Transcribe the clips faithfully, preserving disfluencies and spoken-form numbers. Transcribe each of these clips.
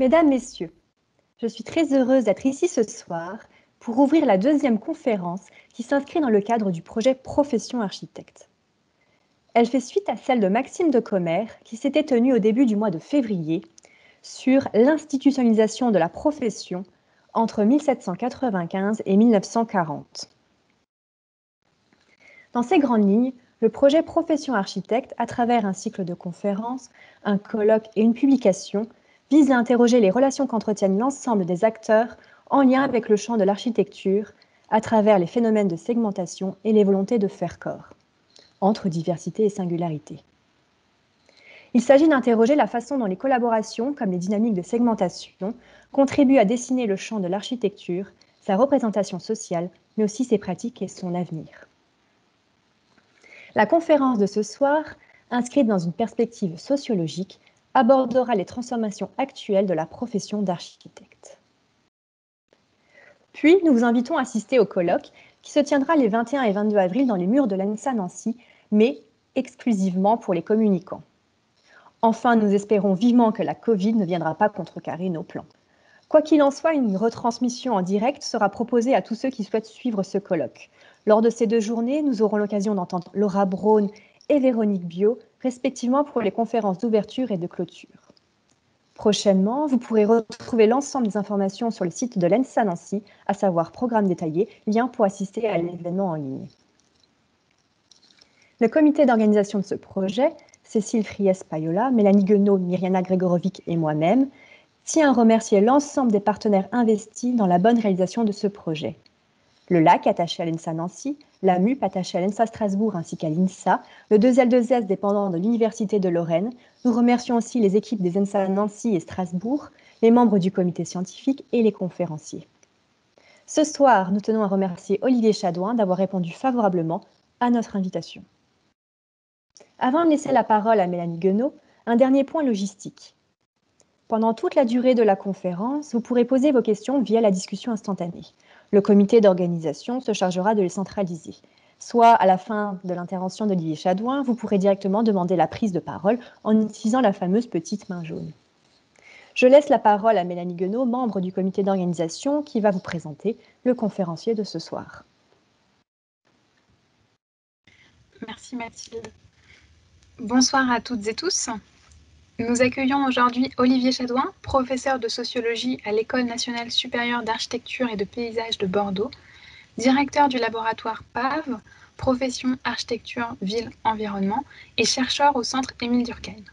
Mesdames, Messieurs, je suis très heureuse d'être ici ce soir pour ouvrir la deuxième conférence qui s'inscrit dans le cadre du projet Profession Architecte. Elle fait suite à celle de Maxime de Commer qui s'était tenue au début du mois de février sur l'institutionnalisation de la profession entre mille sept cent quatre-vingt-quinze et mille neuf cent quarante. Dans ces grandes lignes, le projet Profession Architecte, à travers un cycle de conférences, un colloque et une publication, vise à interroger les relations qu'entretiennent l'ensemble des acteurs en lien avec le champ de l'architecture, à travers les phénomènes de segmentation et les volontés de faire corps, entre diversité et singularité. Il s'agit d'interroger la façon dont les collaborations, comme les dynamiques de segmentation, contribuent à dessiner le champ de l'architecture, sa représentation sociale, mais aussi ses pratiques et son avenir. La conférence de ce soir, inscrite dans une perspective sociologique, abordera les transformations actuelles de la profession d'architecte. Puis, nous vous invitons à assister au colloque qui se tiendra les vingt et un et vingt-deux avril dans les murs de l'E N S A Nancy, mais exclusivement pour les communicants. Enfin, nous espérons vivement que la Covid ne viendra pas contrecarrer nos plans. Quoi qu'il en soit, une retransmission en direct sera proposée à tous ceux qui souhaitent suivre ce colloque. Lors de ces deux journées, nous aurons l'occasion d'entendre Laura Braun et Véronique Bio, respectivement pour les conférences d'ouverture et de clôture. Prochainement, vous pourrez retrouver l'ensemble des informations sur le site de l'E N S A Nancy, à savoir programme détaillé, lien pour assister à l'événement en ligne. Le comité d'organisation de ce projet, Cécile Fries-Payola, Mélanie Guenaud, Myriana Gregorovic et moi-même, tient à remercier l'ensemble des partenaires investis dans la bonne réalisation de ce projet. Le L A C attaché à l'E N S A Nancy, la M U P attachée à l'E N S A Strasbourg ainsi qu'à l'I N S A, le deux L deux S dépendant de l'Université de Lorraine. Nous remercions aussi les équipes des E N S A Nancy et Strasbourg, les membres du comité scientifique et les conférenciers. Ce soir, nous tenons à remercier Olivier Chadoin d'avoir répondu favorablement à notre invitation. Avant de laisser la parole à Mélanie Guenaud, un dernier point logistique. Pendant toute la durée de la conférence, vous pourrez poser vos questions via la discussion instantanée. Le comité d'organisation se chargera de les centraliser. Soit, à la fin de l'intervention d'Olivier Chadoin, vous pourrez directement demander la prise de parole en utilisant la fameuse petite main jaune. Je laisse la parole à Mélanie Guenaud, membre du comité d'organisation, qui va vous présenter le conférencier de ce soir. Merci Mathilde. Bonsoir à toutes et tous. Nous accueillons aujourd'hui Olivier Chadoin, professeur de sociologie à l'École nationale supérieure d'architecture et de paysage de Bordeaux, directeur du laboratoire PAVE, Profession Architecture Ville Environnement et chercheur au Centre Emile Durkheim.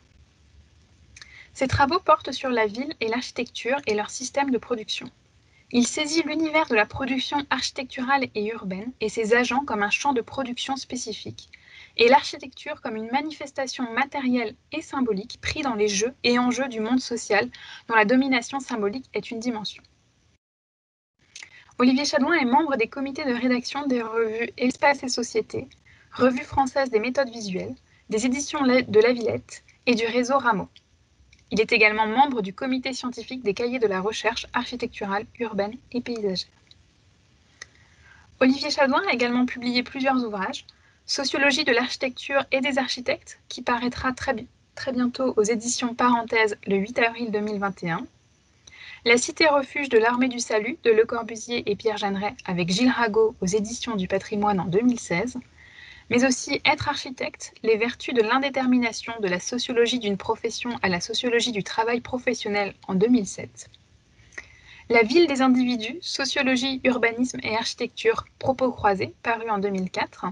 Ses travaux portent sur la ville et l'architecture et leur système de production. Il saisit l'univers de la production architecturale et urbaine et ses agents comme un champ de production spécifique, et l'architecture comme une manifestation matérielle et symbolique prise dans les jeux et enjeux du monde social, dont la domination symbolique est une dimension. Olivier Chadoin est membre des comités de rédaction des revues Espaces et Sociétés, Revue française des méthodes visuelles, des éditions de La Villette et du réseau Rameau. Il est également membre du comité scientifique des cahiers de la recherche architecturale, urbaine et paysagère. Olivier Chadoin a également publié plusieurs ouvrages, Sociologie de l'architecture et des architectes, qui paraîtra très, très bientôt aux éditions Parenthèses le huit avril deux mille vingt et un. La Cité refuge de l'armée du salut de Le Corbusier et Pierre Jeanneret avec Gilles Rago aux éditions du patrimoine en deux mille seize, mais aussi Être architecte, les vertus de l'indétermination de la sociologie d'une profession à la sociologie du travail professionnel en deux mille sept. La ville des individus, sociologie, urbanisme et architecture, propos croisés, paru en deux mille quatre.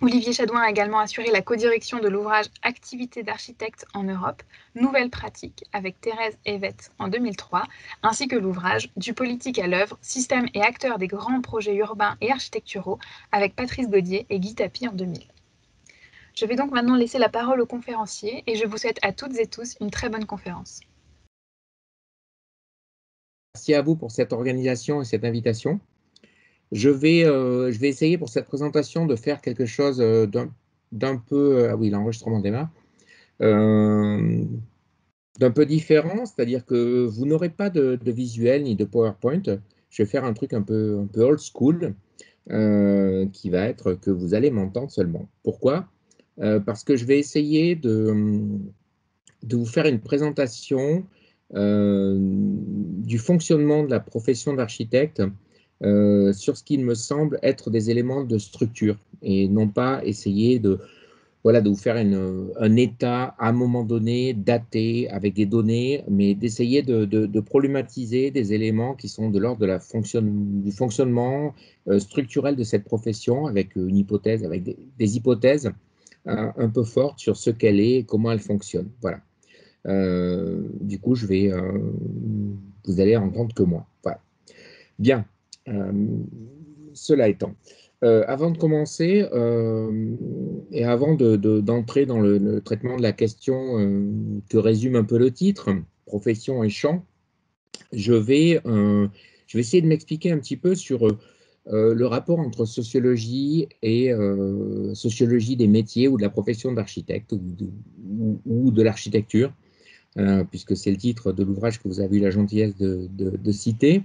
Olivier Chadoin a également assuré la codirection de l'ouvrage Activités d'architectes en Europe, Nouvelles pratiques avec Thérèse Hévette en deux mille trois, ainsi que l'ouvrage Du politique à l'œuvre, Système et acteurs des grands projets urbains et architecturaux avec Patrice Godier et Guy Tapie en deux mille. Je vais donc maintenant laisser la parole aux conférenciers et je vous souhaite à toutes et tous une très bonne conférence. Merci à vous pour cette organisation et cette invitation. Je vais, euh, je vais essayer pour cette présentation de faire quelque chose euh, d'un peu, euh, ah oui, l'enregistrement démarre, euh, d'un peu différent, c'est-à-dire que vous n'aurez pas de, de visuel ni de PowerPoint. Je vais faire un truc un peu, un peu old school, euh, qui va être que vous allez m'entendre seulement. Pourquoi ? euh, Parce que je vais essayer de, de vous faire une présentation euh, du fonctionnement de la profession d'architecte euh, sur ce qu'il me semble être des éléments de structure et non pas essayer de, voilà, de vous faire une, un état à un moment donné, daté, avec des données, mais d'essayer de, de, de problématiser des éléments qui sont de l'ordre de la fonction, du fonctionnement euh, structurel de cette profession, avec une hypothèse, avec des, des hypothèses euh, un peu fortes sur ce qu'elle est et comment elle fonctionne. Voilà. Euh, du coup, je vais, euh, vous allez entendre que moi. Voilà. Bien. Euh, cela étant. Euh, avant de commencer euh, et avant de, de, d'entrer dans le, le traitement de la question euh, que résume un peu le titre, profession et champ, je vais, euh, je vais essayer de m'expliquer un petit peu sur euh, le rapport entre sociologie et euh, sociologie des métiers ou de la profession d'architecte ou de, ou, ou de l'architecture, euh, puisque c'est le titre de l'ouvrage que vous avez eu la gentillesse de, de, de citer.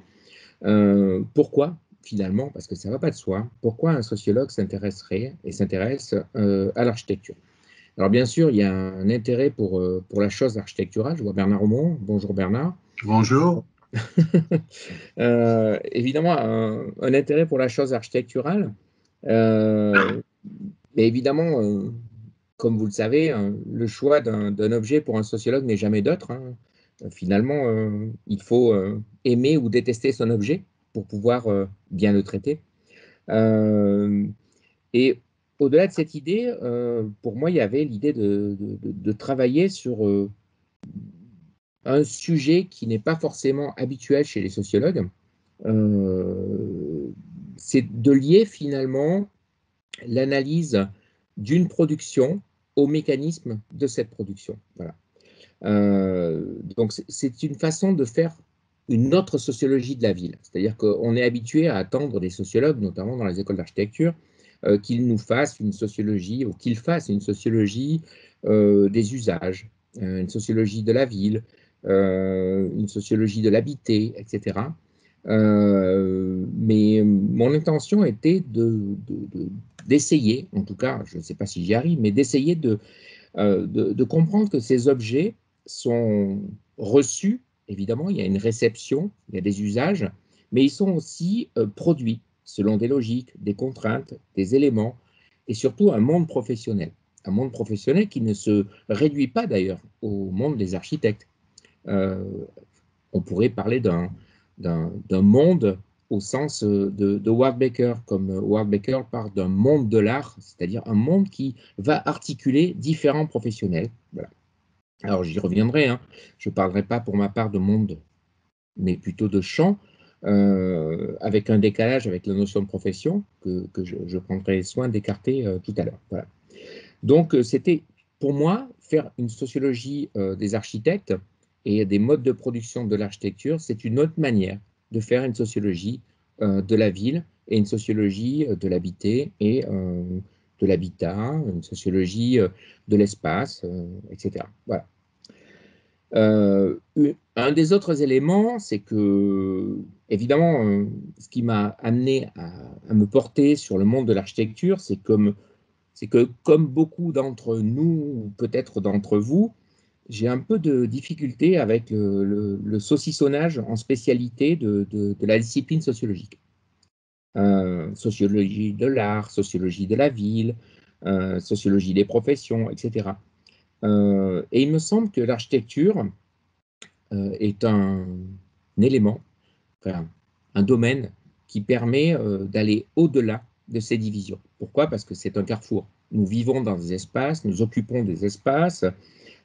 Euh, pourquoi ? Finalement, parce que ça ne va pas de soi, pourquoi un sociologue s'intéresserait et s'intéresse euh, à l'architecture? Alors bien sûr, il y a un intérêt pour, euh, pour la chose architecturale. Je vois Bernard Haumont. Bonjour Bernard. Bonjour. euh, évidemment, un, un intérêt pour la chose architecturale. Euh, mais évidemment, euh, comme vous le savez, hein, le choix d'un objet pour un sociologue n'est jamais d'autre. Hein. Finalement, euh, il faut euh, aimer ou détester son objet pour pouvoir euh, bien le traiter. Euh, et au-delà de cette idée, euh, pour moi, il y avait l'idée de, de, de travailler sur euh, un sujet qui n'est pas forcément habituel chez les sociologues. Euh, c'est de lier finalement l'analyse d'une production au mécanisme de cette production. Voilà. Euh, donc, c'est une façon de faire une autre sociologie de la ville. C'est-à-dire qu'on est habitué à attendre des sociologues, notamment dans les écoles d'architecture, euh, qu'ils nous fassent une sociologie, ou qu'ils fassent une sociologie euh, des usages, euh, une sociologie de la ville, euh, une sociologie de l'habité, et cetera. Euh, mais mon intention était d'essayer, de, de, de, en tout cas, je ne sais pas si j'y arrive, mais d'essayer de, euh, de, de comprendre que ces objets sont reçus. Évidemment, il y a une réception, il y a des usages, mais ils sont aussi euh, produits selon des logiques, des contraintes, des éléments, et surtout un monde professionnel. Un monde professionnel qui ne se réduit pas d'ailleurs au monde des architectes. Euh, on pourrait parler d'un d'un monde au sens de, de Howard Becker, comme Howard Becker parle d'un monde de l'art, c'est-à-dire un monde qui va articuler différents professionnels. Voilà. Alors, j'y reviendrai, hein. Je ne parlerai pas pour ma part de monde, mais plutôt de champ, euh, avec un décalage avec la notion de profession que, que je, je prendrai soin d'écarter euh, tout à l'heure. Voilà. Donc, euh, c'était pour moi faire une sociologie euh, des architectes et des modes de production de l'architecture, c'est une autre manière de faire une sociologie euh, de la ville et une sociologie euh, de l'habité et euh, de l'habitat, une sociologie de l'espace, et cetera. Voilà. Euh, un des autres éléments, c'est que, évidemment, ce qui m'a amené à, à me porter sur le monde de l'architecture, c'est comme, c'est que, comme beaucoup d'entre nous, ou peut-être d'entre vous, j'ai un peu de difficulté avec le, le, le saucissonnage en spécialité de, de, de la discipline sociologique. Euh, sociologie de l'art, sociologie de la ville, euh, sociologie des professions, et cetera. Euh, et il me semble que l'architecture euh, est un, un élément, enfin, un domaine qui permet euh, d'aller au-delà de ces divisions. Pourquoi? Parce que c'est un carrefour. Nous vivons dans des espaces, nous occupons des espaces,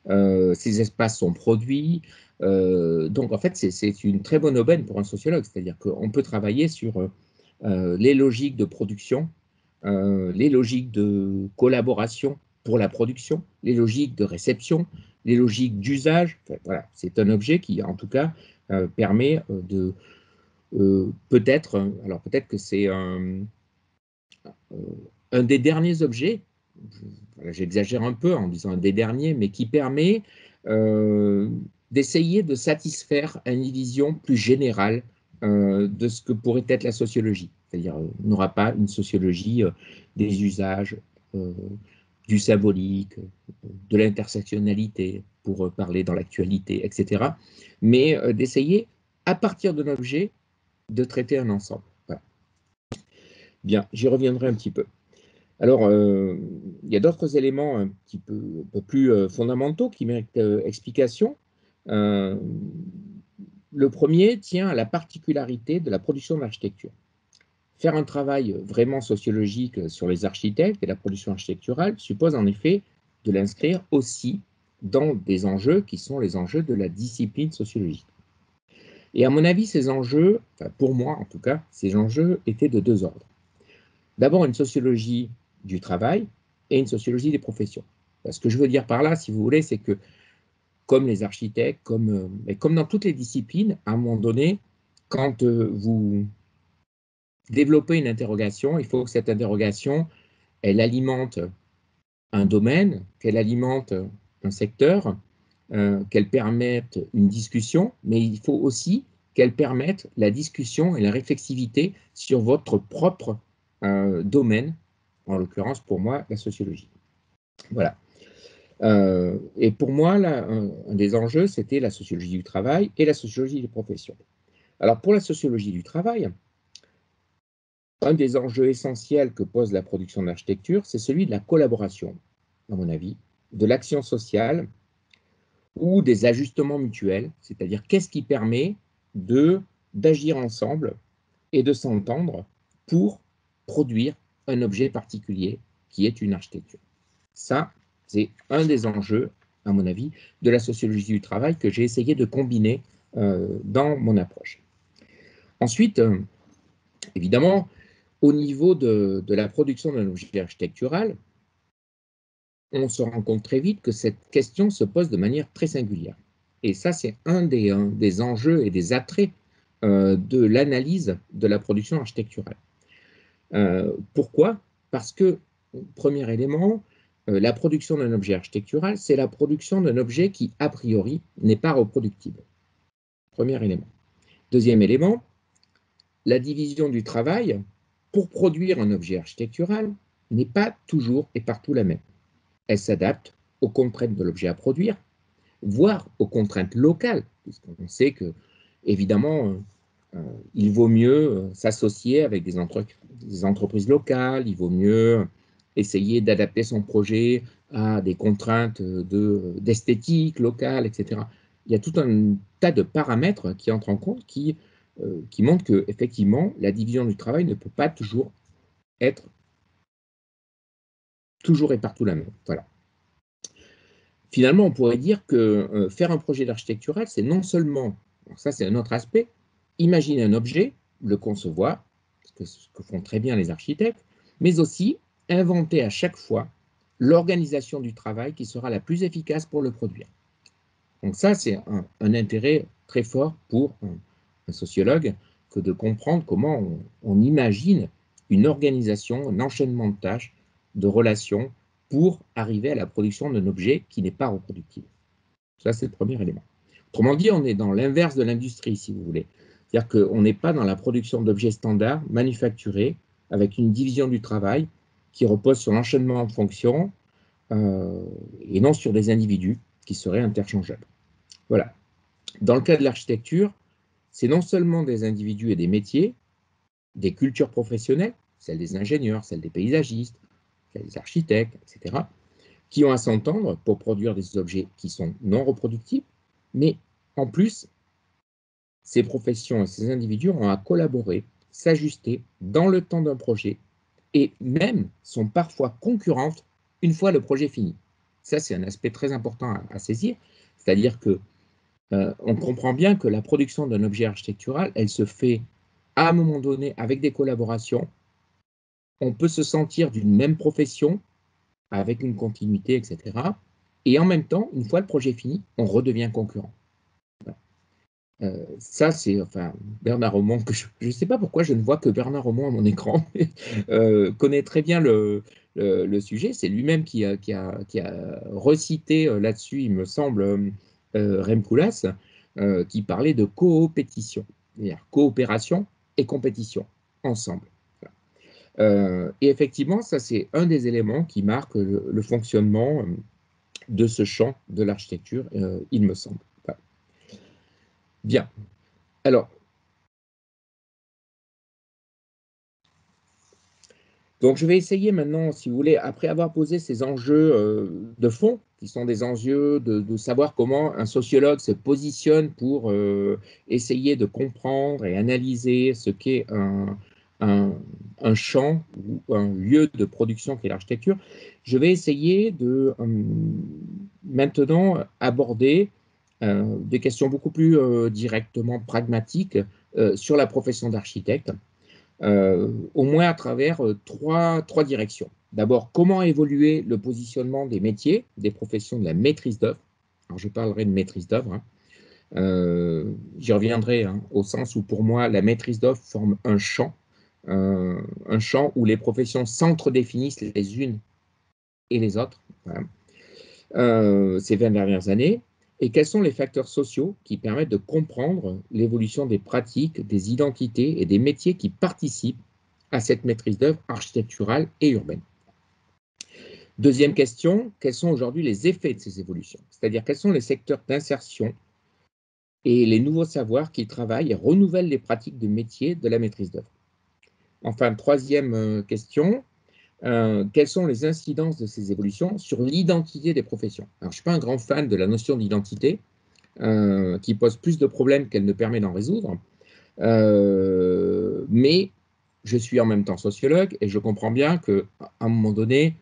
euh, ces espaces sont produits. Euh, donc en fait, c'est une très bonne aubaine pour un sociologue, c'est-à-dire qu'on peut travailler sur euh, Euh, les logiques de production, euh, les logiques de collaboration pour la production, les logiques de réception, les logiques d'usage. Enfin, voilà, c'est un objet qui, en tout cas, euh, permet de euh, peut-être, alors peut-être que c'est un, un des derniers objets, j'exagère un peu en disant un des derniers, mais qui permet euh, d'essayer de satisfaire une vision plus générale Euh, de ce que pourrait être la sociologie. C'est-à-dire, euh, on n'aura pas une sociologie euh, des usages, euh, du symbolique, de l'intersectionnalité pour parler dans l'actualité, et cetera. Mais euh, d'essayer, à partir d'un objet, de traiter un ensemble. Voilà. Bien, j'y reviendrai un petit peu. Alors, euh, il y a d'autres éléments un petit peu, un peu plus euh, fondamentaux qui méritent euh, explication. Euh, le premier tient à la particularité de la production de l'architecture. Faire un travail vraiment sociologique sur les architectes et la production architecturale suppose en effet de l'inscrire aussi dans des enjeux qui sont les enjeux de la discipline sociologique. Et à mon avis, ces enjeux, enfin pour moi en tout cas, ces enjeux étaient de deux ordres. D'abord, une sociologie du travail et une sociologie des professions. Ce que je veux dire par là, si vous voulez, c'est que comme les architectes, comme, mais comme dans toutes les disciplines, à un moment donné, quand vous développez une interrogation, il faut que cette interrogation, elle alimente un domaine, qu'elle alimente un secteur, euh, qu'elle permette une discussion, mais il faut aussi qu'elle permette la discussion et la réflexivité sur votre propre euh, domaine, en l'occurrence pour moi la sociologie. Voilà. Euh, et pour moi, là, un, un des enjeux, c'était la sociologie du travail et la sociologie des professions. Alors pour la sociologie du travail, un des enjeux essentiels que pose la production d'architecture, c'est celui de la collaboration, à mon avis, de l'action sociale ou des ajustements mutuels, c'est-à-dire qu'est-ce qui permet de d'agir ensemble et de s'entendre pour produire un objet particulier qui est une architecture. Ça, c'est un des enjeux, à mon avis, de la sociologie du travail que j'ai essayé de combiner euh, dans mon approche. Ensuite, euh, évidemment, au niveau de, de la production d'un objet architectural, on se rend compte très vite que cette question se pose de manière très singulière. Et ça, c'est un des, un des enjeux et des attraits euh, de l'analyse de la production architecturale. Euh, pourquoi? Parce que, premier élément, euh, la production d'un objet architectural, c'est la production d'un objet qui, a priori, n'est pas reproductible. Premier élément. Deuxième élément, la division du travail pour produire un objet architectural n'est pas toujours et partout la même. Elle s'adapte aux contraintes de l'objet à produire, voire aux contraintes locales, puisqu'on sait que, évidemment, euh, il vaut mieux s'associer avec des, entre des entreprises locales, il vaut mieux essayer d'adapter son projet à des contraintes d'esthétique de, locale, et cetera. Il y a tout un tas de paramètres qui entrent en compte, qui, euh, qui montrent que, effectivement, la division du travail ne peut pas toujours être toujours et partout la même. Voilà. Finalement, on pourrait dire que euh, faire un projet d'architectural, c'est non seulement, alors ça c'est un autre aspect, imaginer un objet, le concevoir, ce que, ce que font très bien les architectes, mais aussi inventer à chaque fois l'organisation du travail qui sera la plus efficace pour le produire. Donc ça, c'est un, un intérêt très fort pour un, un sociologue que de comprendre comment on, on imagine une organisation, un enchaînement de tâches, de relations pour arriver à la production d'un objet qui n'est pas reproductible. Ça, c'est le premier élément. Autrement dit, on est dans l'inverse de l'industrie, si vous voulez. C'est-à-dire qu'on n'est pas dans la production d'objets standards, manufacturés, avec une division du travail qui repose sur l'enchaînement de fonctions euh, et non sur des individus qui seraient interchangeables. Voilà. Dans le cas de l'architecture, c'est non seulement des individus et des métiers, des cultures professionnelles, celles des ingénieurs, celles des paysagistes, les architectes, et cetera, qui ont à s'entendre pour produire des objets qui sont non reproductibles, mais en plus, ces professions et ces individus ont à collaborer, s'ajuster dans le temps d'un projet et même sont parfois concurrentes une fois le projet fini. Ça, c'est un aspect très important à, à saisir, c'est-à-dire que euh, on comprend bien que la production d'un objet architectural, elle se fait à un moment donné avec des collaborations. On peut se sentir d'une même profession, avec une continuité, et cetera. Et en même temps, une fois le projet fini, on redevient concurrent. Voilà. Euh, ça, c'est enfin, Bernard Haumont, que je ne sais pas pourquoi je ne vois que Bernard Haumont à mon écran, mais, euh, connaît très bien le, le, le sujet. C'est lui-même qui a, qui, a, qui a recité là-dessus, il me semble, euh, Remkoulas, euh, qui parlait de coopétition, c'est-à-dire coopération et compétition, ensemble. Euh, et effectivement, ça c'est un des éléments qui marque le, le fonctionnement de ce champ de l'architecture, euh, il me semble. Voilà. Bien. Alors, donc je vais essayer maintenant, si vous voulez, après avoir posé ces enjeux euh, de fond, qui sont des enjeux de, de savoir comment un sociologue se positionne pour euh, essayer de comprendre et analyser ce qu'est un, un, un champ ou un lieu de production qu'est l'architecture, je vais essayer de euh, maintenant aborder euh, des questions beaucoup plus euh, directement pragmatiques euh, sur la profession d'architecte, euh, au moins à travers euh, trois, trois directions. D'abord, comment évoluer le positionnement des métiers, des professions de la maîtrise d'œuvre. Alors, je parlerai de maîtrise d'œuvre. Hein. Euh, J'y reviendrai hein, au sens où, pour moi, la maîtrise d'œuvre forme un champ, euh, un champ où les professions s'entre-définissent les unes et les autres. Voilà. Euh, ces vingt dernières années. Et quels sont les facteurs sociaux qui permettent de comprendre l'évolution des pratiques, des identités et des métiers qui participent à cette maîtrise d'œuvre architecturale et urbaine. Deuxième question, quels sont aujourd'hui les effets de ces évolutions? C'est-à-dire, quels sont les secteurs d'insertion et les nouveaux savoirs qui travaillent et renouvellent les pratiques de métier de la maîtrise d'œuvre? Enfin, troisième question, euh, quelles sont les incidences de ces évolutions sur l'identité des professions? Alors, je ne suis pas un grand fan de la notion d'identité, euh, qui pose plus de problèmes qu'elle ne permet d'en résoudre, euh, mais je suis en même temps sociologue et je comprends bien qu'à un moment donné,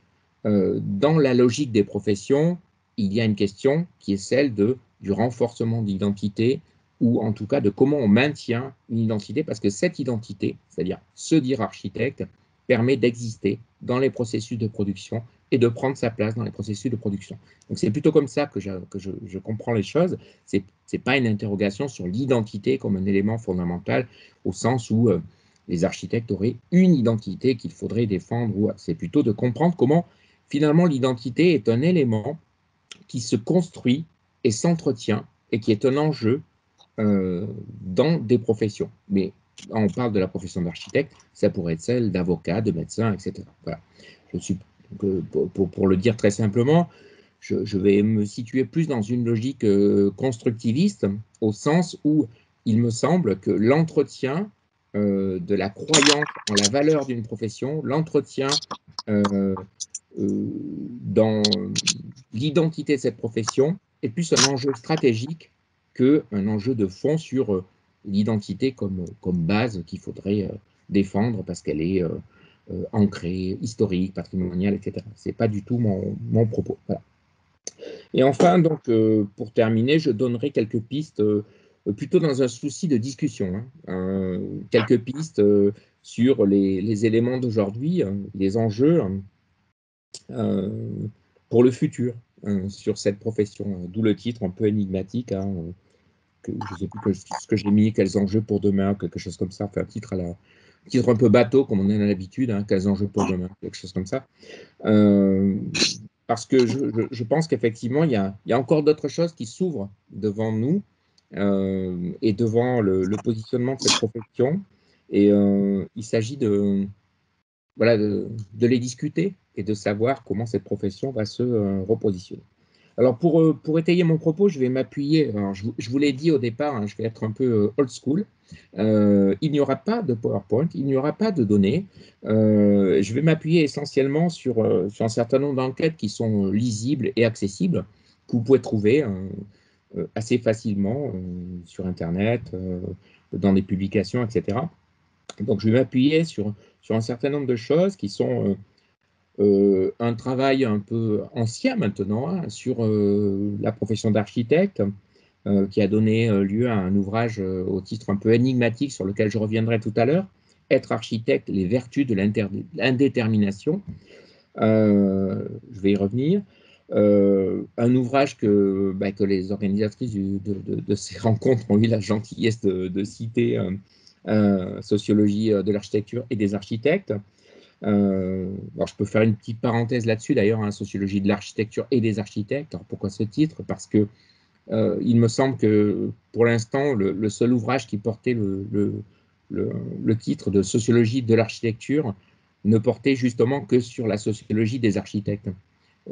Euh, dans la logique des professions, il y a une question qui est celle de, du renforcement d'identité ou en tout cas de comment on maintient une identité, parce que cette identité, c'est-à-dire se dire architecte, permet d'exister dans les processus de production et de prendre sa place dans les processus de production. Donc c'est plutôt comme ça que je, que je, je comprends les choses. Ce n'est pas une interrogation sur l'identité comme un élément fondamental au sens où euh, les architectes auraient une identité qu'il faudrait défendre. C'est plutôt de comprendre comment finalement, l'identité est un élément qui se construit et s'entretient et qui est un enjeu euh, dans des professions. Mais on parle de la profession d'architecte, ça pourrait être celle d'avocat, de médecin, et cetera. Voilà. Je suis, pour, pour, pour le dire très simplement, je, je vais me situer plus dans une logique euh, constructiviste, au sens où il me semble que l'entretien euh, de la croyance en la valeur d'une profession, l'entretien euh, Euh, dans l'identité de cette profession est plus un enjeu stratégique qu'un enjeu de fond sur euh, l'identité comme, comme base qu'il faudrait euh, défendre parce qu'elle est euh, euh, ancrée, historique, patrimoniale, et cetera. Ce n'est pas du tout mon, mon propos. Voilà. Et enfin, donc, euh, pour terminer, je donnerai quelques pistes, euh, plutôt dans un souci de discussion, hein, euh, quelques pistes euh, sur les, les éléments d'aujourd'hui, hein, les enjeux, hein, Euh, pour le futur hein, sur cette profession, d'où le titre un peu énigmatique, hein, que, je ne sais plus que, ce que j'ai mis, quels enjeux pour demain, quelque chose comme ça, enfin un titre, à la, titre un peu bateau comme on en a l'habitude, hein, quels enjeux pour demain, quelque chose comme ça, euh, parce que je, je, je pense qu'effectivement il y a, y a encore d'autres choses qui s'ouvrent devant nous euh, et devant le, le positionnement de cette profession et euh, il s'agit de Voilà, de, de les discuter et de savoir comment cette profession va se euh, repositionner. Alors, pour, euh, pour étayer mon propos, je vais m'appuyer, je, je vous l'ai dit au départ, hein, je vais être un peu old school, euh, il n'y aura pas de PowerPoint, il n'y aura pas de données, euh, je vais m'appuyer essentiellement sur, euh, sur un certain nombre d'enquêtes qui sont lisibles et accessibles, que vous pouvez trouver euh, assez facilement euh, sur Internet, euh, dans des publications, et cetera. Donc, je vais m'appuyer sur, sur un certain nombre de choses qui sont euh, euh, un travail un peu ancien maintenant hein, sur euh, la profession d'architecte euh, qui a donné lieu à un ouvrage euh, au titre un peu énigmatique sur lequel je reviendrai tout à l'heure, « Être architecte, les vertus de l'indétermination euh, ». Je vais y revenir. Euh, un ouvrage que, bah, que les organisatrices du, de, de, de ces rencontres ont eu la gentillesse de, de citer euh, Euh, sociologie de l'architecture et des architectes. Euh, alors je peux faire une petite parenthèse là-dessus d'ailleurs, hein, sociologie de l'architecture et des architectes. Alors pourquoi ce titre? Parce que euh, il me semble que pour l'instant, le, le seul ouvrage qui portait le, le, le, le titre de sociologie de l'architecture ne portait justement que sur la sociologie des architectes.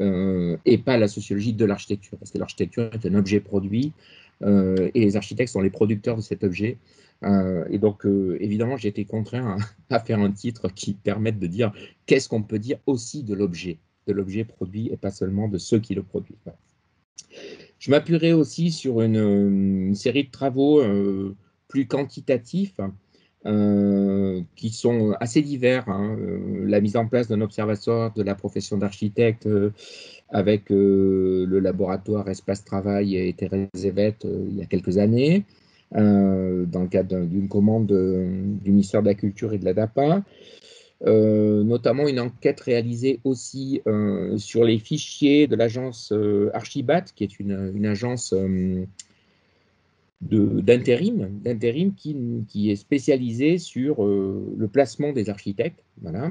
euh, et pas la sociologie de l'architecture, parce que l'architecture est un objet produit euh, et les architectes sont les producteurs de cet objet. Euh, et donc, euh, évidemment, j'ai été contraint à, à faire un titre qui permette de dire qu'est-ce qu'on peut dire aussi de l'objet, de l'objet produit et pas seulement de ceux qui le produisent. Voilà. Je m'appuierai aussi sur une, une série de travaux euh, plus quantitatifs euh, qui sont assez divers. Hein, euh, la mise en place d'un observatoire de la profession d'architecte euh, avec euh, le laboratoire Espace Travail et Thérèse Hévette euh, il y a quelques années. Euh, dans le cadre d'une commande de, du ministère de la Culture et de la DAPA, euh, notamment une enquête réalisée aussi euh, sur les fichiers de l'agence euh, Archibat, qui est une, une agence euh, d'intérim, d'intérim qui, qui est spécialisée sur euh, le placement des architectes, voilà,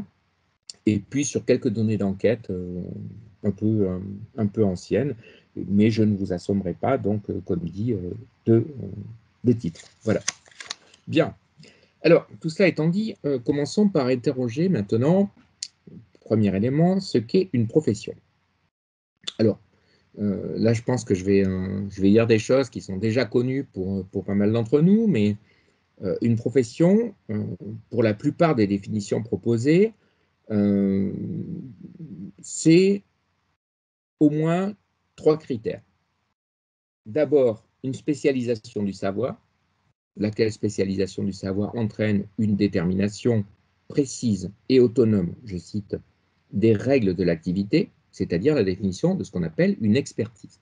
et puis sur quelques données d'enquête euh, un peu, un, un peu anciennes, mais je ne vous assommerai pas, donc, euh, comme dit, euh, de... Euh, des titres. Voilà. Bien. Alors, tout cela étant dit, euh, commençons par interroger maintenant, premier élément, ce qu'est une profession. Alors, euh, là, je pense que je vais, euh, je vais dire des choses qui sont déjà connues pour, pour pas mal d'entre nous, mais euh, une profession, euh, pour la plupart des définitions proposées, euh, c'est au moins trois critères. D'abord, une spécialisation du savoir, laquelle spécialisation du savoir entraîne une détermination précise et autonome, je cite, des règles de l'activité, c'est-à-dire la définition de ce qu'on appelle une expertise.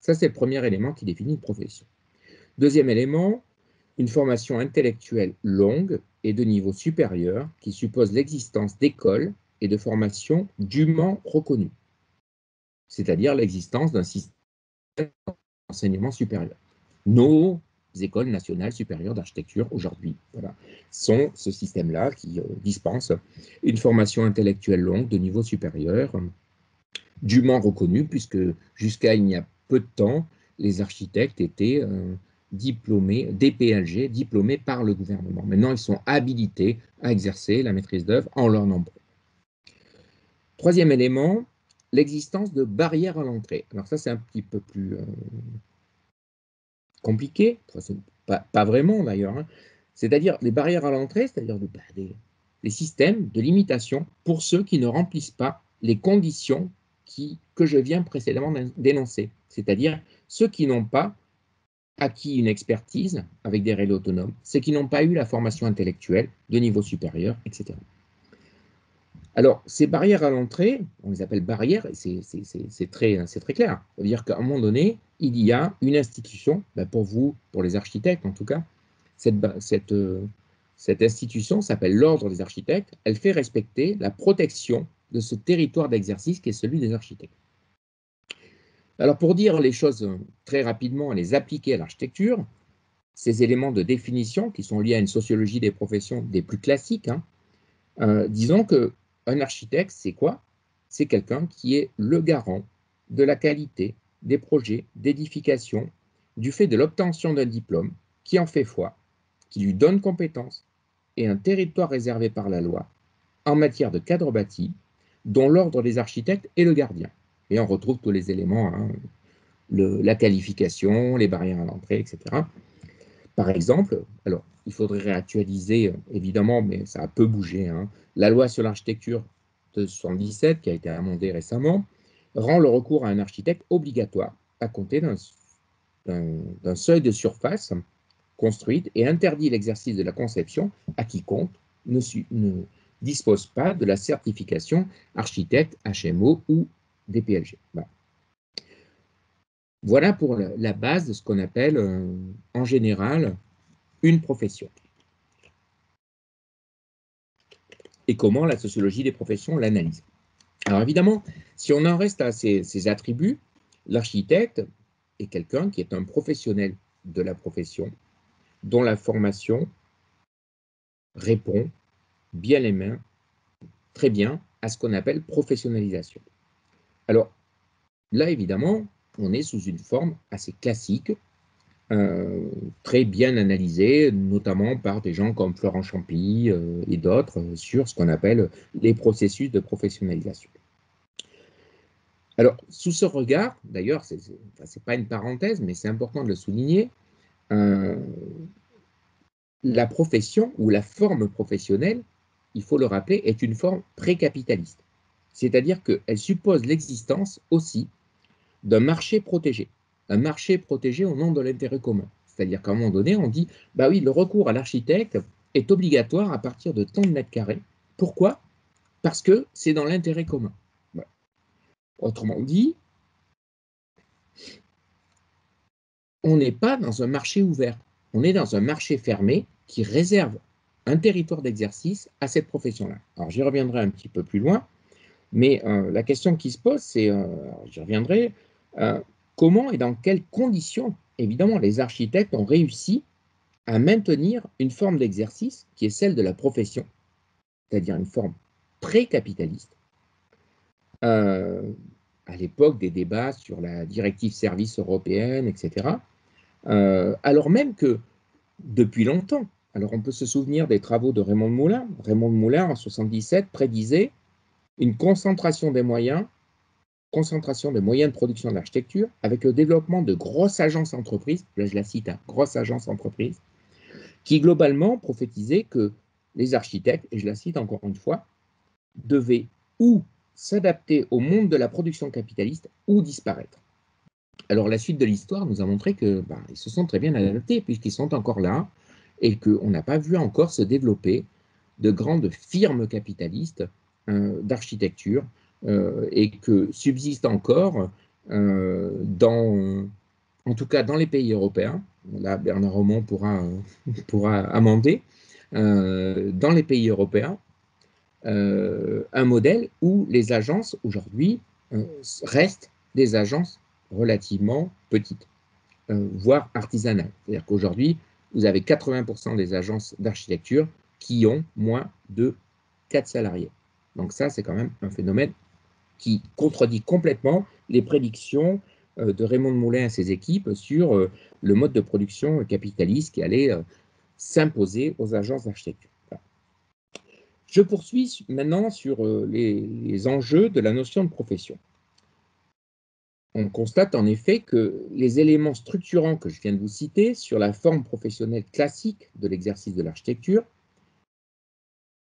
Ça, c'est le premier élément qui définit une profession. Deuxième élément, une formation intellectuelle longue et de niveau supérieur qui suppose l'existence d'écoles et de formations dûment reconnues, c'est-à-dire l'existence d'un système d'enseignement supérieur. Nos écoles nationales supérieures d'architecture aujourd'hui, voilà, sont ce système-là qui euh, dispense une formation intellectuelle longue de niveau supérieur, euh, dûment reconnue, puisque jusqu'à il y a peu de temps, les architectes étaient euh, diplômés, D P L G, diplômés par le gouvernement. Maintenant, ils sont habilités à exercer la maîtrise d'œuvre en leur nombre. Troisième élément, l'existence de barrières à l'entrée. Alors ça, c'est un petit peu plus... Euh, compliqué, pas, pas vraiment d'ailleurs, hein. C'est-à-dire les barrières à l'entrée, c'est-à-dire de, bah, des, des systèmes de limitation pour ceux qui ne remplissent pas les conditions qui, que je viens précédemment d'énoncer, c'est-à-dire ceux qui n'ont pas acquis une expertise avec des règles autonomes, ceux qui n'ont pas eu la formation intellectuelle de niveau supérieur, et cetera. Alors, ces barrières à l'entrée, on les appelle barrières, et c'est très, très clair. Ça veut dire qu'à un moment donné, il y a une institution, ben pour vous, pour les architectes en tout cas, cette, cette, cette institution s'appelle l'Ordre des architectes, elle fait respecter la protection de ce territoire d'exercice qui est celui des architectes. Alors, pour dire les choses très rapidement et les appliquer à l'architecture, ces éléments de définition qui sont liés à une sociologie des professions des plus classiques, hein, euh, disons que un architecte, c'est quoi? C'est quelqu'un qui est le garant de la qualité des projets d'édification, du fait de l'obtention d'un diplôme qui en fait foi, qui lui donne compétence et un territoire réservé par la loi en matière de cadre bâti, dont l'ordre des architectes est le gardien. Et on retrouve tous les éléments, hein, le, la qualification, les barrières à l'entrée, et cetera. Par exemple, alors, il faudrait réactualiser, évidemment, mais ça a peu bougé, hein, la loi sur l'architecture de mille neuf cent soixante-dix-sept, qui a été amendée récemment, rend le recours à un architecte obligatoire à compter d'un seuil de surface construite et interdit l'exercice de la conception à quiconque ne, ne dispose pas de la certification architecte, H M O ou D P L G. Voilà, voilà pour la, la base de ce qu'on appelle euh, en général une profession. Et comment la sociologie des professions l'analyse. Alors évidemment, si on en reste à ces, ces attributs, l'architecte est quelqu'un qui est un professionnel de la profession, dont la formation répond bien les mains, très bien, à ce qu'on appelle professionnalisation. Alors là, évidemment, on est sous une forme assez classique, euh, très bien analysée, notamment par des gens comme Florent Champy euh, et d'autres, euh, sur ce qu'on appelle les processus de professionnalisation. Alors, sous ce regard, d'ailleurs, ce n'est pas une parenthèse, mais c'est important de le souligner, euh, la profession ou la forme professionnelle, il faut le rappeler, est une forme pré-capitaliste. C'est-à-dire qu'elle suppose l'existence aussi d'un marché protégé, un marché protégé au nom de l'intérêt commun. C'est-à-dire qu'à un moment donné, on dit, bah oui, le recours à l'architecte est obligatoire à partir de tant de mètres carrés. Pourquoi? Parce que c'est dans l'intérêt commun. Voilà. Autrement dit, on n'est pas dans un marché ouvert, on est dans un marché fermé qui réserve un territoire d'exercice à cette profession-là. Alors, j'y reviendrai un petit peu plus loin, mais euh, la question qui se pose, c'est, euh, j'y reviendrai, euh, comment et dans quelles conditions, évidemment, les architectes ont réussi à maintenir une forme d'exercice qui est celle de la profession, c'est-à-dire une forme pré-capitaliste. Euh, à l'époque des débats sur la directive service européenne, et cetera, euh, alors même que, depuis longtemps, alors on peut se souvenir des travaux de Raymond Moulin. Raymond Moulin, en mille neuf cent soixante-dix-sept, prédisait une concentration des moyens, concentration des moyens de production de l'architecture, avec le développement de grosses agences entreprises, là je la cite, hein, grosses agences entreprises, qui globalement prophétisaient que les architectes, et je la cite encore une fois, devaient ou s'adapter au monde de la production capitaliste ou disparaître. Alors la suite de l'histoire nous a montré que bah, ils se sont très bien adaptés puisqu'ils sont encore là et qu'on n'a pas vu encore se développer de grandes firmes capitalistes euh, d'architecture euh, et que subsiste encore euh, dans, en tout cas dans les pays européens, là Bernard Romand pourra, euh, pourra amender, euh, dans les pays européens, Euh, un modèle où les agences, aujourd'hui, euh, restent des agences relativement petites, euh, voire artisanales. C'est-à-dire qu'aujourd'hui, vous avez quatre-vingts pour cent des agences d'architecture qui ont moins de quatre salariés. Donc ça, c'est quand même un phénomène qui contredit complètement les prédictions euh, de Raymond Moulin et ses équipes sur euh, le mode de production capitaliste qui allait euh, s'imposer aux agences d'architecture. Je poursuis maintenant sur les, les enjeux de la notion de profession. On constate en effet que les éléments structurants que je viens de vous citer sur la forme professionnelle classique de l'exercice de l'architecture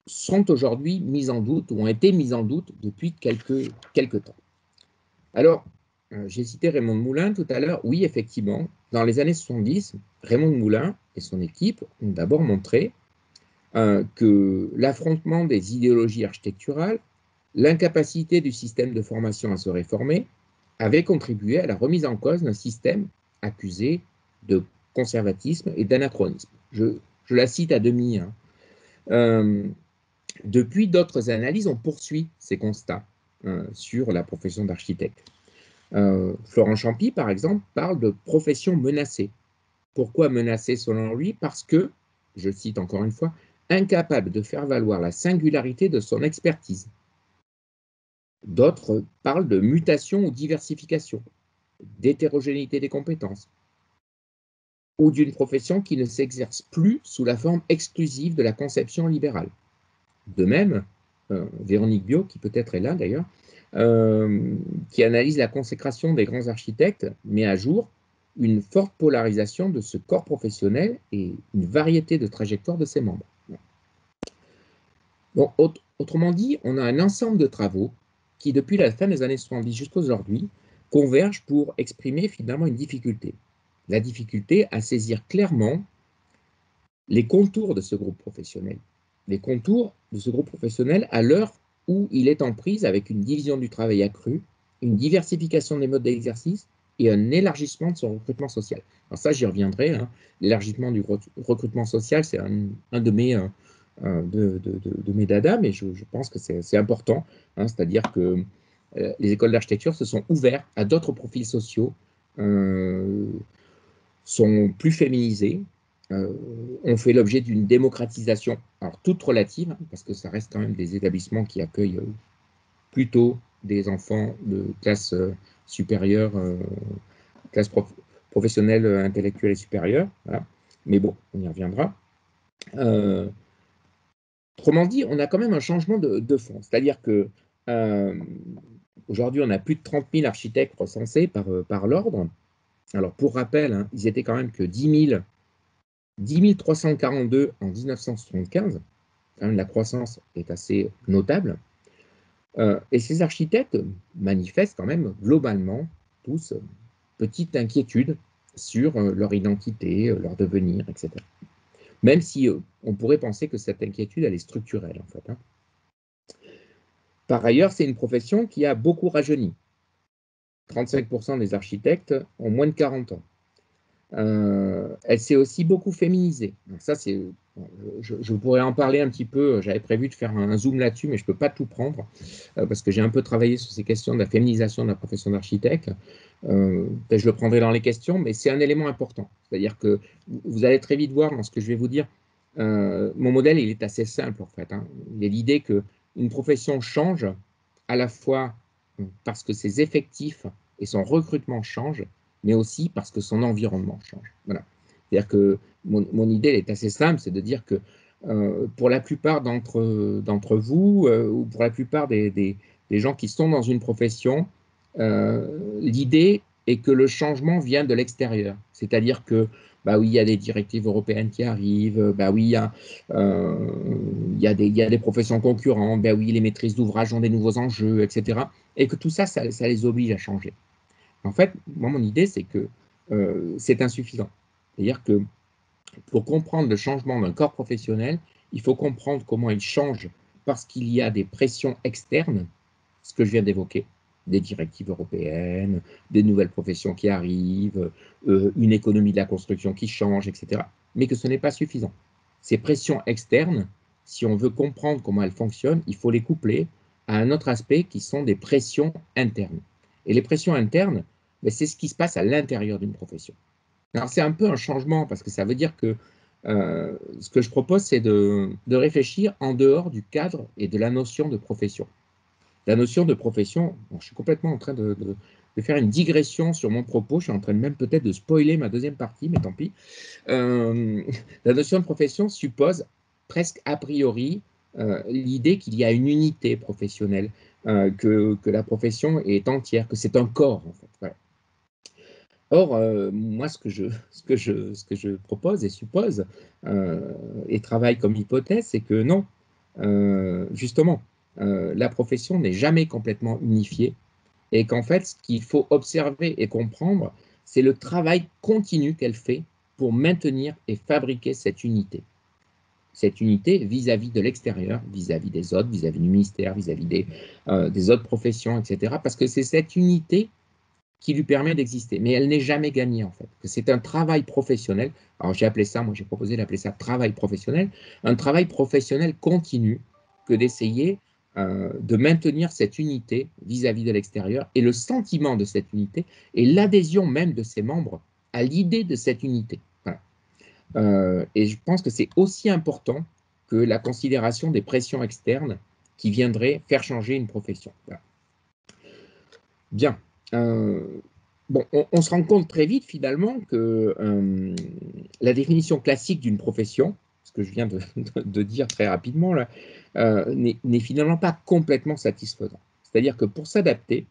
sont aujourd'hui mis en doute ou ont été mis en doute depuis quelques, quelques temps. Alors, j'ai cité Raymond Moulin tout à l'heure. Oui, effectivement, dans les années soixante-dix, Raymond Moulin et son équipe ont d'abord montré Euh, que l'affrontement des idéologies architecturales, l'incapacité du système de formation à se réformer, avait contribué à la remise en cause d'un système accusé de conservatisme et d'anachronisme. Je, je la cite à demi. Hein. Euh, depuis, d'autres analyses ont poursuivi ces constats euh, sur la profession d'architecte. Euh, Florent Champy, par exemple, parle de profession menacée. Pourquoi menacée selon lui? Parce que, je cite encore une fois, incapable de faire valoir la singularité de son expertise. D'autres parlent de mutation ou diversification, d'hétérogénéité des compétences, ou d'une profession qui ne s'exerce plus sous la forme exclusive de la conception libérale. De même, euh, Véronique Bio, qui peut-être est là d'ailleurs, euh, qui analyse la consécration des grands architectes, met à jour une forte polarisation de ce corps professionnel et une variété de trajectoires de ses membres. Bon, autre, autrement dit, on a un ensemble de travaux qui, depuis la fin des années soixante-dix jusqu'à aujourd'hui, convergent pour exprimer finalement une difficulté. La difficulté à saisir clairement les contours de ce groupe professionnel. Les contours de ce groupe professionnel à l'heure où il est en prise avec une division du travail accrue, une diversification des modes d'exercice et un élargissement de son recrutement social. Alors ça, j'y reviendrai. Hein. L'élargissement du recrutement social, c'est un, un de mes... Un, De, de, de, de mes dadas, mais je, je pense que c'est important, hein, c'est-à-dire que euh, les écoles d'architecture se sont ouvertes à d'autres profils sociaux, euh, sont plus féminisées, euh, ont fait l'objet d'une démocratisation, alors toute relative, hein, parce que ça reste quand même des établissements qui accueillent euh, plutôt des enfants de classe euh, supérieure, euh, classe prof, professionnelle, euh, intellectuelle et supérieure, voilà. Mais bon, on y reviendra. Euh, Autrement dit, on a quand même un changement de, de fond, c'est-à-dire que euh, Aujourd'hui, on a plus de trente mille architectes recensés par, par l'ordre. Alors, pour rappel, hein, ils étaient quand même que dix mille trois cent quarante-deux en mille neuf cent soixante-quinze. Quand même, la croissance est assez notable. Euh, et ces architectes manifestent quand même globalement tous euh, petite inquiétude sur euh, leur identité, euh, leur devenir, et cetera. Même si euh, on pourrait penser que cette inquiétude, elle est structurelle, en fait, hein. Par ailleurs, c'est une profession qui a beaucoup rajeuni. trente-cinq pour cent des architectes ont moins de quarante ans. Euh, elle s'est aussi beaucoup féminisée. Donc ça, c'est, je, je pourrais en parler un petit peu, j'avais prévu de faire un zoom là-dessus, mais je ne peux pas tout prendre, euh, parce que j'ai un peu travaillé sur ces questions de la féminisation de la profession d'architecte. Euh, je le prendrai dans les questions, mais c'est un élément important. C'est-à-dire que vous allez très vite voir dans ce que je vais vous dire. Euh, mon modèle, il est assez simple, en fait, hein. Il est l'idée qu'une profession change à la fois parce que ses effectifs et son recrutement changent, mais aussi parce que son environnement change. Voilà. C'est-à-dire que mon, mon idée elle est assez simple, c'est de dire que euh, pour la plupart d'entre d'entre vous, euh, ou pour la plupart des, des, des gens qui sont dans une profession, euh, l'idée est que le changement vient de l'extérieur. C'est-à-dire que, bah oui, il y a des directives européennes qui arrivent, bah oui, il y a, euh, il y a, des, il y a des professions concurrentes, bah oui, les maîtrises d'ouvrage ont des nouveaux enjeux, et cetera. Et que tout ça, ça, ça les oblige à changer. En fait, moi, mon idée, c'est que euh, c'est insuffisant. C'est-à-dire que pour comprendre le changement d'un corps professionnel, il faut comprendre comment il change parce qu'il y a des pressions externes, ce que je viens d'évoquer, des directives européennes, des nouvelles professions qui arrivent, euh, une économie de la construction qui change, et cetera. Mais que ce n'est pas suffisant. Ces pressions externes, si on veut comprendre comment elles fonctionnent, il faut les coupler à un autre aspect qui sont des pressions internes. Et les pressions internes, ben c'est ce qui se passe à l'intérieur d'une profession. Alors, c'est un peu un changement parce que ça veut dire que euh, ce que je propose, c'est de, de réfléchir en dehors du cadre et de la notion de profession. La notion de profession, bon, je suis complètement en train de, de, de faire une digression sur mon propos, je suis en train même peut-être de spoiler ma deuxième partie, mais tant pis. Euh, la notion de profession suppose presque a priori euh, l'idée qu'il y a une unité professionnelle, Euh, que, que la profession est entière, que c'est un corps, en fait. Voilà. Or, euh, moi, ce que, je, ce, que je, ce que je propose et suppose, euh, et travaille comme hypothèse, c'est que non, euh, justement, euh, la profession n'est jamais complètement unifiée, et qu'en fait, ce qu'il faut observer et comprendre, c'est le travail continu qu'elle fait pour maintenir et fabriquer cette unité. Cette unité vis-à-vis de l'extérieur, vis-à-vis des autres, vis-à-vis du ministère, vis-à-vis des, euh, des autres professions, et cetera. Parce que c'est cette unité qui lui permet d'exister. Mais elle n'est jamais gagnée, en fait. C'est un travail professionnel. Alors, j'ai appelé ça, moi, j'ai proposé d'appeler ça travail professionnel. Un travail professionnel continu que d'essayer euh, de maintenir cette unité vis-à-vis de l'extérieur et le sentiment de cette unité et l'adhésion même de ses membres à l'idée de cette unité. Euh, et je pense que c'est aussi important que la considération des pressions externes qui viendraient faire changer une profession. Voilà. Bien. Euh, bon, on, on se rend compte très vite finalement que euh, la définition classique d'une profession, ce que je viens de, de, de dire très rapidement, là, euh, n'est, n'est finalement pas complètement satisfaisante. C'est-à-dire que pour s'adapter,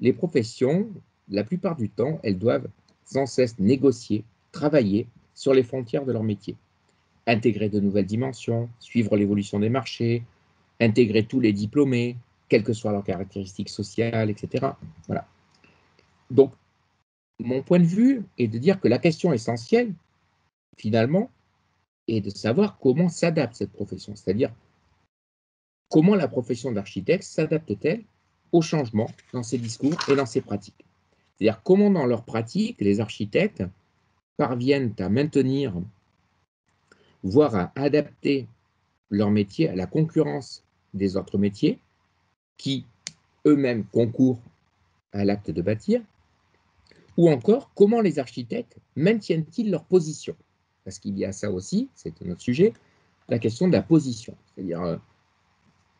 les professions, la plupart du temps, elles doivent sans cesse négocier, travailler, sur les frontières de leur métier, intégrer de nouvelles dimensions, suivre l'évolution des marchés, intégrer tous les diplômés, quelles que soient leurs caractéristiques sociales, et cetera. Voilà. Donc, mon point de vue est de dire que la question essentielle, finalement, est de savoir comment s'adapte cette profession, c'est-à-dire comment la profession d'architecte s'adapte-t-elle aux changements dans ses discours et dans ses pratiques. C'est-à-dire comment dans leurs pratiques, les architectes parviennent à maintenir, voire à adapter leur métier à la concurrence des autres métiers qui eux-mêmes concourent à l'acte de bâtir, ou encore comment les architectes maintiennent-ils leur position? Parce qu'il y a ça aussi, c'est un autre sujet, la question de la position. C'est-à-dire, à un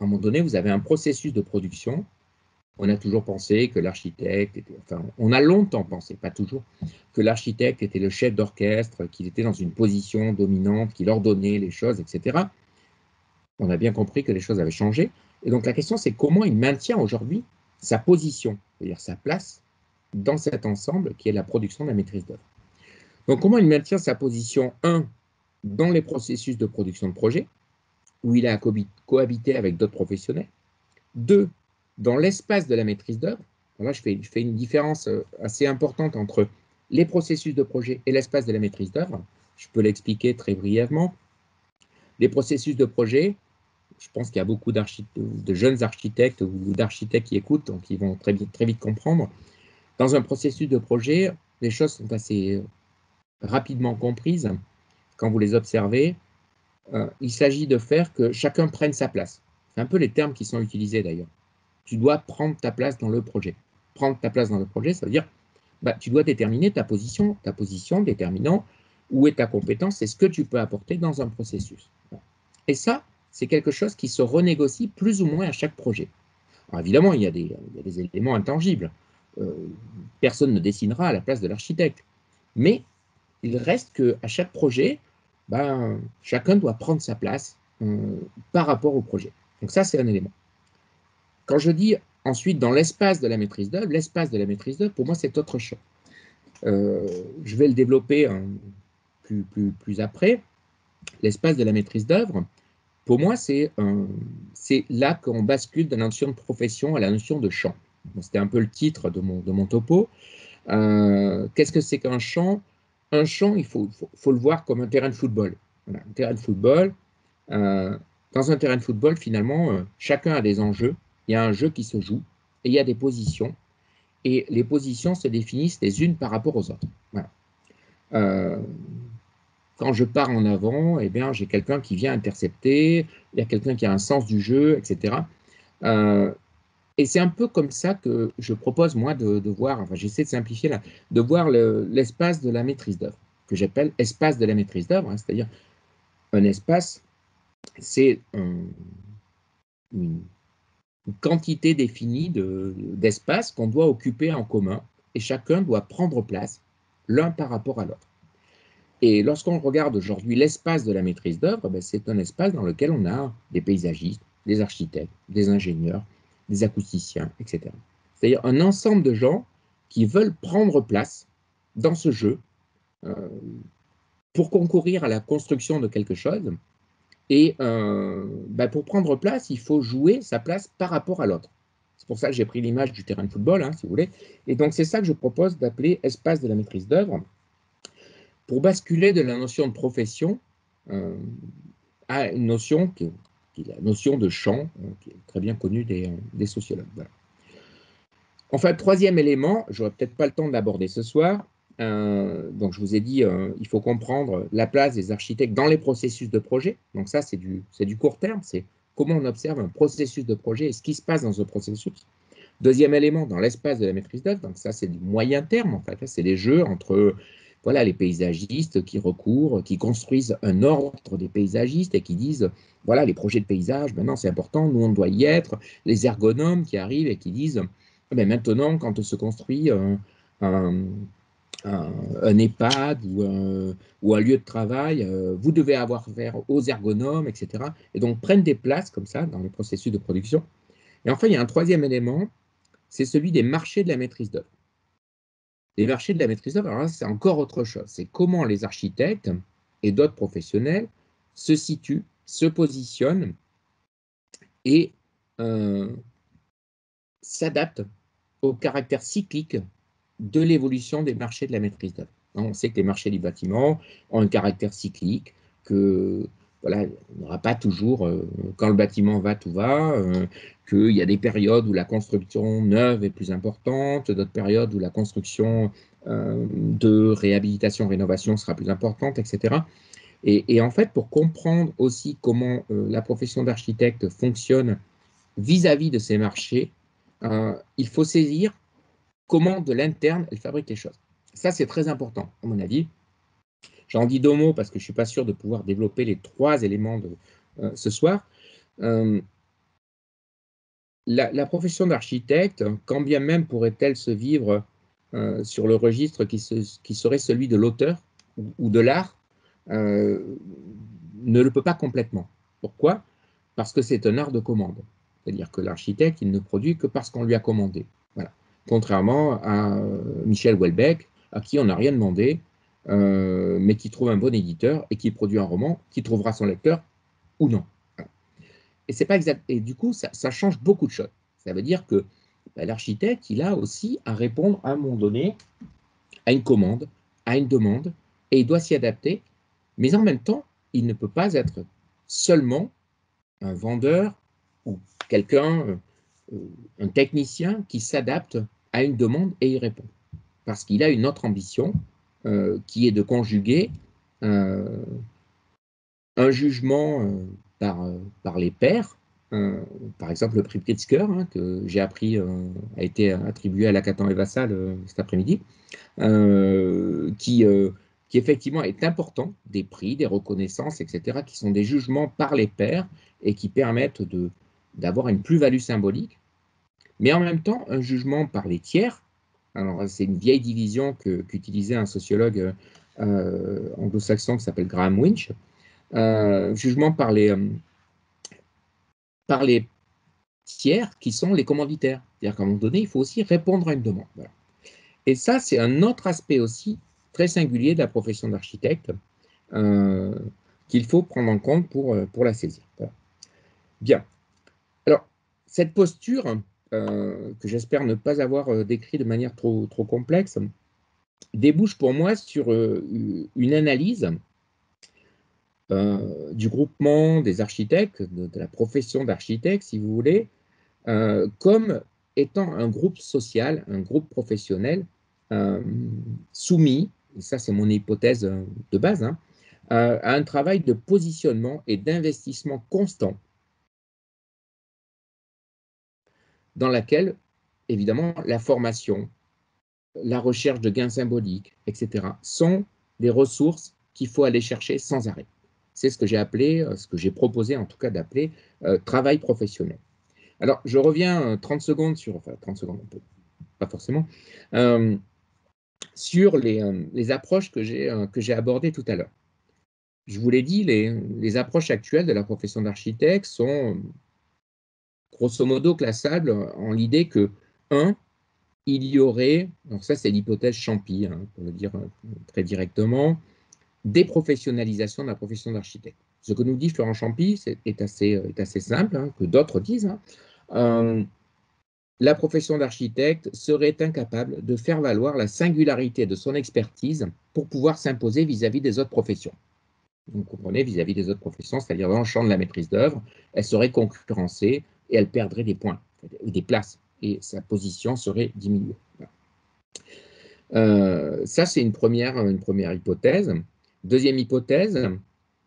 moment donné, vous avez un processus de production. On a toujours pensé que l'architecte, enfin, on a longtemps pensé, pas toujours, que l'architecte était le chef d'orchestre, qu'il était dans une position dominante, qu'il ordonnait les choses, et cetera. On a bien compris que les choses avaient changé. Et donc, la question, c'est comment il maintient aujourd'hui sa position, c'est-à-dire sa place, dans cet ensemble qui est la production de la maîtrise d'œuvre. Donc, comment il maintient sa position, un, dans les processus de production de projet, où il a cohabité avec d'autres professionnels, deux, dans l'espace de la maîtrise d'œuvre. Là, je fais, je fais une différence assez importante entre les processus de projet et l'espace de la maîtrise d'œuvre. Je peux l'expliquer très brièvement. Les processus de projet, je pense qu'il y a beaucoup de jeunes architectes ou d'architectes qui écoutent, donc ils vont très vite, très vite comprendre. Dans un processus de projet, les choses sont assez rapidement comprises. Quand vous les observez, euh, il s'agit de faire que chacun prenne sa place. C'est un peu les termes qui sont utilisés d'ailleurs. Tu dois prendre ta place dans le projet. Prendre ta place dans le projet, ça veut dire bah, tu dois déterminer ta position, ta position déterminant où est ta compétence et ce que tu peux apporter dans un processus. Et ça, c'est quelque chose qui se renégocie plus ou moins à chaque projet. Alors évidemment, il y a des, il y a des éléments intangibles. Euh, personne ne dessinera à la place de l'architecte. Mais il reste qu'à chaque projet, ben, chacun doit prendre sa place euh, par rapport au projet. Donc ça, c'est un élément. Quand je dis ensuite dans l'espace de la maîtrise d'œuvre, l'espace de la maîtrise d'œuvre, pour moi, c'est autre chose. Euh, je vais le développer hein, plus, plus, plus après. L'espace de la maîtrise d'œuvre, pour moi, c'est euh, là qu'on bascule de la notion de profession à la notion de champ. C'était un peu le titre de mon, de mon topo. Euh, Qu'est-ce que c'est qu'un champ? Un champ, il faut, faut, faut le voir comme un terrain de football. Voilà, un terrain de football. Euh, dans un terrain de football, finalement, euh, chacun a des enjeux. Il y a un jeu qui se joue et il y a des positions. Et les positions se définissent les unes par rapport aux autres. Voilà. Euh, quand je pars en avant, eh bien, j'ai quelqu'un qui vient intercepter, il y a quelqu'un qui a un sens du jeu, et cetera. Euh, Et c'est un peu comme ça que je propose, moi, de, de voir, enfin j'essaie de simplifier là, de voir l'espace le, de la maîtrise d'œuvre, que j'appelle espace de la maîtrise d'œuvre, hein, c'est-à-dire un espace, c'est un, une, une quantité définie d'espace de, qu'on doit occuper en commun, et chacun doit prendre place, l'un par rapport à l'autre. Et lorsqu'on regarde aujourd'hui l'espace de la maîtrise d'œuvre, ben, c'est un espace dans lequel on a des paysagistes, des architectes, des ingénieurs, des acousticiens, et cetera. C'est-à-dire un ensemble de gens qui veulent prendre place dans ce jeu euh, pour concourir à la construction de quelque chose. Et euh, ben pour prendre place, il faut jouer sa place par rapport à l'autre. C'est pour ça que j'ai pris l'image du terrain de football, hein, si vous voulez. Et donc, c'est ça que je propose d'appeler espace de la maîtrise d'œuvre pour basculer de la notion de profession euh, à une notion qui est qui est la notion de champ, qui est très bien connue des, des sociologues. Voilà. Enfin, troisième élément, je n'aurai peut-être pas le temps de l'aborder ce soir, euh, donc je vous ai dit, euh, il faut comprendre la place des architectes dans les processus de projet, donc ça c'est du, c'est du court terme, c'est comment on observe un processus de projet et ce qui se passe dans ce processus. Deuxième élément, dans l'espace de la maîtrise d'œuvre, donc ça c'est du moyen terme en fait, hein, c'est les jeux entre... Voilà, les paysagistes qui recourent, qui construisent un ordre des paysagistes et qui disent, voilà, les projets de paysage, maintenant c'est important, nous on doit y être. Les ergonomes qui arrivent et qui disent, eh bien, maintenant quand on se construit un, un, un, un EHPAD ou un, ou un lieu de travail, vous devez avoir affaire aux ergonomes, et cetera. Et donc prennent des places comme ça dans les processus de production. Et enfin, il y a un troisième élément, c'est celui des marchés de la maîtrise d'œuvre. Les marchés de la maîtrise d'œuvre, alors là, c'est encore autre chose. C'est comment les architectes et d'autres professionnels se situent, se positionnent et euh, s'adaptent au caractère cyclique de l'évolution des marchés de la maîtrise d'œuvre. On sait que les marchés du bâtiment ont un caractère cyclique, que voilà, on n'aura pas toujours, euh, quand le bâtiment va, tout va, euh, qu'il y a des périodes où la construction neuve est plus importante, d'autres périodes où la construction euh, de réhabilitation, rénovation sera plus importante, et cetera. Et, et en fait, pour comprendre aussi comment euh, la profession d'architecte fonctionne vis-à-vis de ces marchés, euh, il faut saisir comment de l'interne elle fabrique les choses. Ça, c'est très important, à mon avis. J'en dis deux mots parce que je ne suis pas sûr de pouvoir développer les trois éléments de euh, ce soir. Euh, la, la profession d'architecte, quand bien même pourrait-elle se vivre euh, sur le registre qui, se, qui serait celui de l'auteur ou, ou de l'art, euh, ne le peut pas complètement. Pourquoi? Parce que c'est un art de commande. C'est-à-dire que l'architecte, il ne produit que parce qu'on lui a commandé. Voilà. Contrairement à Michel Houellebecq, à qui on n'a rien demandé, euh, mais qui trouve un bon éditeur et qui produit un roman qui trouvera son lecteur ou non. Voilà. Et c'est pas exact. Et du coup, ça, ça change beaucoup de choses. Ça veut dire que ben, l'architecte, il a aussi à répondre à un moment donné à une commande, à une demande, et il doit s'y adapter. Mais en même temps, il ne peut pas être seulement un vendeur ou quelqu'un, un technicien qui s'adapte à une demande et y répond. Parce qu'il a une autre ambition euh, qui est de conjuguer euh, un jugement euh, par, euh, par les pairs. Euh, par exemple, le prix Pritzker, hein, que j'ai appris, euh, a été attribué à Lacaton et Vassal euh, cet après-midi, euh, qui... Euh, qui effectivement est important, des prix, des reconnaissances, et cetera, qui sont des jugements par les pairs et qui permettent d'avoir une plus-value symbolique, mais en même temps, un jugement par les tiers. Alors, c'est une vieille division que, qu'utilisait un sociologue euh, anglo-saxon qui s'appelle Graham Winch, euh, jugement par les, euh, par les tiers qui sont les commanditaires. C'est-à-dire qu'à un moment donné, il faut aussi répondre à une demande. Voilà. Et ça, c'est un autre aspect aussi très singulier de la profession d'architecte euh, qu'il faut prendre en compte pour, pour la saisir. Voilà. Bien. Alors, cette posture, euh, que j'espère ne pas avoir décrite de manière trop, trop complexe, débouche pour moi sur euh, une analyse euh, du groupement des architectes, de, de la profession d'architecte, si vous voulez, euh, comme étant un groupe social, un groupe professionnel euh, soumis, et ça c'est mon hypothèse de base, hein, à un travail de positionnement et d'investissement constant, dans laquelle, évidemment, la formation, la recherche de gains symboliques, et cetera, sont des ressources qu'il faut aller chercher sans arrêt. C'est ce que j'ai appelé, ce que j'ai proposé en tout cas d'appeler euh, travail professionnel. Alors, je reviens trente secondes sur, enfin trente secondes, on peut, pas forcément, euh, sur les, euh, les approches que j'ai euh, que j'ai abordées tout à l'heure. Je vous l'ai dit, les, les approches actuelles de la profession d'architecte sont grosso modo classables en l'idée que, un, il y aurait, donc ça c'est l'hypothèse Champy, hein, pour le dire très directement, déprofessionnalisation de la profession d'architecte. Ce que nous dit Florent Champy est, est, assez, est assez simple, hein, que d'autres disent, hein. euh, La profession d'architecte serait incapable de faire valoir la singularité de son expertise pour pouvoir s'imposer vis-à-vis des autres professions. Vous comprenez, vis-à-vis des autres professions, c'est-à-dire dans le champ de la maîtrise d'œuvre, elle serait concurrencée et elle perdrait des points, des places, et sa position serait diminuée. Voilà. Euh, ça, c'est une première, une première hypothèse. Deuxième hypothèse,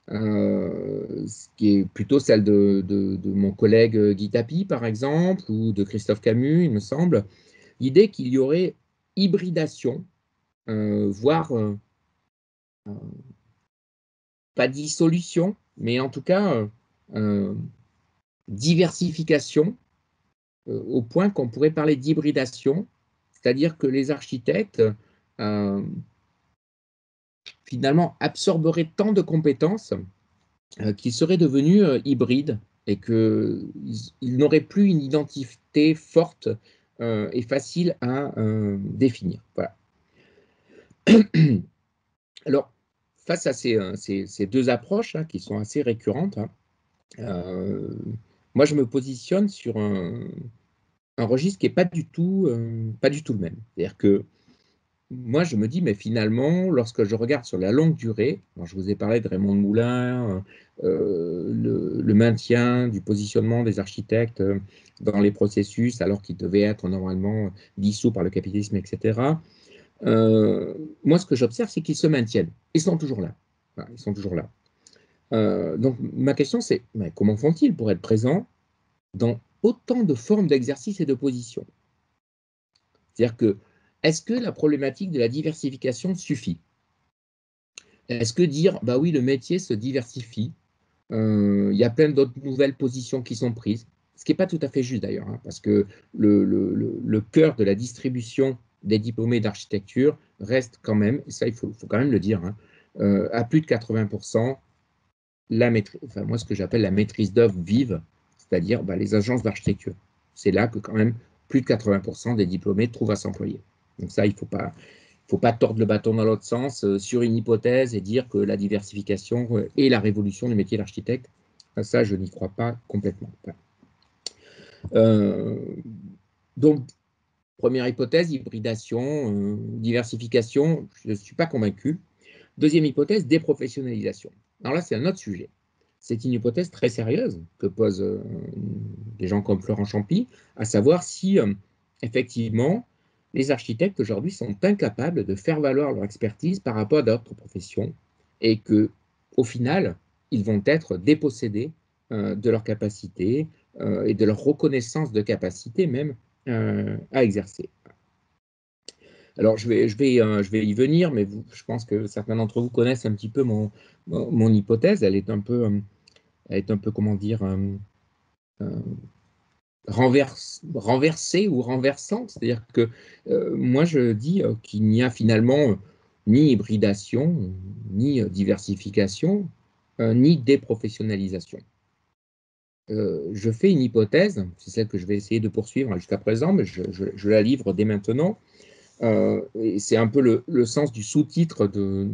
Euh, ce qui est plutôt celle de, de, de mon collègue Guy Tapie, par exemple, ou de Christophe Camus, il me semble, l'idée qu'il y aurait hybridation, euh, voire euh, euh, pas dissolution, mais en tout cas euh, euh, diversification, euh, au point qu'on pourrait parler d'hybridation, c'est-à-dire que les architectes euh, finalement absorberait tant de compétences euh, qu'ils seraient devenus euh, hybrides et qu'ils n'auraient plus une identité forte euh, et facile à euh, définir. Voilà. Alors, face à ces, ces, ces deux approches, hein, qui sont assez récurrentes, hein, euh, moi je me positionne sur un, un registre qui n'est pas du tout, euh, pas du tout le même. C'est-à-dire que moi, je me dis, mais finalement, lorsque je regarde sur la longue durée, alors je vous ai parlé de Raymond Moulin, euh, le, le maintien du positionnement des architectes dans les processus, alors qu'ils devaient être normalement dissous par le capitalisme, et cetera. Euh, moi, ce que j'observe, c'est qu'ils se maintiennent. Ils sont toujours là. Enfin, ils sont toujours là. Euh, donc, ma question, c'est mais comment font-ils pour être présents dans autant de formes d'exercice et de positions? C'est-à-dire que est-ce que la problématique de la diversification suffit? Est-ce que dire, bah oui, le métier se diversifie, euh, il y a plein d'autres nouvelles positions qui sont prises, ce qui n'est pas tout à fait juste d'ailleurs, hein, parce que le, le, le, le cœur de la distribution des diplômés d'architecture reste quand même, et ça il faut, faut quand même le dire, hein, euh, à plus de quatre-vingts pour cent, la maîtrise, enfin moi ce que j'appelle la maîtrise d'œuvre vive, c'est-à-dire bah, les agences d'architecture. C'est là que quand même plus de quatre-vingts pour cent des diplômés trouvent à s'employer. Donc ça, il ne faut pas, faut pas tordre le bâton dans l'autre sens euh, sur une hypothèse et dire que la diversification euh, est la révolution du métier d'architecte. Enfin, ça, je n'y crois pas complètement. Voilà. Euh, donc, première hypothèse, hybridation, euh, diversification, je ne suis pas convaincu. Deuxième hypothèse, déprofessionnalisation. Alors là, c'est un autre sujet. C'est une hypothèse très sérieuse que posent euh, des gens comme Florent Champy, à savoir si, euh, effectivement, les architectes aujourd'hui sont incapables de faire valoir leur expertise par rapport à d'autres professions et qu'au final, ils vont être dépossédés euh, de leur capacité euh, et de leur reconnaissance de capacité même euh, à exercer. Alors, je vais, je, vais, euh, je vais y venir, mais vous, je pense que certains d'entre vous connaissent un petit peu mon, mon, mon hypothèse. Elle est un peu, euh, elle est un peu comment dire, euh, euh, renverse, renversée ou renversante. C'est-à-dire que euh, moi, je dis euh, qu'il n'y a finalement euh, ni hybridation, ni euh, diversification, euh, ni déprofessionnalisation. Euh, je fais une hypothèse, c'est celle que je vais essayer de poursuivre jusqu'à présent, mais je, je, je la livre dès maintenant. Euh, c'est un peu le, le sens du sous-titre de,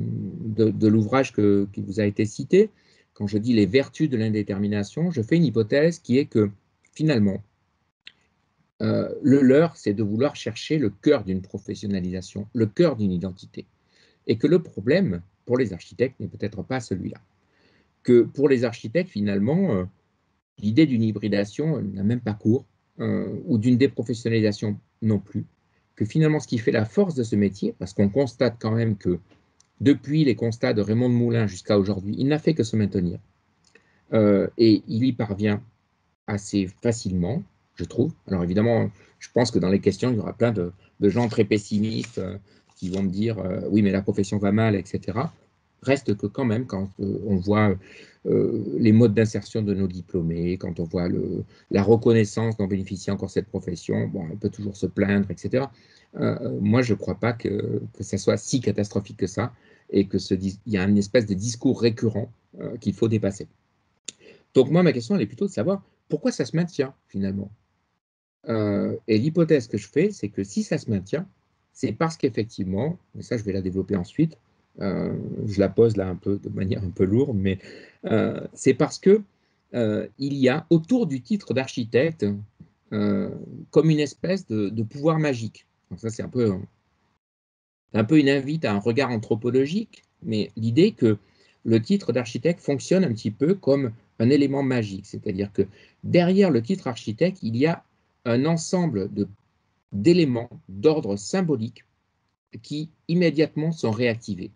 de, de l'ouvrage qui vous a été cité. Quand je dis les vertus de l'indétermination, je fais une hypothèse qui est que, finalement, euh, le leurre, c'est de vouloir chercher le cœur d'une professionnalisation, le cœur d'une identité. Et que le problème, pour les architectes, n'est peut-être pas celui-là. Que pour les architectes, finalement, euh, l'idée d'une hybridation n'a même pas cours, euh, ou d'une déprofessionnalisation non plus. Que finalement, ce qui fait la force de ce métier, parce qu'on constate quand même que depuis les constats de Raymond Moulin jusqu'à aujourd'hui, il n'a fait que se maintenir. Euh, et il y parvient assez facilement, je trouve. Alors évidemment, je pense que dans les questions, il y aura plein de, de gens très pessimistes euh, qui vont me dire euh, « oui, mais la profession va mal, et cetera » Reste que quand même, quand euh, on voit euh, les modes d'insertion de nos diplômés, quand on voit le, la reconnaissance dont bénéficie encore cette profession, bon, on peut toujours se plaindre, et cetera. Euh, moi, je ne crois pas que, que ça soit si catastrophique que ça et qu'il y a une espèce de discours récurrent euh, qu'il faut dépasser. Donc moi, ma question, elle est plutôt de savoir pourquoi ça se maintient, finalement. Euh, et l'hypothèse que je fais, c'est que si ça se maintient, c'est parce qu'effectivement, mais ça, je vais la développer ensuite, Euh, je la pose là un peu de manière un peu lourde, mais euh, c'est parce que euh, il y a autour du titre d'architecte euh, comme une espèce de, de pouvoir magique. Donc ça, c'est un peu un peu une invite à un regard anthropologique, mais l'idée que le titre d'architecte fonctionne un petit peu comme un élément magique, c'est-à-dire que derrière le titre architecte, il y a un ensemble de d'éléments d'ordre symbolique qui immédiatement sont réactivés.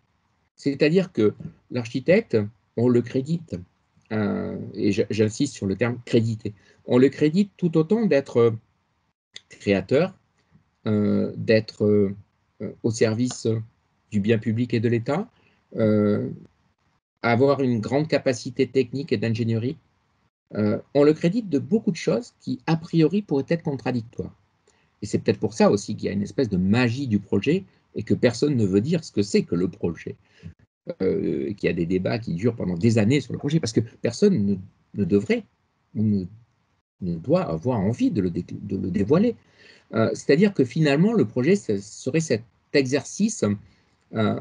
C'est-à-dire que l'architecte, on le crédite, euh, et j'insiste sur le terme crédité, on le crédite tout autant d'être créateur, euh, d'être euh, au service du bien public et de l'État, euh, avoir une grande capacité technique et d'ingénierie. Euh, on le crédite de beaucoup de choses qui, a priori, pourraient être contradictoires. Et c'est peut-être pour ça aussi qu'il y a une espèce de magie du projet et que personne ne veut dire ce que c'est que le projet, euh, qu'il y a des débats qui durent pendant des années sur le projet, parce que personne ne, ne devrait ou ne, ne doit avoir envie de le, dé, de le dévoiler. Euh, C'est-à-dire que finalement, le projet serait cet exercice euh,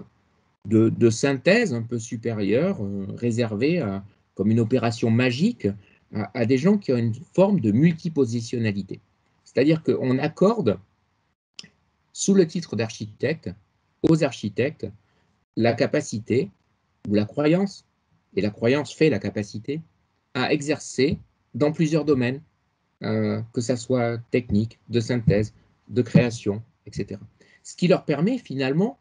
de, de synthèse un peu supérieur, euh, réservé à, comme une opération magique à, à des gens qui ont une forme de multipositionnalité. C'est-à-dire qu'on accorde, sous le titre d'architecte, aux architectes, la capacité ou la croyance, et la croyance fait la capacité, à exercer dans plusieurs domaines, euh, que ça soit technique, de synthèse, de création, et cetera. Ce qui leur permet finalement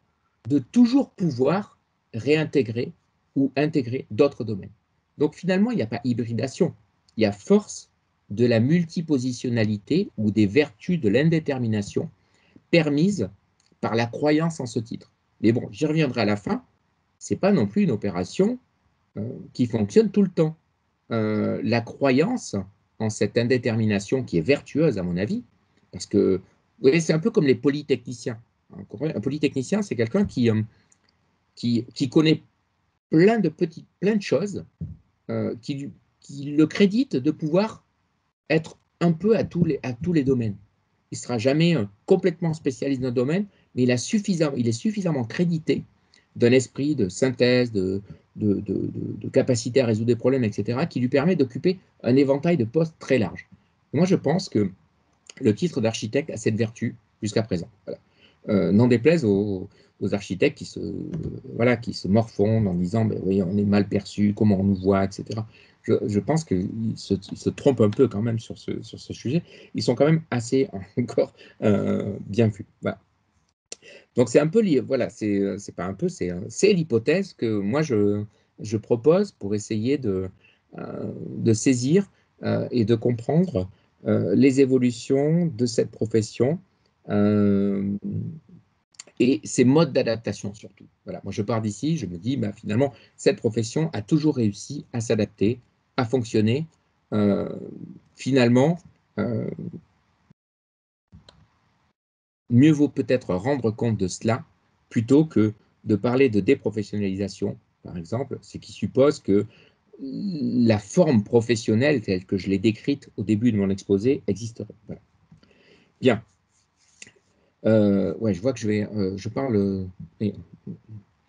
de toujours pouvoir réintégrer ou intégrer d'autres domaines. Donc finalement, il n'y a pas hybridation, il y a force de la multipositionnalité ou des vertus de l'indétermination permises par la croyance en ce titre. Mais bon, j'y reviendrai à la fin, ce n'est pas non plus une opération euh, qui fonctionne tout le temps. Euh, la croyance en cette indétermination qui est vertueuse à mon avis, parce que vous voyez, c'est un peu comme les polytechniciens. Hein, un polytechnicien, c'est quelqu'un qui, euh, qui, qui connaît plein de petites, plein de choses, euh, qui, qui le crédite de pouvoir être un peu à tous les, à tous les domaines. Il ne sera jamais euh, complètement spécialiste d'un domaine, mais il, a suffisamment, il est suffisamment crédité d'un esprit de synthèse, de, de, de, de, de capacité à résoudre des problèmes, et cetera, qui lui permet d'occuper un éventail de postes très large. Et moi, je pense que le titre d'architecte a cette vertu jusqu'à présent. Voilà. Euh, n'en déplaise aux, aux architectes qui se, euh, voilà, qui se morfondent en disant ben, « oui, on est mal perçu, comment on nous voit, et cetera » Je, je pense qu'ils se, se trompent un peu quand même sur ce, sur ce sujet. Ils sont quand même assez encore euh, bien vus. Voilà. Donc c'est un peu, voilà, c'est pas un peu, c'est l'hypothèse que moi je, je propose pour essayer de, euh, de saisir euh, et de comprendre euh, les évolutions de cette profession euh, et ses modes d'adaptation surtout. Voilà, moi je pars d'ici, je me dis bah, finalement cette profession a toujours réussi à s'adapter, à fonctionner, euh, finalement euh, mieux vaut peut-être rendre compte de cela plutôt que de parler de déprofessionnalisation par exemple, ce qui suppose que la forme professionnelle telle que je l'ai décrite au début de mon exposé existerait. Voilà. Bien. Euh, ouais, je vois que je vais, euh, je parle, euh,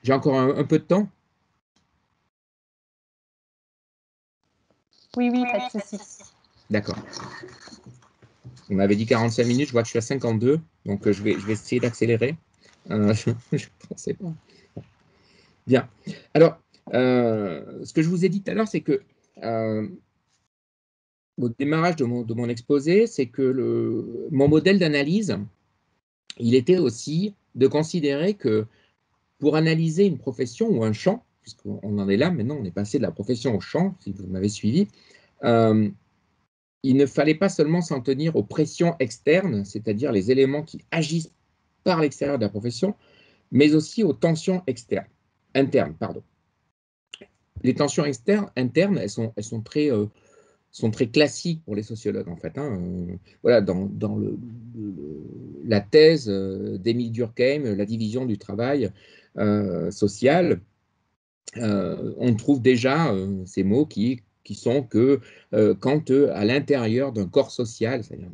j'ai encore un, un peu de temps. Oui, oui, pas de souci. D'accord. On m'avait dit quarante-cinq minutes, je vois que je suis à cinquante-deux, donc euh, je, vais, je vais essayer d'accélérer. Euh, je ne pensais pas. Bien. Alors, euh, ce que je vous ai dit tout à l'heure, c'est que euh, au démarrage de mon, de mon exposé, c'est que le, mon modèle d'analyse, il était aussi de considérer que pour analyser une profession ou un champ, puisqu'on en est là, maintenant on est passé de la profession au champ, si vous m'avez suivi, euh, il ne fallait pas seulement s'en tenir aux pressions externes, c'est-à-dire les éléments qui agissent par l'extérieur de la profession, mais aussi aux tensions externes, internes. Pardon. Les tensions externes, internes, elles sont, elles sont très... Euh, sont très classiques pour les sociologues en fait. Hein. Euh, voilà, dans, dans le, le, la thèse d'Emile Durkheim, la division du travail euh, social, euh, on trouve déjà euh, ces mots qui, qui sont que euh, quand euh, à l'intérieur d'un corps social, c'est-à-dire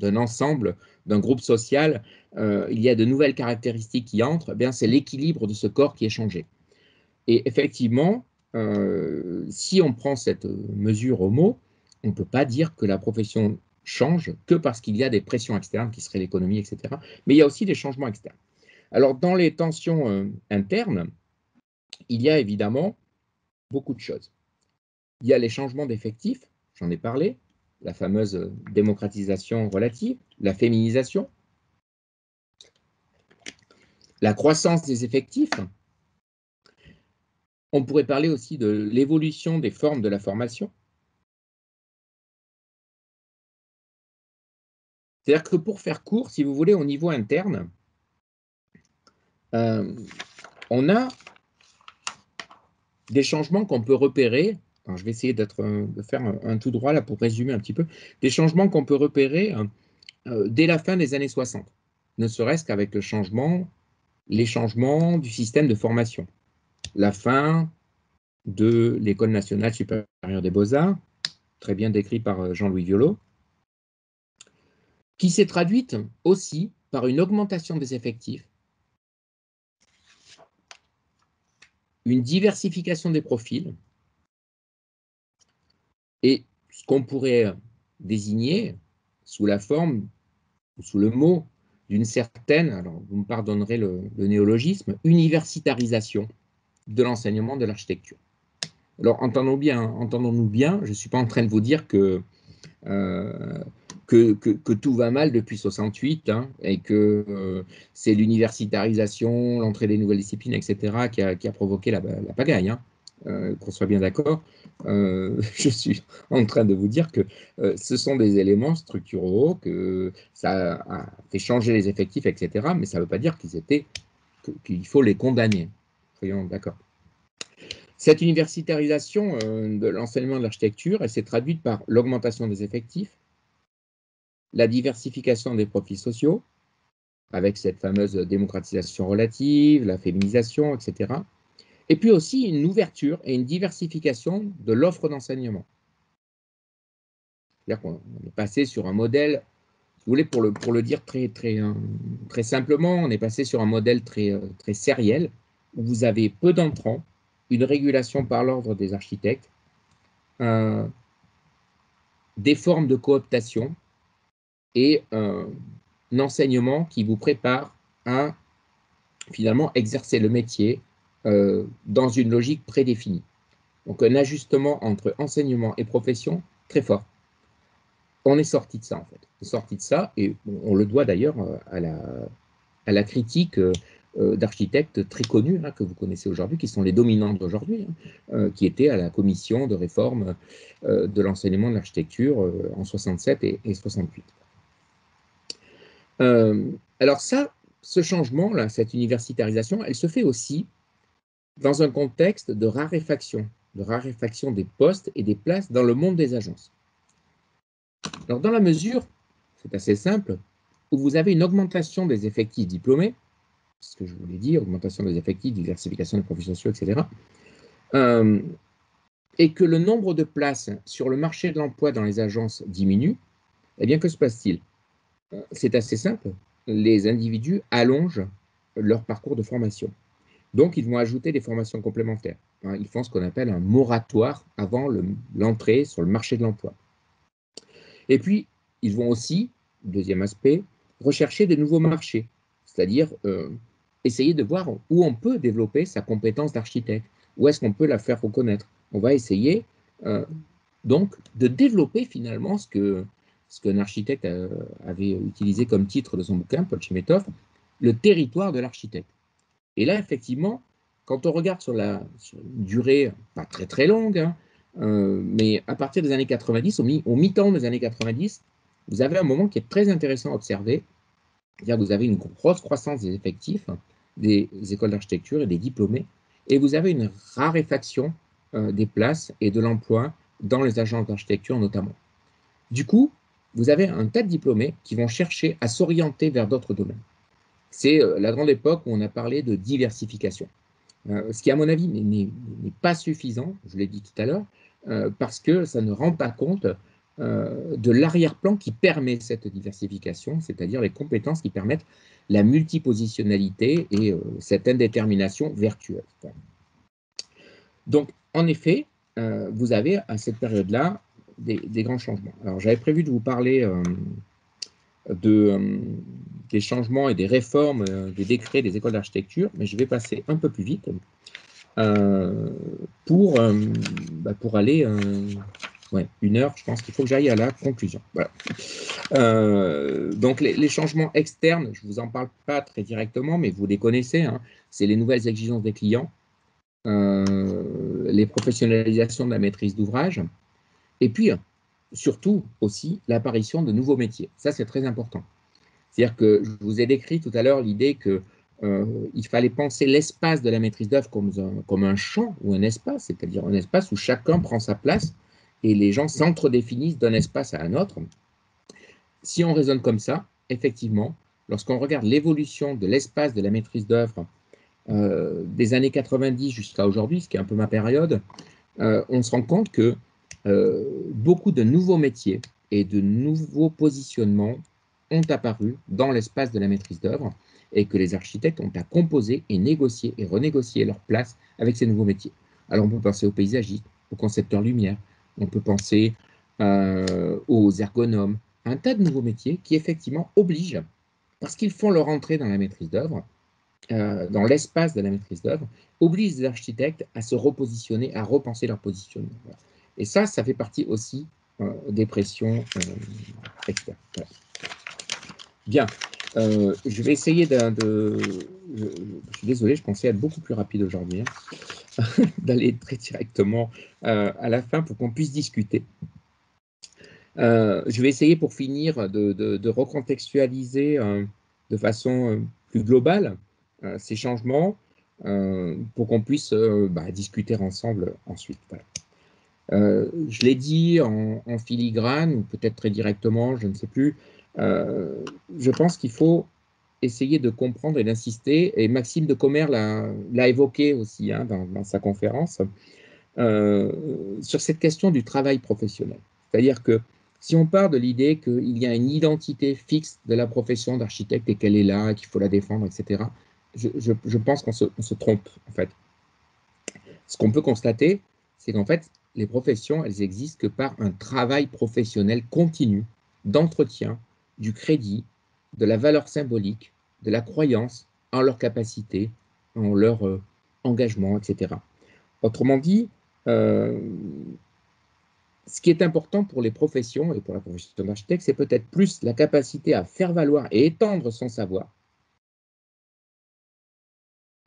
d'un ensemble, d'un groupe social, euh, il y a de nouvelles caractéristiques qui entrent, eh bien c'est l'équilibre de ce corps qui est changé. Et effectivement, Euh, si on prend cette mesure au mot, on ne peut pas dire que la profession change que parce qu'il y a des pressions externes qui seraient l'économie, et cetera. Mais il y a aussi des changements externes. Alors, dans les tensions euh, internes, il y a évidemment beaucoup de choses. Il y a les changements d'effectifs, j'en ai parlé, la fameuse démocratisation relative, la féminisation, la croissance des effectifs. On pourrait parler aussi de l'évolution des formes de la formation. C'est-à-dire que pour faire court, si vous voulez, au niveau interne, euh, on a des changements qu'on peut repérer. Alors, je vais essayer d'être, de faire un, un tout droit là pour résumer un petit peu. Des changements qu'on peut repérer euh, dès la fin des années soixante, ne serait-ce qu'avec le changement, les changements du système de formation. La fin de l'École nationale supérieure des beaux-arts, très bien décrit par Jean-Louis Violo, qui s'est traduite aussi par une augmentation des effectifs, une diversification des profils, et ce qu'on pourrait désigner sous la forme, ou sous le mot d'une certaine, alors vous me pardonnerez le, le néologisme, universitarisation de l'enseignement de l'architecture. Alors, entendons-nous bien, entendons-nous bien, je ne suis pas en train de vous dire que, euh, que, que, que tout va mal depuis soixante-huit, hein, et que euh, c'est l'universitarisation, l'entrée des nouvelles disciplines, et cetera, qui a, qui a provoqué la, la pagaille, hein, euh, qu'on soit bien d'accord. Euh, je suis en train de vous dire que euh, ce sont des éléments structuraux, que ça a fait changer les effectifs, et cetera, mais ça ne veut pas dire qu'ils étaient, qu'il faut les condamner. D'accord. Cette universitarisation euh, de l'enseignement de l'architecture, elle s'est traduite par l'augmentation des effectifs, la diversification des profils sociaux, avec cette fameuse démocratisation relative, la féminisation, et cetera. Et puis aussi une ouverture et une diversification de l'offre d'enseignement. C'est-à-dire qu'on est passé sur un modèle, si vous voulez, pour le, pour le dire très, très, très simplement, on est passé sur un modèle très, très sériel, où vous avez peu d'entrants, une régulation par l'ordre des architectes, euh, des formes de cooptation et euh, un enseignement qui vous prépare à finalement exercer le métier euh, dans une logique prédéfinie. Donc un ajustement entre enseignement et profession très fort. On est sorti de ça en fait. On est sorti de ça et on le doit d'ailleurs à la, à la critique euh, d'architectes très connus hein, que vous connaissez aujourd'hui, qui sont les dominants d'aujourd'hui, hein, euh, qui étaient à la commission de réforme euh, de l'enseignement de l'architecture euh, en soixante-sept et, et soixante-huit. Euh, alors ça, ce changement-là, cette universitarisation, elle se fait aussi dans un contexte de raréfaction, de raréfaction des postes et des places dans le monde des agences. Alors dans la mesure, c'est assez simple, où vous avez une augmentation des effectifs diplômés, ce que je voulais dire, augmentation des effectifs, diversification des profils sociaux, et cetera. Euh, et que le nombre de places sur le marché de l'emploi dans les agences diminue, eh bien, que se passe-t-il? C'est assez simple. Les individus allongent leur parcours de formation. Donc, ils vont ajouter des formations complémentaires. Ils font ce qu'on appelle un moratoire avant l'entrée sur le marché de l'emploi. Et puis, ils vont aussi, deuxième aspect, rechercher de nouveaux marchés, c'est-à-dire euh, essayer de voir où on peut développer sa compétence d'architecte, où est-ce qu'on peut la faire reconnaître. On va essayer euh, donc de développer finalement ce que ce qu'un architecte euh, avait utilisé comme titre de son bouquin, Paul Chemetov, le territoire de l'architecte. Et là, effectivement, quand on regarde sur la sur une durée pas très très longue, hein, euh, mais à partir des années quatre-vingt-dix, au, mi, au mi-temps des années quatre-vingt-dix, vous avez un moment qui est très intéressant à observer. C'est-à-dire que vous avez une grosse croissance des effectifs, des écoles d'architecture et des diplômés, et vous avez une raréfaction euh, des places et de l'emploi dans les agences d'architecture notamment. Du coup, vous avez un tas de diplômés qui vont chercher à s'orienter vers d'autres domaines. C'est euh, la grande époque où on a parlé de diversification. Euh, ce qui, à mon avis, n'est pas suffisant, je l'ai dit tout à l'heure, euh, parce que ça ne rend pas compte Euh, de l'arrière-plan qui permet cette diversification, c'est-à-dire les compétences qui permettent la multipositionnalité et euh, cette indétermination vertueuse. Donc, en effet, euh, vous avez à cette période-là des, des grands changements. Alors, j'avais prévu de vous parler euh, de, euh, des changements et des réformes, euh, des décrets des écoles d'architecture, mais je vais passer un peu plus vite euh, pour, euh, bah, pour aller... Euh, Ouais, une heure, je pense qu'il faut que j'aille à la conclusion. Voilà. Euh, donc, les, les changements externes, je ne vous en parle pas très directement, mais vous les connaissez. Hein, c'est les nouvelles exigences des clients, euh, les professionnalisations de la maîtrise d'ouvrage, et puis, surtout, aussi, l'apparition de nouveaux métiers. Ça, c'est très important. C'est-à-dire que je vous ai décrit tout à l'heure l'idée que Euh, il fallait penser l'espace de la maîtrise d'œuvre comme un, comme un champ ou un espace, c'est-à-dire un espace où chacun prend sa place, et les gens s'entre-définissent d'un espace à un autre. Si on raisonne comme ça, effectivement, lorsqu'on regarde l'évolution de l'espace de la maîtrise d'œuvre euh, des années quatre-vingt-dix jusqu'à aujourd'hui, ce qui est un peu ma période, euh, on se rend compte que euh, beaucoup de nouveaux métiers et de nouveaux positionnements ont apparu dans l'espace de la maîtrise d'œuvre et que les architectes ont à composer et négocier et renégocier leur place avec ces nouveaux métiers. Alors on peut penser aux paysagistes, aux concepteurs lumière, on peut penser euh, aux ergonomes, un tas de nouveaux métiers qui effectivement obligent, parce qu'ils font leur entrée dans la maîtrise d'œuvre, euh, dans l'espace de la maîtrise d'œuvre, obligent les architectes à se repositionner, à repenser leur positionnement. Voilà. Et ça, ça fait partie aussi euh, des pressions euh, externes. Voilà. Bien, euh, je vais essayer de, de je, je suis désolé, je pensais être beaucoup plus rapide aujourd'hui. Hein. d'aller très directement euh, à la fin pour qu'on puisse discuter. Euh, je vais essayer pour finir de, de, de recontextualiser euh, de façon euh, plus globale euh, ces changements euh, pour qu'on puisse euh, bah, discuter ensemble ensuite. Voilà. Euh, je l'ai dit en, en filigrane, ou peut-être très directement, je ne sais plus. Euh, je pense qu'il faut essayer de comprendre et d'insister, et Maxime de Commer l'a évoqué aussi hein, dans, dans sa conférence, euh, sur cette question du travail professionnel. C'est-à-dire que Si on part de l'idée qu'il y a une identité fixe de la profession d'architecte et qu'elle est là, qu'il faut la défendre, et cetera, je, je, je pense qu'on se, on se trompe, en fait. Ce qu'on peut constater, c'est qu'en fait, les professions, elles existent que par un travail professionnel continu d'entretien, du crédit, de la valeur symbolique, de la croyance en leur capacité, en leur euh, engagement, et cetera. Autrement dit, euh, ce qui est important pour les professions et pour la profession d'architecte, c'est peut-être plus la capacité à faire valoir et étendre son savoir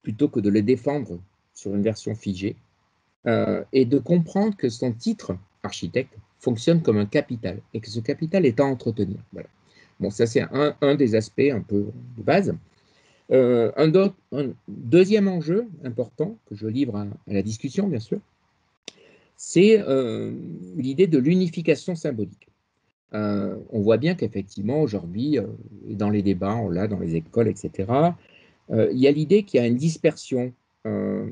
plutôt que de le défendre sur une version figée euh, et de comprendre que son titre architecte fonctionne comme un capital et que ce capital est à entretenir. Voilà. Bon, ça c'est un, un des aspects un peu de base. Euh, un, un deuxième enjeu important que je livre à, à la discussion, bien sûr, c'est euh, l'idée de l'unification symbolique. Euh, on voit bien qu'effectivement, aujourd'hui, euh, dans les débats, on l'a dans les écoles, et cetera, euh, il y a l'idée qu'il y a une dispersion, euh,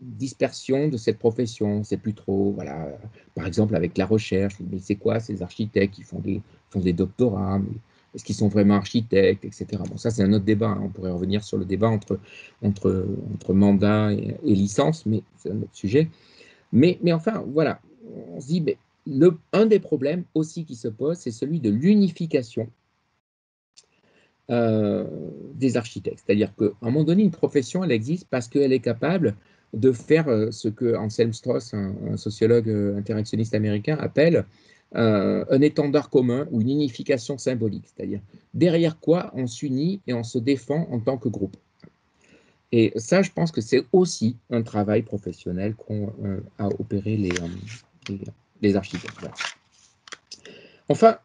dispersion de cette profession, c'est plus trop, voilà, par exemple avec la recherche, mais c'est quoi ces architectes qui font des, font des doctorats, mais est-ce qu'ils sont vraiment architectes, et cetera. Bon, ça, c'est un autre débat. Hein. On pourrait revenir sur le débat entre, entre, entre mandat et, et licence, mais c'est un autre sujet. Mais, mais enfin, voilà, on se dit, mais le, un des problèmes aussi qui se pose, c'est celui de l'unification euh, des architectes. C'est-à-dire qu'à un moment donné, une profession, elle existe parce qu'elle est capable de faire ce que Anselm Strauss, un, un sociologue interactionniste américain, appelle Euh, un étendard commun ou une unification symbolique, c'est-à-dire derrière quoi on s'unit et on se défend en tant que groupe. Et ça, je pense que c'est aussi un travail professionnel qu'ont euh, à opérer les, euh, les, les architectes. Voilà. Enfin,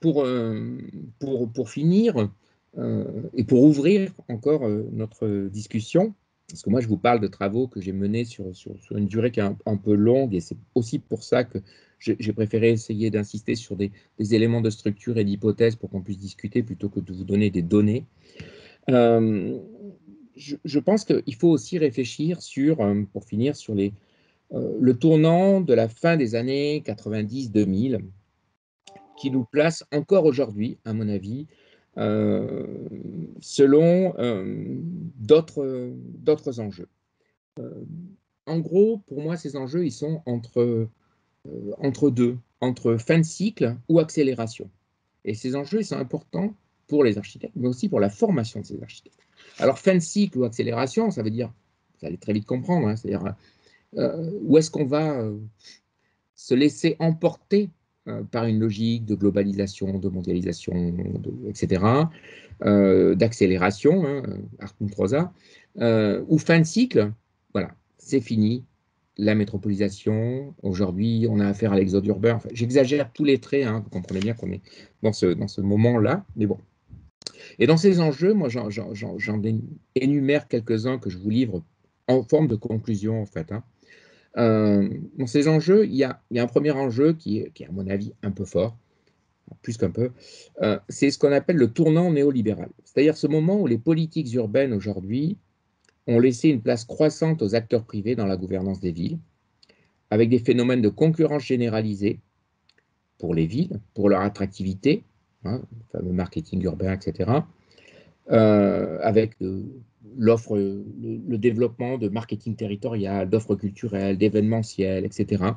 pour, euh, pour, pour finir euh, et pour ouvrir encore euh, notre discussion, parce que moi, je vous parle de travaux que j'ai menés sur, sur, sur une durée qui est un, un peu longue, et c'est aussi pour ça que j'ai préféré essayer d'insister sur des, des éléments de structure et d'hypothèses pour qu'on puisse discuter plutôt que de vous donner des données. Euh, je, je pense qu'il faut aussi réfléchir sur, pour finir, sur les, euh, le tournant de la fin des années quatre-vingt-dix deux mille, qui nous place encore aujourd'hui, à mon avis, Euh, selon euh, d'autres d'autres enjeux. Euh, en gros, pour moi, ces enjeux, ils sont entre, euh, entre deux, entre fin de cycle ou accélération. Et ces enjeux, ils sont importants pour les architectes, mais aussi pour la formation de ces architectes. Alors, fin de cycle ou accélération, ça veut dire, vous allez très vite comprendre, hein, c'est-à-dire euh, où est-ce qu'on va euh, se laisser emporter par une logique de globalisation, de mondialisation, de, et cetera, euh, d'accélération, hein, art cum prosa, euh, ou fin de cycle, voilà, c'est fini, la métropolisation, aujourd'hui on a affaire à l'exode urbain, enfin, j'exagère tous les traits, hein, vous comprenez bien qu'on est dans ce, dans ce moment-là, mais bon. Et dans ces enjeux, moi j'en j'en, j'en énumère quelques-uns que je vous livre en forme de conclusion, en fait, hein. Euh, dans ces enjeux, il y, a, il y a un premier enjeu qui est, qui est à mon avis un peu fort, plus qu'un peu, euh, c'est ce qu'on appelle le tournant néolibéral. C'est-à-dire ce moment où les politiques urbaines aujourd'hui ont laissé une place croissante aux acteurs privés dans la gouvernance des villes, avec des phénomènes de concurrence généralisée pour les villes, pour leur attractivité, hein, le fameux marketing urbain, et cetera, euh, avec de l'offre, le, le développement de marketing territorial, d'offres culturelles, d'événementiel, et cetera,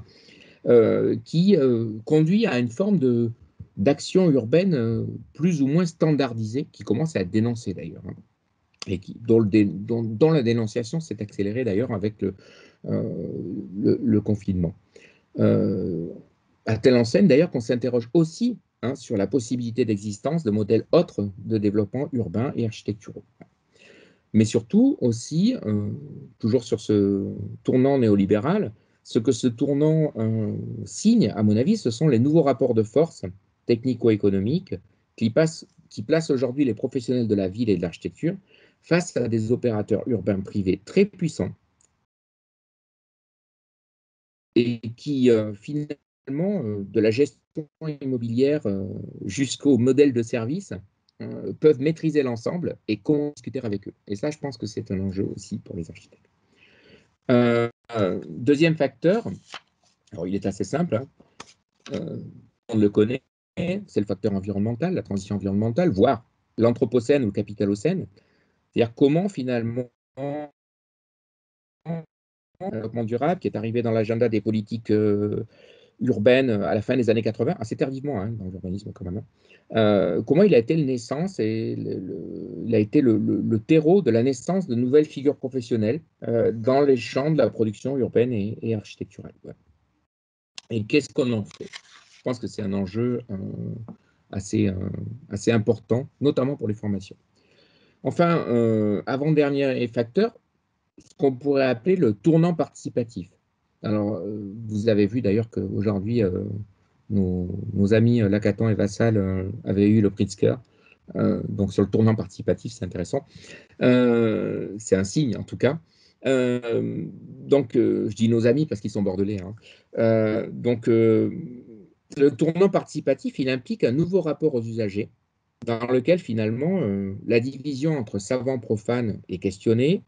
euh, qui euh, conduit à une forme de, d'action urbaine euh, plus ou moins standardisée, qui commence à être dénoncée d'ailleurs, hein, et qui, dont, le dé, dont, dont la dénonciation s'est accélérée d'ailleurs avec le, euh, le, le confinement. Euh, à telle enseigne d'ailleurs qu'on s'interroge aussi, hein, sur la possibilité d'existence de modèles autres de développement urbain et architecturaux. Mais surtout aussi, euh, toujours sur ce tournant néolibéral, ce que ce tournant euh, signe, à mon avis, ce sont les nouveaux rapports de force technico-économiques qui, qui placent aujourd'hui les professionnels de la ville et de l'architecture face à des opérateurs urbains privés très puissants et qui, euh, finalement, euh, de la gestion immobilière euh, jusqu'au modèle de service, peuvent maîtriser l'ensemble et discuter avec eux. Et ça, je pense que c'est un enjeu aussi pour les architectes. Euh, deuxième facteur, alors il est assez simple, hein, euh, on le connaît, c'est le facteur environnemental, la transition environnementale, voire l'anthropocène ou le capitalocène. C'est-à-dire comment finalement le développement durable, qui est arrivé dans l'agenda des politiques euh, urbaines à la fin des années quatre-vingts, assez tardivement hein, dans l'urbanisme quand même, euh, comment il a été la naissance et le, le, il a été le, le, le terreau de la naissance de nouvelles figures professionnelles euh, dans les champs de la production urbaine et, et architecturale. Ouais. Et qu'est-ce qu'on en fait? Je pense que c'est un enjeu euh, assez, euh, assez important, notamment pour les formations. Enfin, euh, avant-dernier facteur, ce qu'on pourrait appeler le tournant participatif. Alors, euh, vous avez vu d'ailleurs qu'aujourd'hui, euh, nos, nos amis euh, Lacaton et Vassal euh, avaient eu le prix Pritzker. Euh, donc, sur le tournant participatif, c'est intéressant. Euh, c'est un signe, en tout cas. Euh, donc, euh, je dis nos amis parce qu'ils sont bordelais. Hein. Euh, donc, euh, le tournant participatif, il implique un nouveau rapport aux usagers, dans lequel, finalement, euh, la division entre savants profanes est questionnée.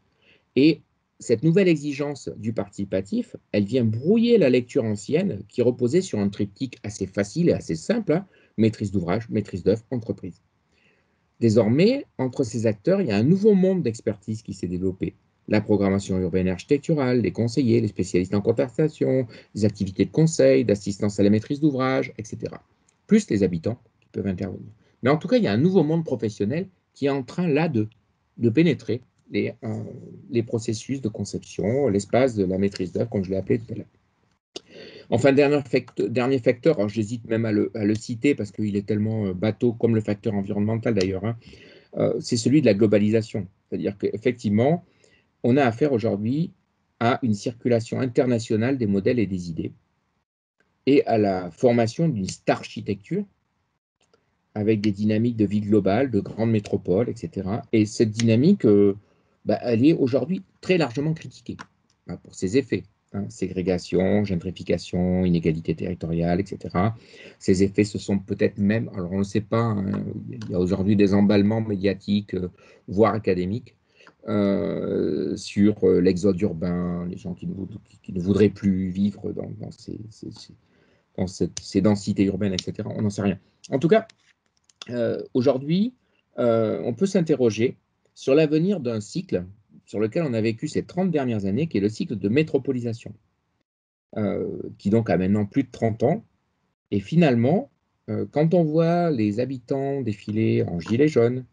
Et cette nouvelle exigence du participatif, elle vient brouiller la lecture ancienne qui reposait sur un triptyque assez facile et assez simple, hein, maîtrise d'ouvrage, maîtrise d'œuvre, entreprise. Désormais, entre ces acteurs, il y a un nouveau monde d'expertise qui s'est développé. La programmation urbaine et architecturale, les conseillers, les spécialistes en concertation, les activités de conseil, d'assistance à la maîtrise d'ouvrage, et cetera. Plus les habitants qui peuvent intervenir. Mais en tout cas, il y a un nouveau monde professionnel qui est en train là de, de pénétrer Les, euh, les processus de conception, l'espace de la maîtrise d'œuvre, comme je l'ai appelé tout à l'heure. Enfin, dernier facteur, dernier facteur j'hésite même à le, à le citer parce qu'il est tellement bateau, comme le facteur environnemental d'ailleurs, hein, euh, c'est celui de la globalisation. C'est-à-dire qu'effectivement, on a affaire aujourd'hui à une circulation internationale des modèles et des idées et à la formation d'une star architecture avec des dynamiques de vie globale, de grandes métropoles, et cetera. Et cette dynamique... Euh, Bah, elle est aujourd'hui très largement critiquée hein, pour ses effets. Hein, ségrégation, gentrification, inégalité territoriale, et cetera. Ces effets se sont peut-être même, alors on ne sait pas, hein, il y a aujourd'hui des emballements médiatiques, euh, voire académiques, euh, sur euh, l'exode urbain, les gens qui ne, qui ne voudraient plus vivre dans, dans, ces, ces, ces, dans cette, ces densités urbaines, et cetera. On n'en sait rien. En tout cas, euh, aujourd'hui, euh, on peut s'interroger sur l'avenir d'un cycle sur lequel on a vécu ces trente dernières années, qui est le cycle de métropolisation, euh, qui donc a maintenant plus de trente ans. Et finalement, euh, quand on voit les habitants défiler en gilet jaune,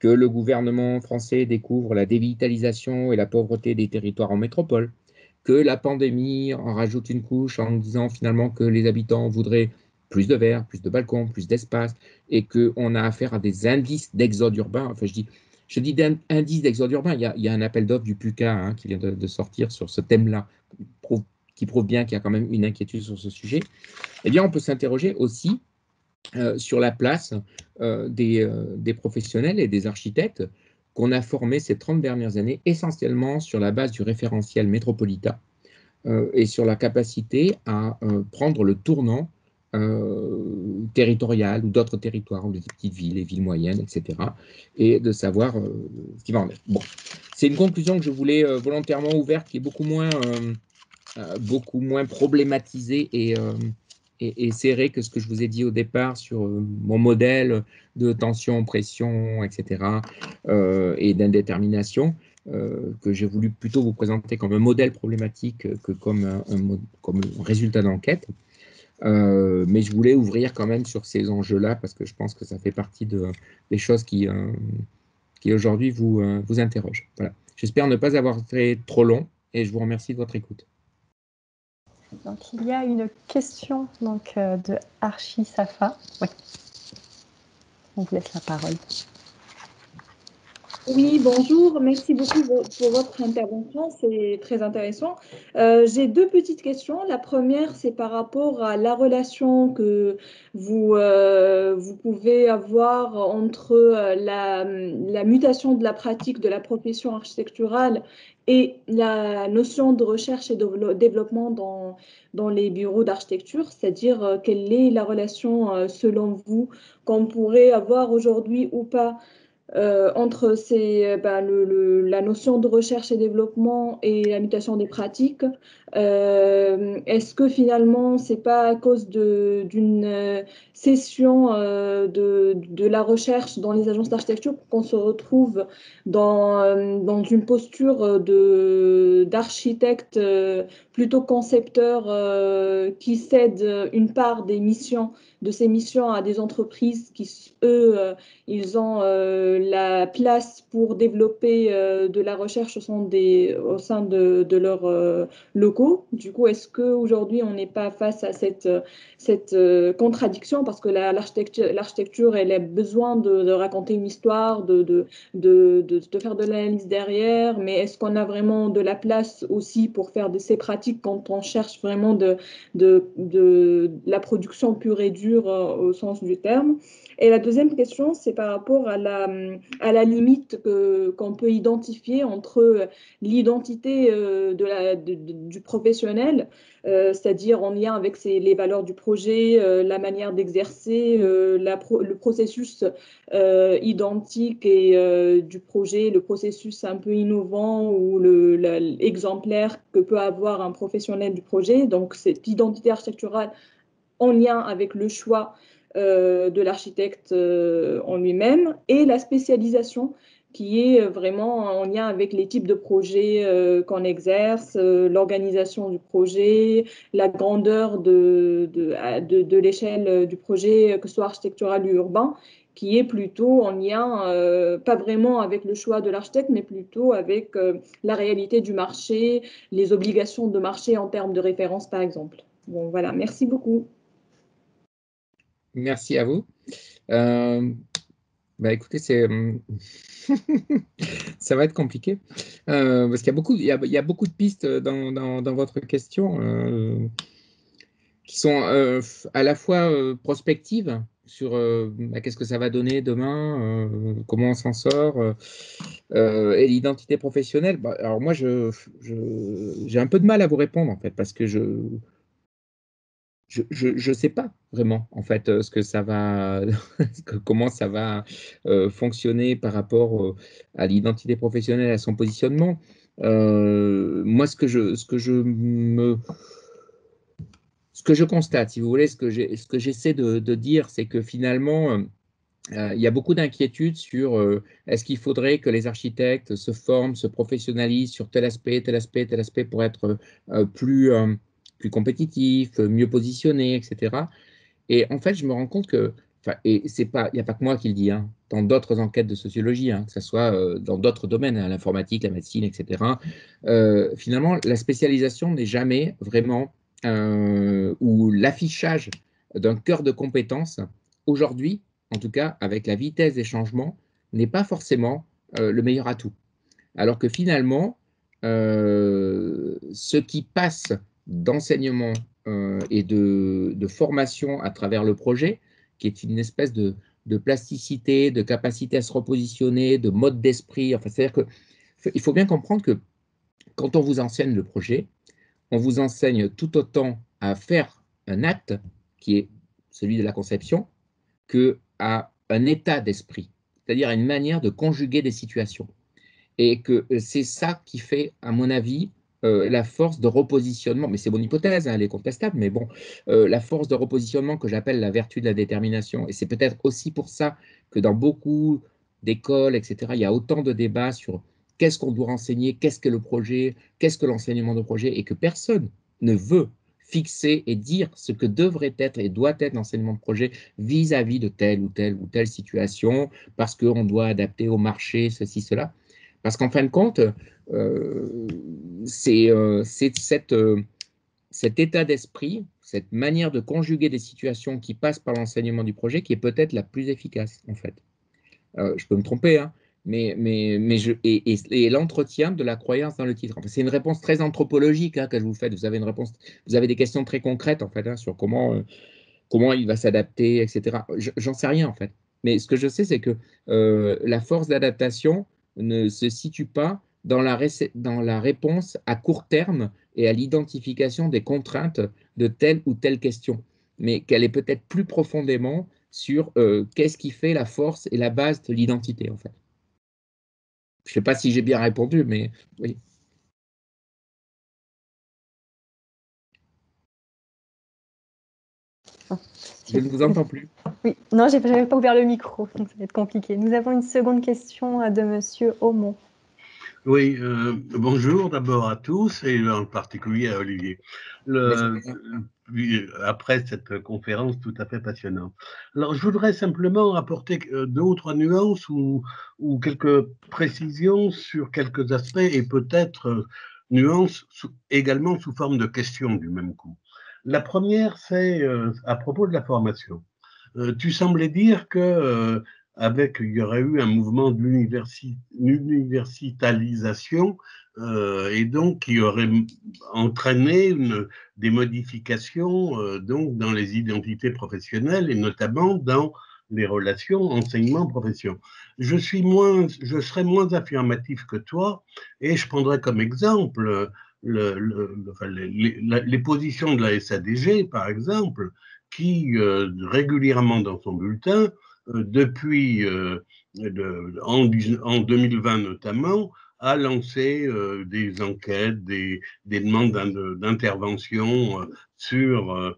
que le gouvernement français découvre la dévitalisation et la pauvreté des territoires en métropole, que la pandémie en rajoute une couche en disant finalement que les habitants voudraient plus de verre, plus de balcons, plus d'espace, et qu'on a affaire à des indices d'exode urbain, enfin je dis... Je dis d'indice d'exode urbain, il y, a, il y a un appel d'offres du P U C A hein, qui vient de, de sortir sur ce thème-là, qui prouve bien qu'il y a quand même une inquiétude sur ce sujet. Eh bien, on peut s'interroger aussi euh, sur la place euh, des, euh, des professionnels et des architectes qu'on a formés ces trente dernières années, essentiellement sur la base du référentiel métropolitain euh, et sur la capacité à euh, prendre le tournant Euh, territoriales ou d'autres territoires, des petites villes, les villes moyennes, et cetera. Et de savoir euh, ce qui va en être. Bon, c'est une conclusion que je voulais euh, volontairement ouverte, qui est beaucoup moins, euh, euh, beaucoup moins problématisée et, euh, et, et serrée que ce que je vous ai dit au départ sur euh, mon modèle de tension, pression, et cetera. Euh, et d'indétermination. Euh, que j'ai voulu plutôt vous présenter comme un modèle problématique que comme un, un, comme un résultat d'enquête. Euh, mais je voulais ouvrir quand même sur ces enjeux-là parce que je pense que ça fait partie de, des choses qui, euh, qui aujourd'hui vous, euh, vous interrogent. Voilà. J'espère ne pas avoir fait trop long et je vous remercie de votre écoute. Donc, il y a une question donc, euh, de Archie Safa. Oui. On vous laisse la parole. Oui, bonjour. Merci beaucoup pour votre intervention. C'est très intéressant. Euh, j'ai deux petites questions. La première, c'est par rapport à la relation que vous, euh, vous pouvez avoir entre la, la mutation de la pratique de la profession architecturale et la notion de recherche et de développement dans, dans les bureaux d'architecture, c'est-à-dire quelle est la relation, selon vous, qu'on pourrait avoir aujourd'hui ou pas euh, entre ces, bah, le, le, la notion de recherche et développement et la mutation des pratiques. Euh, Est-ce que finalement, ce n'est pas à cause d'une cession euh, de, de la recherche dans les agences d'architecture qu'on se retrouve dans, dans une posture d'architecte euh, plutôt concepteur euh, qui cède une part des missions de ces missions à des entreprises qui, eux, euh, ils ont euh, la place pour développer euh, de la recherche au sein, des, au sein de, de leurs euh, locaux. Du coup, est-ce qu'aujourd'hui, on n'est pas face à cette, cette euh, contradiction? Parce que l'architecture, elle a besoin de, de raconter une histoire, de, de, de, de, de faire de l'analyse derrière, mais est-ce qu'on a vraiment de la place aussi pour faire de ces pratiques quand on cherche vraiment de, de, de, de la production pure et dure au sens du terme? Et la deuxième question, c'est par rapport à la, à la limite qu'on peut identifier entre l'identité de la, de, du professionnel, euh, c'est-à-dire en lien avec ses, les valeurs du projet, euh, la manière d'exercer, euh, le processus euh, identique et, euh, du projet, le processus un peu innovant ou le, la, l'exemplaire que peut avoir un professionnel du projet. Donc cette identité architecturale en lien avec le choix euh, de l'architecte euh, en lui-même, et la spécialisation qui est vraiment en lien avec les types de projets euh, qu'on exerce, euh, l'organisation du projet, la grandeur de, de, de, de l'échelle du projet, que ce soit architectural ou urbain, qui est plutôt en lien, euh, pas vraiment avec le choix de l'architecte, mais plutôt avec euh, la réalité du marché, les obligations de marché en termes de référence, par exemple. Bon, voilà, merci beaucoup. Merci à vous. Euh, bah écoutez, c'est ça va être compliqué euh, parce qu'il y a beaucoup, il y a, il y a beaucoup de pistes dans, dans, dans votre question euh, qui sont euh, à la fois euh, prospectives sur euh, bah, qu'est-ce que ça va donner demain, euh, comment on s'en sort euh, euh, et l'identité professionnelle. Bah, alors moi, je, je, j'ai un peu de mal à vous répondre en fait parce que je Je ne sais pas vraiment, en fait, ce que ça va, comment ça va euh, fonctionner par rapport euh, à l'identité professionnelle, à son positionnement. Euh, moi, ce que je, ce que je me, ce que je constate, si vous voulez, ce que j'ai, ce que j'essaie de, de dire, c'est que finalement, euh, Euh, il y a beaucoup d'inquiétudes sur euh, est-ce qu'il faudrait que les architectes se forment, se professionnalisent sur tel aspect, tel aspect, tel aspect pour être euh, plus, euh, plus compétitifs, mieux positionnés, et cetera. Et en fait, je me rends compte que, et c'est pas, il n'y a pas que moi qui le dis, hein, dans d'autres enquêtes de sociologie, hein, que ce soit euh, dans d'autres domaines, hein, l'informatique, la médecine, et cetera, euh, finalement, la spécialisation n'est jamais vraiment, euh, ou l'affichage d'un cœur de compétences aujourd'hui, en tout cas avec la vitesse des changements, n'est pas forcément euh, le meilleur atout. Alors que finalement, euh, ce qui passe d'enseignement euh, et de, de formation à travers le projet, qui est une espèce de, de plasticité, de capacité à se repositionner, de mode d'esprit, enfin, c'est-à-dire qu'il faut bien comprendre que quand on vous enseigne le projet, on vous enseigne tout autant à faire un acte, qui est celui de la conception, que à un état d'esprit, c'est-à-dire à une manière de conjuguer des situations. Et que c'est ça qui fait, à mon avis, euh, la force de repositionnement, mais c'est mon hypothèse, hein, elle est contestable, mais bon, euh, la force de repositionnement que j'appelle la vertu de la détermination. Et c'est peut-être aussi pour ça que dans beaucoup d'écoles, et cetera, il y a autant de débats sur qu'est-ce qu'on doit enseigner, qu'est-ce que le projet, qu'est-ce que l'enseignement de projet, et que personne ne veut fixer et dire ce que devrait être et doit être l'enseignement de projet vis-à-vis de telle ou telle ou telle situation, parce qu'on doit adapter au marché, ceci, cela. Parce qu'en fin de compte, euh, c'est euh, euh, cet état d'esprit, cette manière de conjuguer des situations qui passent par l'enseignement du projet qui est peut-être la plus efficace, en fait. Euh, je peux me tromper, hein, mais, mais, mais je, et, et, et l'entretien de la croyance dans le titre. Enfin, c'est une réponse très anthropologique, hein, que je vous fais. Vous avez une réponse, vous avez des questions très concrètes, en fait, hein, sur comment, euh, comment il va s'adapter, et cetera. J'en sais rien, en fait. Mais ce que je sais, c'est que euh, la force d'adaptation ne se situe pas dans la, dans la réponse à court terme et à l'identification des contraintes de telle ou telle question, mais qu'elle est peut-être plus profondément sur euh, qu'est-ce qui fait la force et la base de l'identité, en fait. Je ne sais pas si j'ai bien répondu, mais oui. Je ne vous entends plus. Oui, non, je n'avais pas ouvert le micro, donc ça va être compliqué. Nous avons une seconde question de Monsieur Haumont. Oui, euh, bonjour d'abord à tous et en particulier à Olivier. Le, après cette conférence tout à fait passionnante. Alors, je voudrais simplement apporter deux ou trois nuances ou, ou quelques précisions sur quelques aspects et peut-être nuances sous, également sous forme de questions du même coup. La première, c'est euh, à propos de la formation. Euh, tu semblais dire que euh, avec, il y aurait eu un mouvement d'universitalisation euh, et donc qui aurait entraîné une, des modifications euh, donc dans les identités professionnelles et notamment dans les relations enseignement-profession. Je suis moins, je serais moins affirmatif que toi et je prendrais comme exemple le, le, le, les, la, les positions de la S A D G, par exemple, qui euh, régulièrement dans son bulletin depuis, euh, de, en, en deux mille vingt notamment, a lancé euh, des enquêtes, des, des demandes d'intervention euh, sur, euh,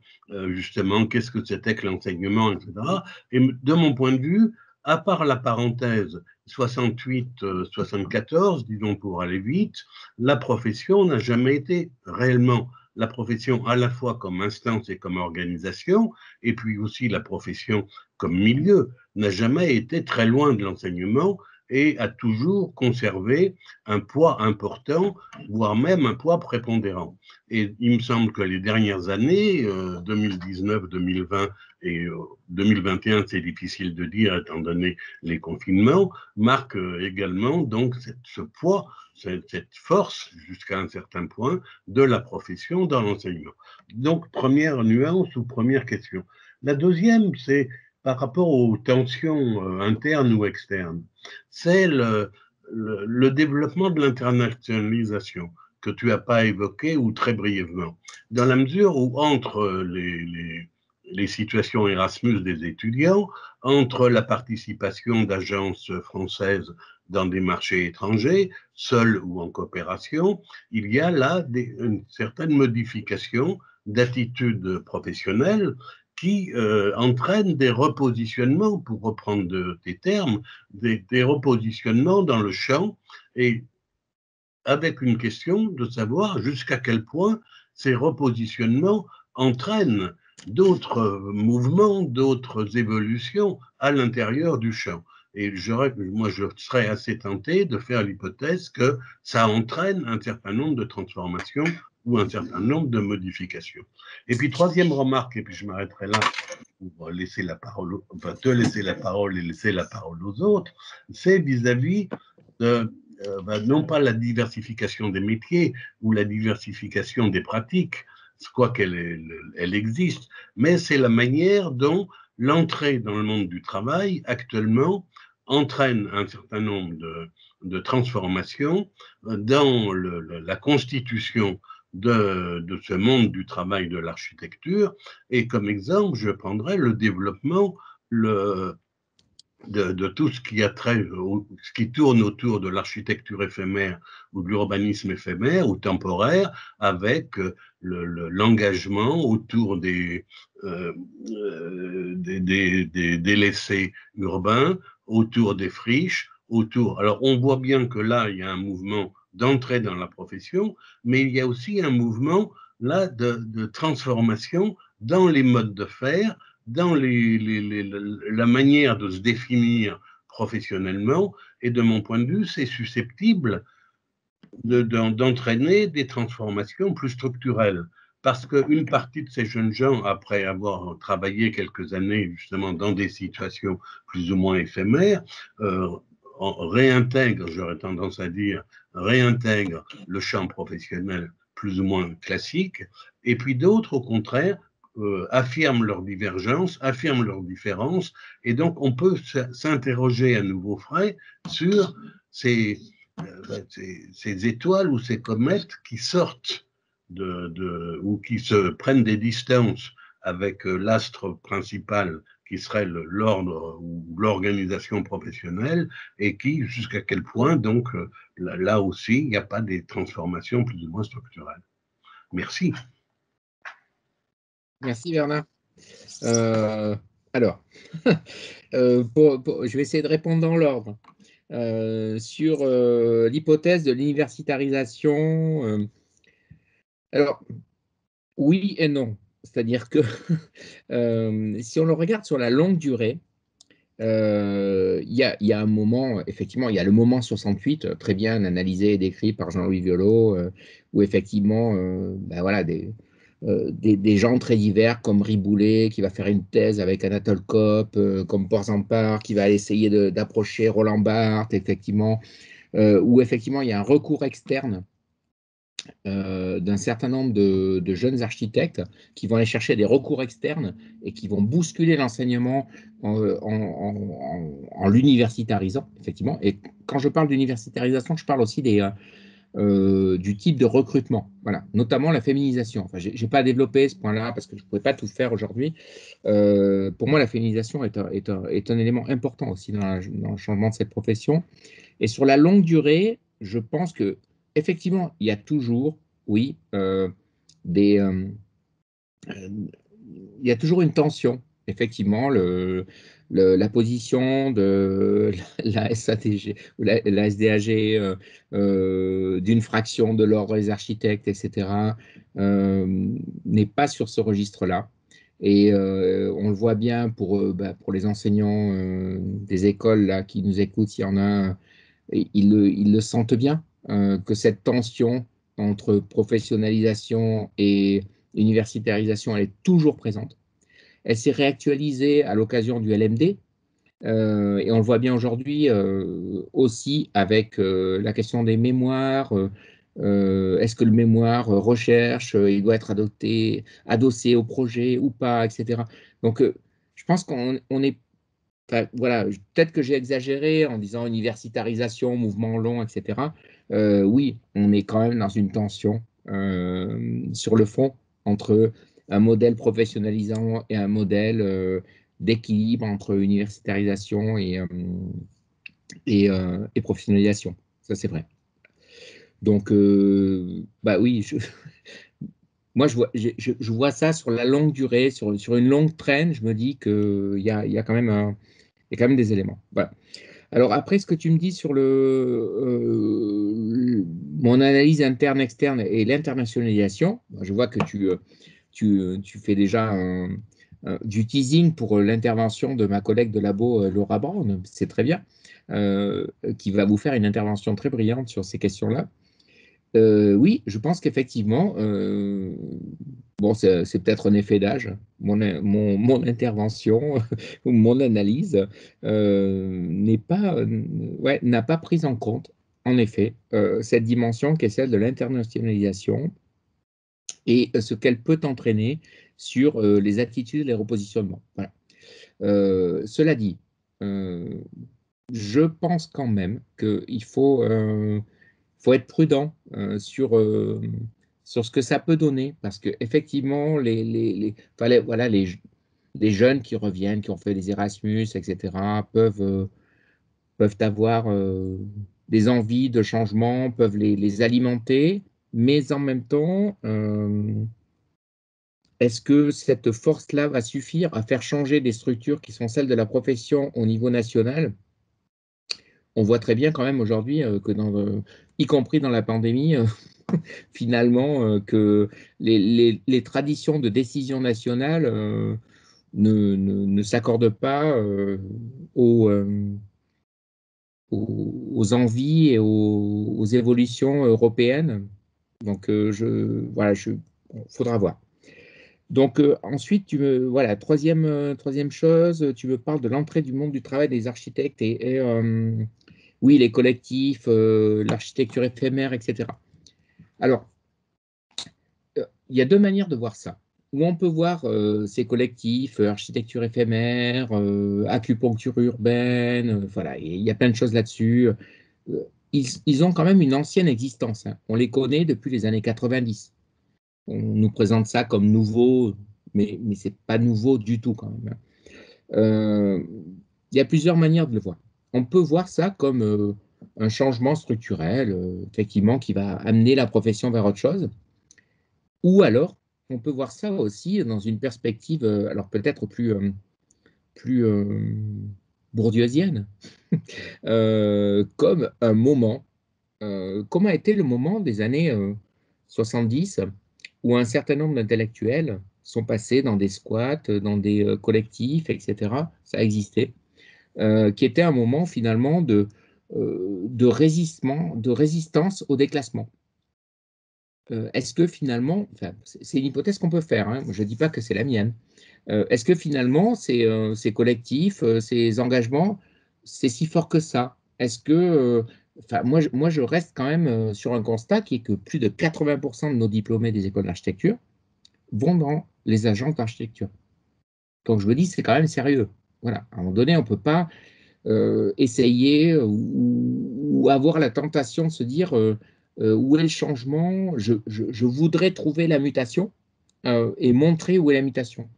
justement, qu'est-ce que c'était que l'enseignement, et cetera. Et de mon point de vue, à part la parenthèse soixante-huit soixante-quatorze, disons pour aller vite, la profession n'a jamais été réellement la profession à la fois comme instance et comme organisation, et puis aussi la profession comme milieu, n'a jamais été très loin de l'enseignement et a toujours conservé un poids important, voire même un poids prépondérant. Et il me semble que les dernières années, euh, deux mille dix-neuf, deux mille vingt et euh, deux mille vingt et un, c'est difficile de dire étant donné les confinements, marquent euh, également donc cette, ce poids, cette, cette force jusqu'à un certain point de la profession dans l'enseignement. Donc première nuance ou première question. La deuxième, c'est par rapport aux tensions euh, internes ou externes. C'est le, le, le développement de l'internationalisation que tu n'as pas évoqué ou très brièvement, dans la mesure où entre les, les, les situations Erasmus des étudiants, entre la participation d'agences françaises dans des marchés étrangers, seuls ou en coopération, il y a là des, une certaine modification d'attitude professionnelle qui euh, entraîne des repositionnements, pour reprendre de, des termes, des, des repositionnements dans le champ, et avec une question de savoir jusqu'à quel point ces repositionnements entraînent d'autres mouvements, d'autres évolutions à l'intérieur du champ. Et moi, je serais assez tenté de faire l'hypothèse que ça entraîne un certain nombre de transformations ou un certain nombre de modifications. Et puis, troisième remarque, et puis je m'arrêterai là pour laisser la parole, enfin, te laisser la parole et laisser la parole aux autres, c'est vis-à-vis de, euh, bah, non pas la diversification des métiers ou la diversification des pratiques, quoi qu'elle elle existe, mais c'est la manière dont l'entrée dans le monde du travail, actuellement, entraîne un certain nombre de, de transformations dans le, le, la constitution De, de ce monde du travail de l'architecture. Et comme exemple, je prendrais le développement le, de, de tout ce qui a trait, ce qui tourne autour de l'architecture éphémère ou de l'urbanisme éphémère ou temporaire, avec le, le, l'engagement autour des, euh, des, des, des délaissés urbains, autour des friches, autour... Alors, on voit bien que là, il y a un mouvement d'entrée dans la profession, mais il y a aussi un mouvement là de, de transformation dans les modes de faire, dans les, les, les, la manière de se définir professionnellement, et de mon point de vue, c'est susceptible de, de, d'entraîner des transformations plus structurelles, parce qu'une partie de ces jeunes gens, après avoir travaillé quelques années justement dans des situations plus ou moins éphémères, euh, réintègre, j'aurais tendance à dire, réintègre le champ professionnel plus ou moins classique, et puis d'autres, au contraire, euh, affirment leur divergence, affirment leur différence, et donc on peut s'interroger à nouveau frais sur ces, euh, ces, ces étoiles ou ces comètes qui sortent de, de, ou qui se prennent des distances avec l'astre principal qui serait l'ordre ou l'organisation professionnelle, et qui, jusqu'à quel point, donc, là, là aussi, il n'y a pas des transformations plus ou moins structurelles. Merci. Merci Bernard. Euh, alors, euh, pour, pour, je vais essayer de répondre dans l'ordre. Euh, sur euh, l'hypothèse de l'universitarisation, euh, alors, oui et non. C'est-à-dire que euh, si on le regarde sur la longue durée, il euh, y, y a un moment, effectivement, il y a le moment soixante-huit, très bien analysé et décrit par Jean-Louis Violo, euh, où effectivement, euh, ben voilà, des, euh, des, des gens très divers comme Riboulet, qui va faire une thèse avec Anatole Kopp, euh, comme Porzampar, qui va essayer d'approcher Roland Barthes, effectivement, euh, où effectivement, il y a un recours externe Euh, d'un certain nombre de, de jeunes architectes qui vont aller chercher des recours externes et qui vont bousculer l'enseignement en, en, en, en l'universitarisant, effectivement. Et quand je parle d'universitarisation, je parle aussi des, euh, du type de recrutement, voilà, notamment la féminisation. Enfin, je n'ai pas développé ce point-là parce que je ne pouvais pas tout faire aujourd'hui. Euh, pour moi, la féminisation est un, est un, est un élément important aussi dans, la, dans le changement de cette profession. Et sur la longue durée, je pense que effectivement, il y a toujours, oui, euh, des, euh, euh, il y a toujours une tension. Effectivement, le, le, la position de la, la S A D G ou la, la S D A G euh, euh, d'une fraction de l'ordre des architectes, et cetera, euh, n'est pas sur ce registre-là. Et euh, on le voit bien pour, euh, bah, pour les enseignants euh, des écoles là, qui nous écoutent, s'il y en a, ils le, ils le sentent bien. Euh, que cette tension entre professionnalisation et universitarisation, elle est toujours présente. Elle s'est réactualisée à l'occasion du L M D, euh, et on le voit bien aujourd'hui euh, aussi avec euh, la question des mémoires. Euh, euh, Est-ce que le mémoire euh, recherche, euh, il doit être adopté, adossé au projet ou pas, et cetera. Donc, euh, je pense qu'on on est... Enfin, voilà, peut-être que j'ai exagéré en disant universitarisation, mouvement long, et cetera. Euh, oui, on est quand même dans une tension euh, sur le fond entre un modèle professionnalisant et un modèle euh, d'équilibre entre universitarisation et, euh, et, euh, et professionnalisation. Ça, c'est vrai. Donc, euh, bah oui, je, moi, je vois, je, je vois ça sur la longue durée, sur, sur une longue traîne, je me dis qu'il y a, y a quand même un... Il y a quand même des éléments. Voilà. Alors après, ce que tu me dis sur le, euh, le mon analyse interne, externe et l'internationalisation, je vois que tu, tu, tu fais déjà un, un, du teasing pour l'intervention de ma collègue de labo, Laura Braun, c'est très bien, euh, qui va vous faire une intervention très brillante sur ces questions-là. Euh, oui, je pense qu'effectivement, euh, bon, c'est peut-être un effet d'âge, mon, mon, mon intervention ou mon analyse euh, n'est pas, euh, ouais, n'a pas pris en compte, en effet, euh, cette dimension qui est celle de l'internationalisation et ce qu'elle peut entraîner sur euh, les attitudes et les repositionnements. Voilà. Euh, cela dit, euh, je pense quand même qu'il faut... Euh, Il faut être prudent euh, sur, euh, sur ce que ça peut donner, parce qu'effectivement, les, les, les, enfin, les, voilà, les, les jeunes qui reviennent, qui ont fait des Erasmus, et cetera, peuvent, euh, peuvent avoir euh, des envies de changement, peuvent les, les alimenter, mais en même temps, euh, est-ce que cette force-là va suffire à faire changer des structures qui sont celles de la profession au niveau national ? On voit très bien quand même aujourd'hui euh, que, dans, euh, y compris dans la pandémie, euh, finalement, euh, que les, les, les traditions de décision nationale euh, ne, ne, ne s'accordent pas euh, aux, euh, aux, aux envies et aux, aux évolutions européennes. Donc, euh, je, voilà, je, faudra voir. Donc, euh, ensuite, tu me, voilà, troisième, euh, troisième chose, tu me parles de l'entrée du monde du travail des architectes et, et euh, oui, les collectifs, euh, l'architecture éphémère, et cetera. Alors, euh, il y a deux manières de voir ça. Ou on peut voir euh, ces collectifs, euh, architecture éphémère, euh, acupuncture urbaine, euh, voilà, il y a plein de choses là-dessus. Euh, ils, ils ont quand même une ancienne existence, hein. On les connaît depuis les années quatre-vingt-dix. On nous présente ça comme nouveau, mais, mais ce n'est pas nouveau du tout quand même. euh, il y a plusieurs manières de le voir. On peut voir ça comme euh, un changement structurel, euh, effectivement, qui va amener la profession vers autre chose. Ou alors, on peut voir ça aussi dans une perspective, euh, alors peut-être plus, euh, plus euh, bourdieusienne, euh, comme un moment. Euh, comment a été le moment des années euh, soixante-dix, où un certain nombre d'intellectuels sont passés dans des squats, dans des euh, collectifs, et cetera. Ça existait, euh, qui était un moment finalement de, euh, de, résistement, de résistance au déclassement. Euh, est-ce que finalement, enfin, c'est une hypothèse qu'on peut faire, hein, je ne dis pas que c'est la mienne, euh, est-ce que finalement ces, euh, ces collectifs, euh, ces engagements, c'est si fort que ça? Est-ce que, euh, enfin, moi, je, moi je reste quand même euh, sur un constat qui est que plus de quatre-vingts pour cent de nos diplômés des écoles d'architecture vont dans les agences d'architecture. Donc je me dis, c'est quand même sérieux. Voilà, à un moment donné, on ne peut pas euh, essayer euh, ou, ou avoir la tentation de se dire... Euh, Euh, où est le changement, je, je, je voudrais trouver la mutation euh, et montrer où est la mutation.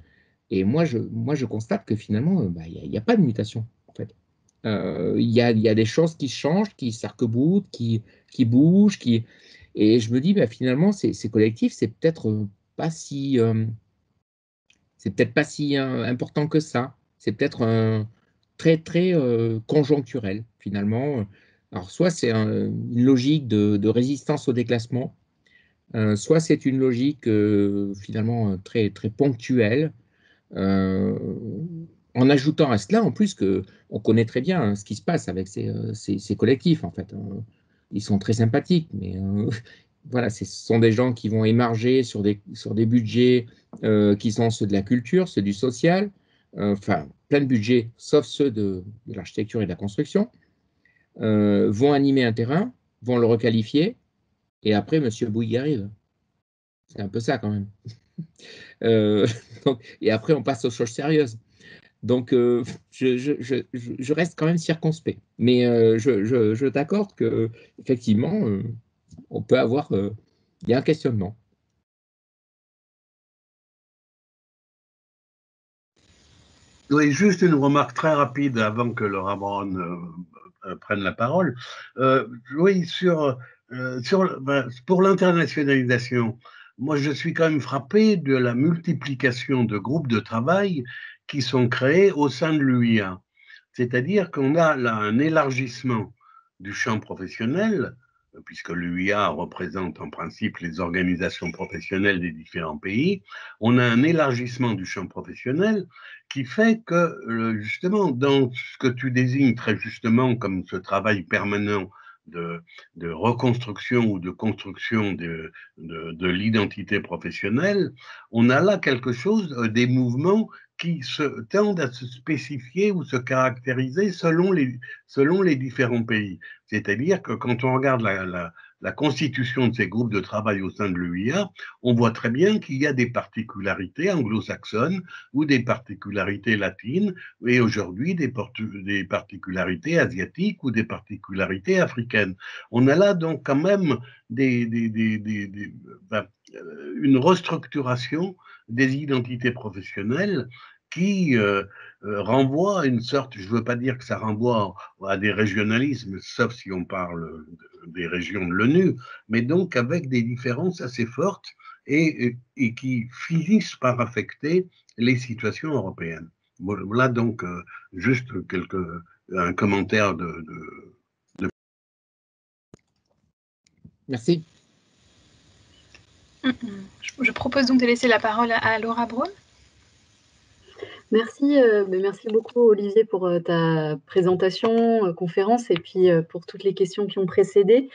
Et moi, je, moi, je constate que finalement, il euh, bah, n'y a, a pas de mutation, en fait. Il euh, y, a, y a des choses qui changent, qui s'arc-boutent, qui, qui bougent, qui... et je me dis, bah, finalement, ces, ces collectifs, c'est peut-être pas si, euh, c'est peut-être pas si euh, important que ça. C'est peut-être euh, très, très euh, conjoncturel, finalement. Alors, soit c'est un, une logique de, de résistance au déclassement, euh, soit c'est une logique euh, finalement très, très ponctuelle, euh, en ajoutant à cela, en plus, qu'on connaît très bien hein, ce qui se passe avec ces, ces, ces collectifs, en fait. Ils sont très sympathiques, mais euh, voilà, ce sont des gens qui vont émarger sur des, sur des budgets euh, qui sont ceux de la culture, ceux du social, euh, enfin, plein de budgets, sauf ceux de, de l'architecture et de la construction. Euh, vont animer un terrain, vont le requalifier, et après, Monsieur Bouygues arrive. C'est un peu ça, quand même. euh, donc, et après, on passe aux choses sérieuses. Donc, euh, je, je, je, je reste quand même circonspect. Mais euh, je, je, je t'accorde qu'effectivement, euh, on peut avoir... Euh, il y a un questionnement. Oui, juste une remarque très rapide avant que Laura Braun... Euh... prennent la parole. Euh, oui, sur, euh, sur, ben, pour l'internationalisation, moi je suis quand même frappé de la multiplication de groupes de travail qui sont créés au sein de l'U I A. C'est-à-dire qu'on a là un élargissement du champ professionnel, puisque l'U I A représente en principe les organisations professionnelles des différents pays, on a un élargissement du champ professionnel qui fait que, justement, dans ce que tu désignes très justement comme ce travail permanent de, de reconstruction ou de construction de, de, de l'identité professionnelle, on a là quelque chose, des mouvements qui se, tendent à se spécifier ou se caractériser selon les, selon les différents pays. C'est-à-dire que quand on regarde la, la, la constitution de ces groupes de travail au sein de l'U I A, on voit très bien qu'il y a des particularités anglo-saxonnes ou des particularités latines, et aujourd'hui des, des particularités asiatiques ou des particularités africaines. On a là donc quand même des, des, des, des, des, ben, une restructuration des identités professionnelles qui euh, euh, renvoie à une sorte, je ne veux pas dire que ça renvoie à des régionalismes, sauf si on parle des régions de l'ONU, mais donc avec des différences assez fortes et, et, et qui finissent par affecter les situations européennes. Voilà donc euh, juste quelques, un commentaire de... de, de... Merci. Je propose donc de laisser la parole à Laura Braun. Merci, euh, merci beaucoup Olivier pour euh, ta présentation, euh, conférence et puis euh, pour toutes les questions qui ont précédé.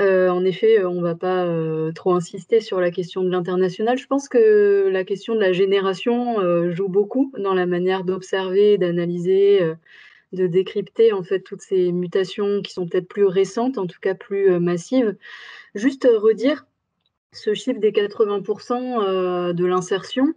Euh, en effet, on ne va pas euh, trop insister sur la question de l'international. Je pense que la question de la génération euh, joue beaucoup dans la manière d'observer, d'analyser, euh, de décrypter en fait toutes ces mutations qui sont peut-être plus récentes, en tout cas plus euh, massives. Juste euh, redire ce chiffre des quatre-vingts pour cent euh, de l'insertion.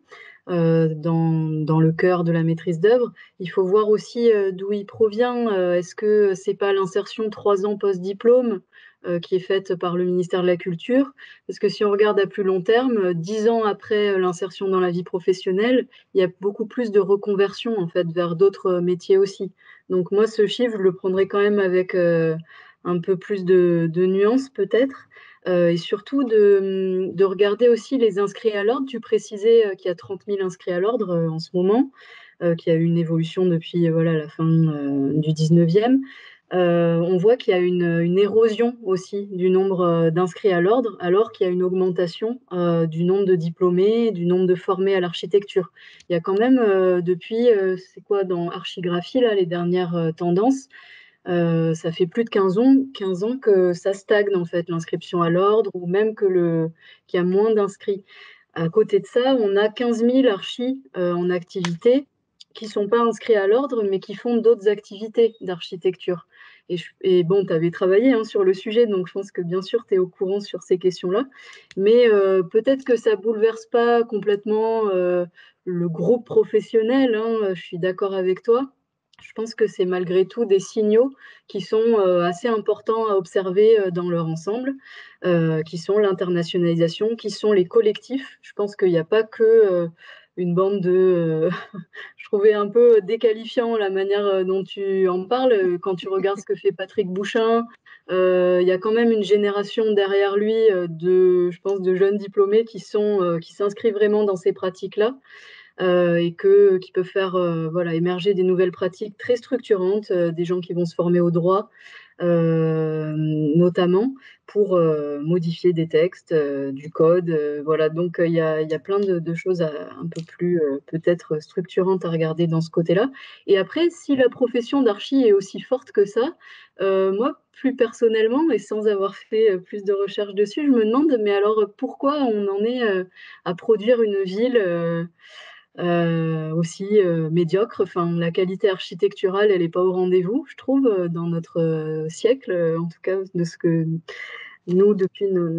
Euh, dans, dans le cœur de la maîtrise d'œuvre. Il faut voir aussi euh, d'où il provient. Euh, Est-ce que ce n'est pas l'insertion trois ans post-diplôme euh, qui est faite par le ministère de la Culture. Parce que si on regarde à plus long terme, dix ans après l'insertion dans la vie professionnelle, il y a beaucoup plus de reconversion en fait, vers d'autres métiers aussi. Donc moi, ce chiffre, je le prendrai quand même avec euh, un peu plus de, de nuances peut-être. Euh, et surtout de, de regarder aussi les inscrits à l'ordre. Tu précisais euh, qu'il y a trente mille inscrits à l'ordre euh, en ce moment, euh, qu'il y a eu une évolution depuis euh, voilà, la fin euh, du dix-neuvième. Euh, on voit qu'il y a une, une érosion aussi du nombre euh, d'inscrits à l'ordre, alors qu'il y a une augmentation euh, du nombre de diplômés, du nombre de formés à l'architecture. Il y a quand même euh, depuis, euh, c'est quoi dans Archigraphie, là, les dernières euh, tendances, Euh, ça fait plus de quinze ans, quinze ans que ça stagne en fait l'inscription à l'ordre ou même que le, qu'il y a moins d'inscrits. À côté de ça, on a quinze mille archis euh, en activité qui ne sont pas inscrits à l'ordre mais qui font d'autres activités d'architecture. Et, et bon, tu avais travaillé hein, sur le sujet, donc je pense que bien sûr, tu es au courant sur ces questions-là. Mais euh, peut-être que ça ne bouleverse pas complètement euh, le groupe professionnel, hein, je suis d'accord avec toi. Je pense que c'est malgré tout des signaux qui sont assez importants à observer dans leur ensemble, qui sont l'internationalisation, qui sont les collectifs. Je pense qu'il n'y a pas que une bande de... Je trouvais un peu déqualifiant la manière dont tu en parles. Quand tu regardes ce que fait Patrick Bouchain, il y a quand même une génération derrière lui, de, je pense, de jeunes diplômés qui sont, qui s'inscrivent vraiment dans ces pratiques-là. Euh, et que, qui peut faire euh, voilà, émerger des nouvelles pratiques très structurantes, euh, des gens qui vont se former au droit, euh, notamment pour euh, modifier des textes, euh, du code. Euh, voilà. Donc, il y a, y a plein de, de choses à, un peu plus euh, peut-être structurantes à regarder dans ce côté-là. Et après, si la profession d'archi est aussi forte que ça, euh, moi, plus personnellement, et sans avoir fait plus de recherches dessus, je me demande, mais alors pourquoi on en est euh, à produire une ville euh, Euh, aussi euh, médiocre. Enfin, la qualité architecturale, elle n'est pas au rendez-vous, je trouve, euh, dans notre euh, siècle, euh, en tout cas de ce que nous, depuis nos,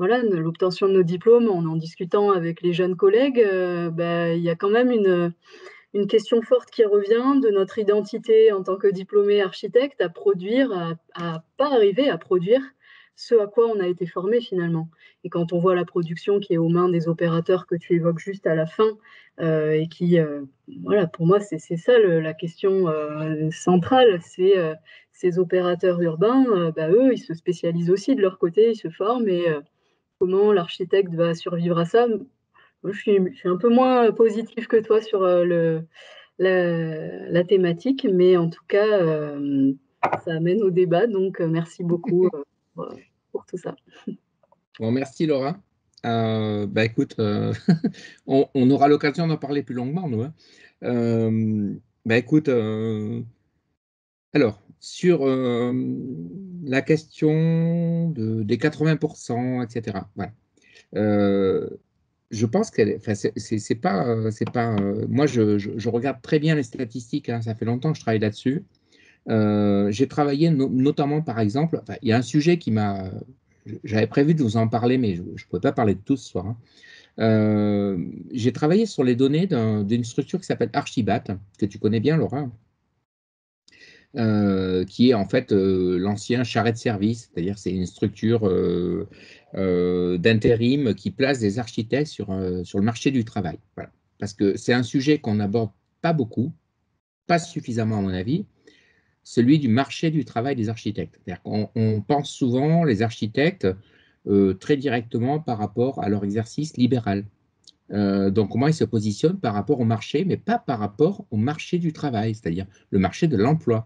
voilà, l'obtention de nos diplômes, en en discutant avec les jeunes collègues, euh, bah, y a quand même une, une question forte qui revient de notre identité en tant que diplômé architecte à produire, à, à pas arriver à produire ce à quoi on a été formé finalement. Et quand on voit la production qui est aux mains des opérateurs que tu évoques juste à la fin, euh, et qui, euh, voilà, pour moi, c'est ça le, la question euh, centrale, c'est euh, ces opérateurs urbains, euh, bah, eux, ils se spécialisent aussi de leur côté, ils se forment, et euh, comment l'architecte va survivre à ça? Moi, je suis, je suis un peu moins positive que toi sur euh, le, la, la thématique, mais en tout cas, euh, ça amène au débat, donc euh, merci beaucoup. Euh, pour tout ça. Bon, merci Laura. Euh, bah écoute, euh, on, on aura l'occasion d'en parler plus longuement, nous. Hein. Euh, bah écoute, euh, alors, sur euh, la question de, des quatre-vingts pour cent, et cetera. Voilà. Euh, je pense qu'elle, enfin, c'est pas, c'est pas. Euh, moi, je, je, je regarde très bien les statistiques. Hein, ça fait longtemps que je travaille là-dessus. Euh, j'ai travaillé no notamment, par exemple, enfin, il y a un sujet qui m'a... J'avais prévu de vous en parler, mais je ne pouvais pas parler de tout ce soir. Hein. Euh, j'ai travaillé sur les données d'une un, structure qui s'appelle Archibat, que tu connais bien, Laura, euh, qui est en fait euh, l'ancien charret de service, c'est-à-dire c'est une structure euh, euh, d'intérim qui place des architectes sur, euh, sur le marché du travail. Voilà. Parce que c'est un sujet qu'on n'aborde pas beaucoup, pas suffisamment à mon avis, celui du marché du travail des architectes. On, on pense souvent les architectes euh, très directement par rapport à leur exercice libéral. Euh, donc, comment ils se positionnent par rapport au marché, mais pas par rapport au marché du travail, c'est-à-dire le marché de l'emploi,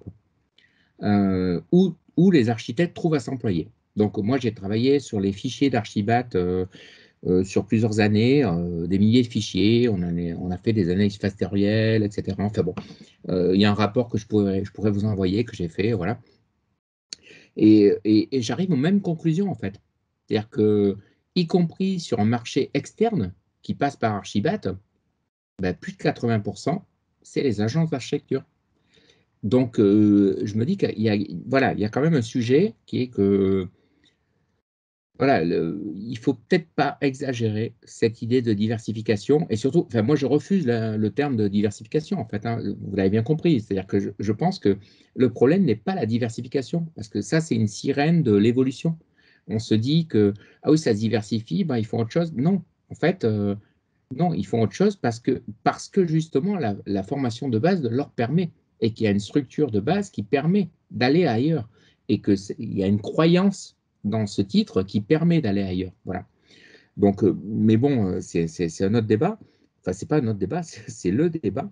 euh, où, où les architectes trouvent à s'employer. Donc, moi, j'ai travaillé sur les fichiers d'Archibat euh, euh, sur plusieurs années, euh, des milliers de fichiers, on, en est, on a fait des analyses factorielles, et cetera. Enfin bon, euh, il y a un rapport que je pourrais, je pourrais vous envoyer, que j'ai fait, voilà. Et, et, et j'arrive aux mêmes conclusions, en fait. C'est-à-dire que, y compris sur un marché externe qui passe par Archibat, ben, plus de quatre-vingts pour cent, c'est les agences d'architecture. Donc, euh, je me dis qu'il y a, voilà, il y a quand même un sujet qui est que voilà, le, il ne faut peut-être pas exagérer cette idée de diversification. Et surtout, enfin, moi, je refuse la, le terme de diversification, en fait. Hein, vous l'avez bien compris. C'est-à-dire que je, je pense que le problème n'est pas la diversification, parce que ça, c'est une sirène de l'évolution. On se dit que, ah oui, ça se diversifie, ben, ils font autre chose. Non, en fait, euh, non, ils font autre chose parce que, parce que justement, la, la formation de base leur permet, et qu'il y a une structure de base qui permet d'aller ailleurs, et qu'il y a une croyance dans ce titre qui permet d'aller ailleurs. Voilà. Donc, euh, mais bon, c'est un autre débat. Enfin, c'est pas un autre débat, c'est le débat.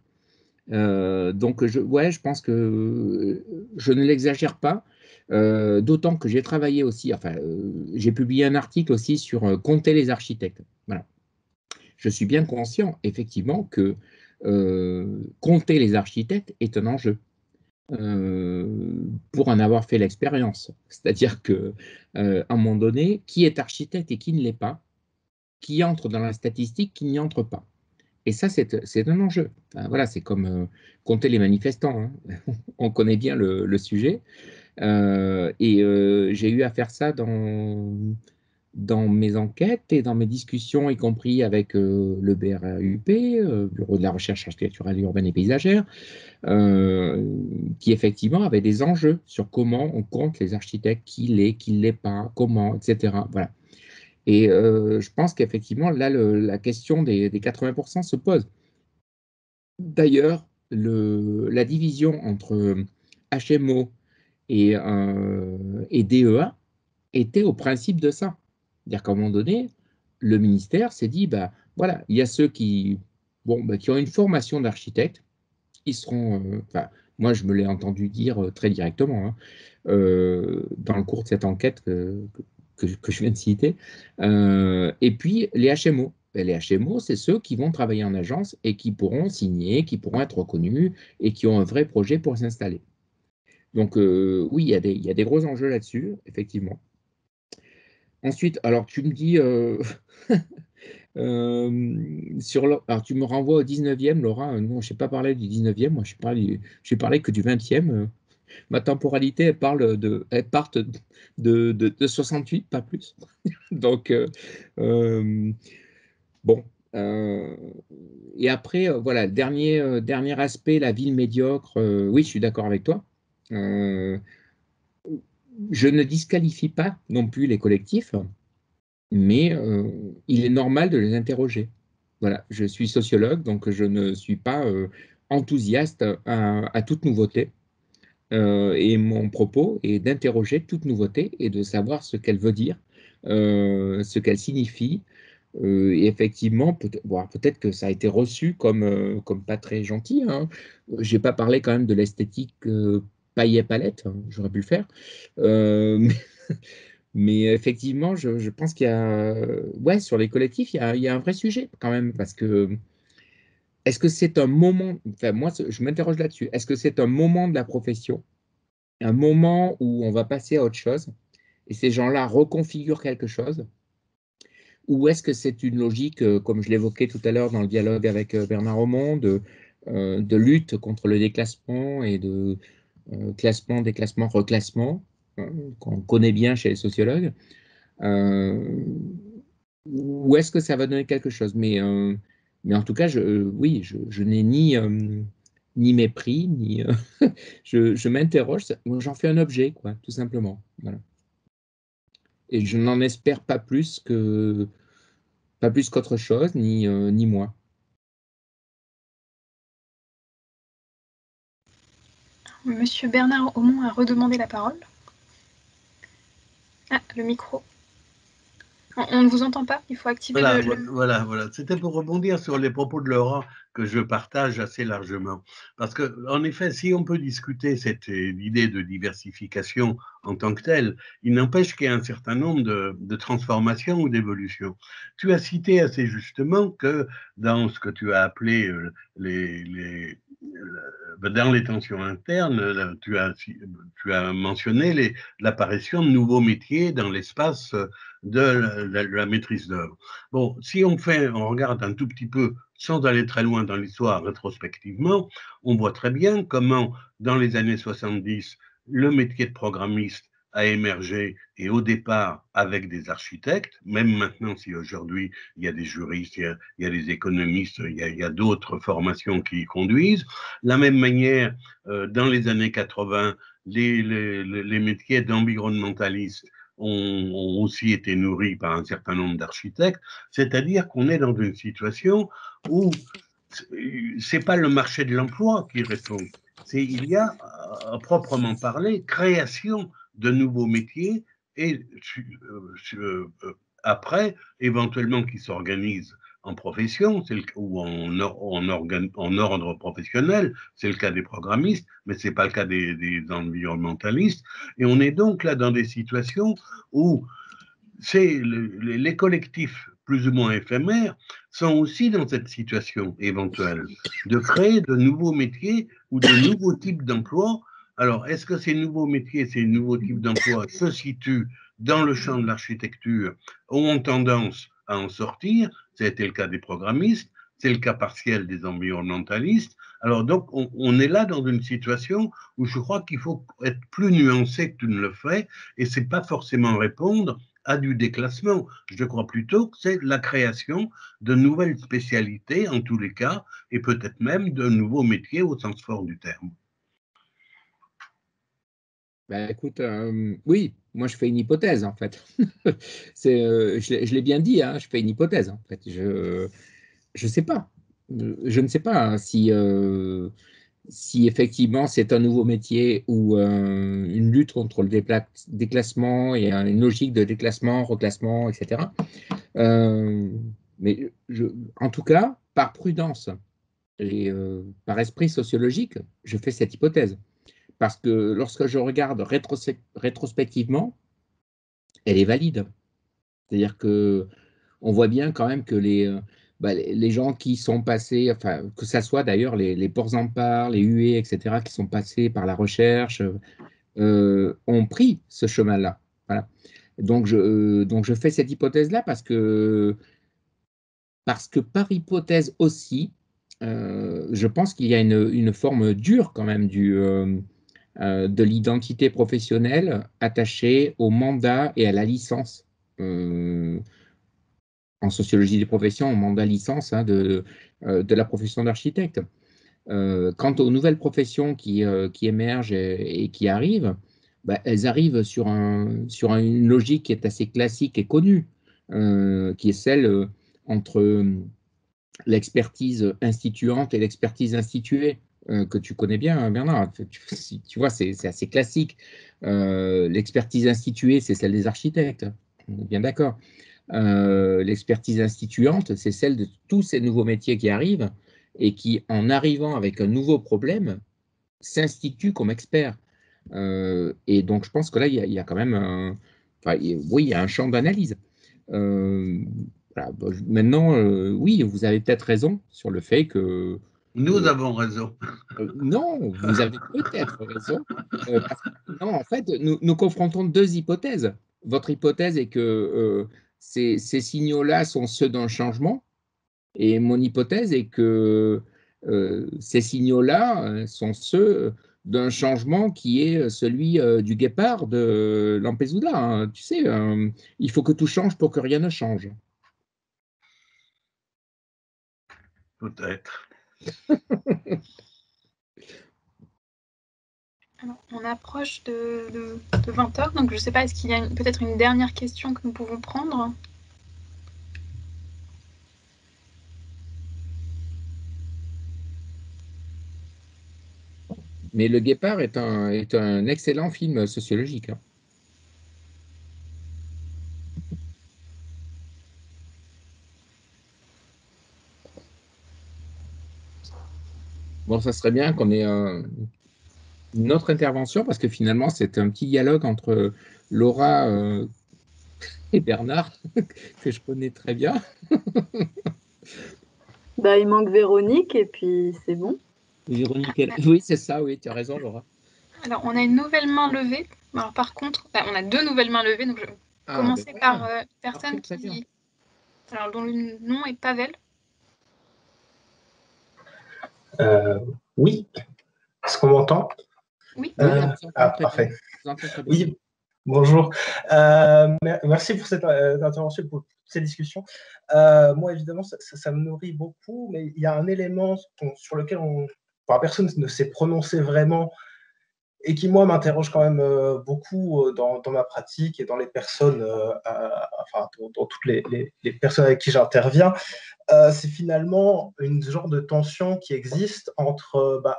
Euh, donc, je, ouais, je pense que je ne l'exagère pas. Euh, D'autant que j'ai travaillé aussi, enfin, euh, j'ai publié un article aussi sur euh, compter les architectes. Voilà. Je suis bien conscient, effectivement, que euh, compter les architectes est un enjeu. Euh, pour en avoir fait l'expérience. C'est-à-dire qu'à euh, un moment donné, qui est architecte et qui ne l'est pas, qui entre dans la statistique, qui n'y entre pas. Et ça, c'est un enjeu. Enfin, voilà, c'est comme euh, compter les manifestants. Hein. On connaît bien le, le sujet. Euh, et euh, j'ai eu à faire ça dans, dans mes enquêtes et dans mes discussions, y compris avec euh, le B R U P, euh, Bureau de la Recherche Architecturale, Urbaine et Paysagère, euh, qui effectivement avait des enjeux sur comment on compte les architectes, qui l'est, qui ne l'est pas, comment, et cetera. Voilà. Et euh, je pense qu'effectivement, là, le, la question des, des quatre-vingts pour cent se pose. D'ailleurs, la division entre H M O et, euh, et D E A était au principe de ça. C'est-à-dire qu'à un moment donné, le ministère s'est dit, bah, voilà, il y a ceux qui, bon, bah, qui ont une formation d'architecte, ils seront, euh, enfin, moi, je me l'ai entendu dire euh, très directement, hein, euh, dans le cours de cette enquête que, que Que, que je viens de citer, euh, et puis les H M O. Et les H M O, c'est ceux qui vont travailler en agence et qui pourront signer, qui pourront être reconnus et qui ont un vrai projet pour s'installer. Donc euh, oui, il y a des, il y a des gros enjeux là-dessus, effectivement. Ensuite, alors tu me dis, euh, euh, sur le, alors tu me renvoies au dix-neuvième, Laura, euh, non, je n'ai pas parlé du dix-neuvième, moi je n'ai parlé, parlé que du vingtième, euh, ma temporalité, elle, parle de, elle part de, de, de soixante-huit, pas plus. Donc, euh, euh, bon. Euh, et après, euh, voilà, dernier, euh, dernier aspect, la ville médiocre. Euh, oui, je suis d'accord avec toi. Euh, je ne disqualifie pas non plus les collectifs, mais euh, il est normal de les interroger. Voilà, je suis sociologue, donc je ne suis pas euh, enthousiaste à, à toute nouveauté. Euh, et mon propos est d'interroger toute nouveauté et de savoir ce qu'elle veut dire, euh, ce qu'elle signifie. Euh, et effectivement, peut-être bon, peut-être que ça a été reçu comme, euh, comme pas très gentil. Hein. Je n'ai pas parlé quand même de l'esthétique euh, paillet-palette, hein, j'aurais pu le faire. Euh, mais, mais effectivement, je, je pense qu'il y a... Ouais, sur les collectifs, il y a, il y a un vrai sujet quand même, parce que... Est-ce que c'est un moment, enfin moi je m'interroge là-dessus, est-ce que c'est un moment de la profession, un moment où on va passer à autre chose et ces gens-là reconfigurent quelque chose, ou est-ce que c'est une logique, comme je l'évoquais tout à l'heure dans le dialogue avec Bernard Romand, de, euh, de lutte contre le déclassement et de euh, classement, déclassement, reclassement, hein, qu'on connaît bien chez les sociologues, euh, ou est-ce que ça va donner quelque chose? Mais euh, Mais en tout cas, je, euh, oui, je, je n'ai ni, euh, ni mépris, ni euh, je, je m'interroge, j'en fais un objet, quoi, tout simplement. Voilà. Et je n'en espère pas plus que pas plus qu'autre chose, ni, euh, ni moi. Monsieur Bernard Haumont a redemandé la parole. Ah, le micro. On ne vous entend pas, il faut activer voilà, le... le... Voilà, voilà. C'était pour rebondir sur les propos de Laura que je partage assez largement. Parce que, en effet, si on peut discuter cette idée de diversification en tant que telle, il n'empêche qu'il y a un certain nombre de, de transformations ou d'évolutions. Tu as cité assez justement que dans ce que tu as appelé les... les dans les tensions internes, tu as, tu as mentionné l'apparition de nouveaux métiers dans l'espace de la, de la maîtrise d'œuvre. Bon, si on fait, on regarde un tout petit peu, sans aller très loin dans l'histoire rétrospectivement, on voit très bien comment, dans les années soixante-dix, le métier de programmiste a émergé, et au départ avec des architectes, même maintenant si aujourd'hui il y a des juristes, il y a, il y a des économistes, il y a, a d'autres formations qui y conduisent. De la même manière, euh, dans les années quatre-vingt, les, les, les métiers d'environnementalistes ont, ont aussi été nourris par un certain nombre d'architectes, c'est-à-dire qu'on est dans une situation où ce n'est pas le marché de l'emploi qui répond. C'est, il y a, à proprement parler, création de nouveaux métiers et euh, après, éventuellement, qui s'organisent en profession le, ou en, en, organ, en ordre professionnel. C'est le cas des programmistes, mais ce n'est pas le cas des, des environnementalistes. Et on est donc là dans des situations où c'est le, les collectifs plus ou moins éphémères, sont aussi dans cette situation éventuelle de créer de nouveaux métiers ou de nouveaux types d'emplois. Alors, est-ce que ces nouveaux métiers, ces nouveaux types d'emplois se situent dans le champ de l'architecture ou ont tendance à en sortir? C'était le cas des programmistes, c'est le cas partiel des environnementalistes. Alors, donc, on, on est là dans une situation où je crois qu'il faut être plus nuancé que tu ne le fais, et c'est pas forcément répondre à du déclassement. Je crois plutôt que c'est la création de nouvelles spécialités, en tous les cas, et peut-être même de nouveaux métiers au sens fort du terme. Ben écoute, euh, oui, moi je fais une hypothèse en fait. c'est, euh, je l'ai bien dit, hein, je fais une hypothèse en fait. Je je sais pas, je ne sais pas hein, si euh, si effectivement c'est un nouveau métier ou euh, une lutte contre le dépla déclassement et une logique de déclassement, reclassement, et cetera. Euh, mais je, en tout cas, par prudence et euh, par esprit sociologique, je fais cette hypothèse. Parce que lorsque je regarde rétros rétrospectivement, elle est valide. C'est-à-dire que on voit bien quand même que les... Bah, les gens qui sont passés, enfin, que ça soit d'ailleurs les, les Porzampar, les huées, et cetera, qui sont passés par la recherche, euh, ont pris ce chemin-là. Voilà. Donc, je, euh, donc, je fais cette hypothèse-là parce que, parce que par hypothèse aussi, euh, je pense qu'il y a une, une forme dure quand même du, euh, euh, de l'identité professionnelle attachée au mandat et à la licence. Euh, en sociologie des professions, on mandat licence hein, de, de la profession d'architecte. Euh, quant aux nouvelles professions qui, euh, qui émergent et, et qui arrivent, bah, elles arrivent sur, un, sur une logique qui est assez classique et connue, euh, qui est celle euh, entre l'expertise instituante et l'expertise instituée, euh, que tu connais bien, hein, Bernard. Tu, tu vois, c'est assez classique. Euh, l'expertise instituée, c'est celle des architectes. On est bien d'accord. Euh, l'expertise instituante, c'est celle de tous ces nouveaux métiers qui arrivent et qui, en arrivant avec un nouveau problème, s'instituent comme experts. Euh, et donc, je pense que là, il y a, il y a quand même un, enfin, il, oui, il y a un champ d'analyse. Euh, voilà, bon, maintenant, euh, oui, vous avez peut-être raison sur le fait que... Nous euh, avons raison. Euh, non, vous avez peut-être raison. Euh, parce que, non, en fait, nous, nous confrontons deux hypothèses. Votre hypothèse est que... Euh, Ces, ces signaux-là sont ceux d'un changement, et mon hypothèse est que euh, ces signaux-là sont ceux d'un changement qui est celui euh, du guépard de euh, Lampedusa. Hein. Tu sais, euh, il faut que tout change pour que rien ne change. Peut-être. On approche de, de, de vingt heures, donc je ne sais pas, est-ce qu'il y a peut-être une dernière question que nous pouvons prendre? Mais Le Guépard est un, est un excellent film sociologique. Hein. Bon, ça serait bien qu'on ait un... notre intervention, parce que finalement, c'est un petit dialogue entre Laura euh, et Bernard, que je connais très bien. Bah, il manque Véronique, et puis c'est bon. Véronique, elle... oui, c'est ça, oui, tu as raison, Laura. Alors, on a une nouvelle main levée. Alors, par contre, on a deux nouvelles mains levées, donc je vais ah, commencer ben voilà. par euh, une personne par contre, qui... Alors, dont le nom est Pavel. Euh, oui, est-ce qu'on m'entend? Oui, euh, ah, parfait. Oui, Bonjour, euh, merci pour cette euh, intervention, pour cette discussion. Euh, moi, évidemment, ça, ça, ça me nourrit beaucoup, mais il y a un élément sur lequel on, enfin, personne ne s'est prononcé vraiment et qui, moi, m'interroge quand même euh, beaucoup euh, dans, dans ma pratique et dans les personnes, euh, à, enfin, dans, dans toutes les, les, les personnes avec qui j'interviens. Euh, c'est finalement une genre de tension qui existe entre euh, bah,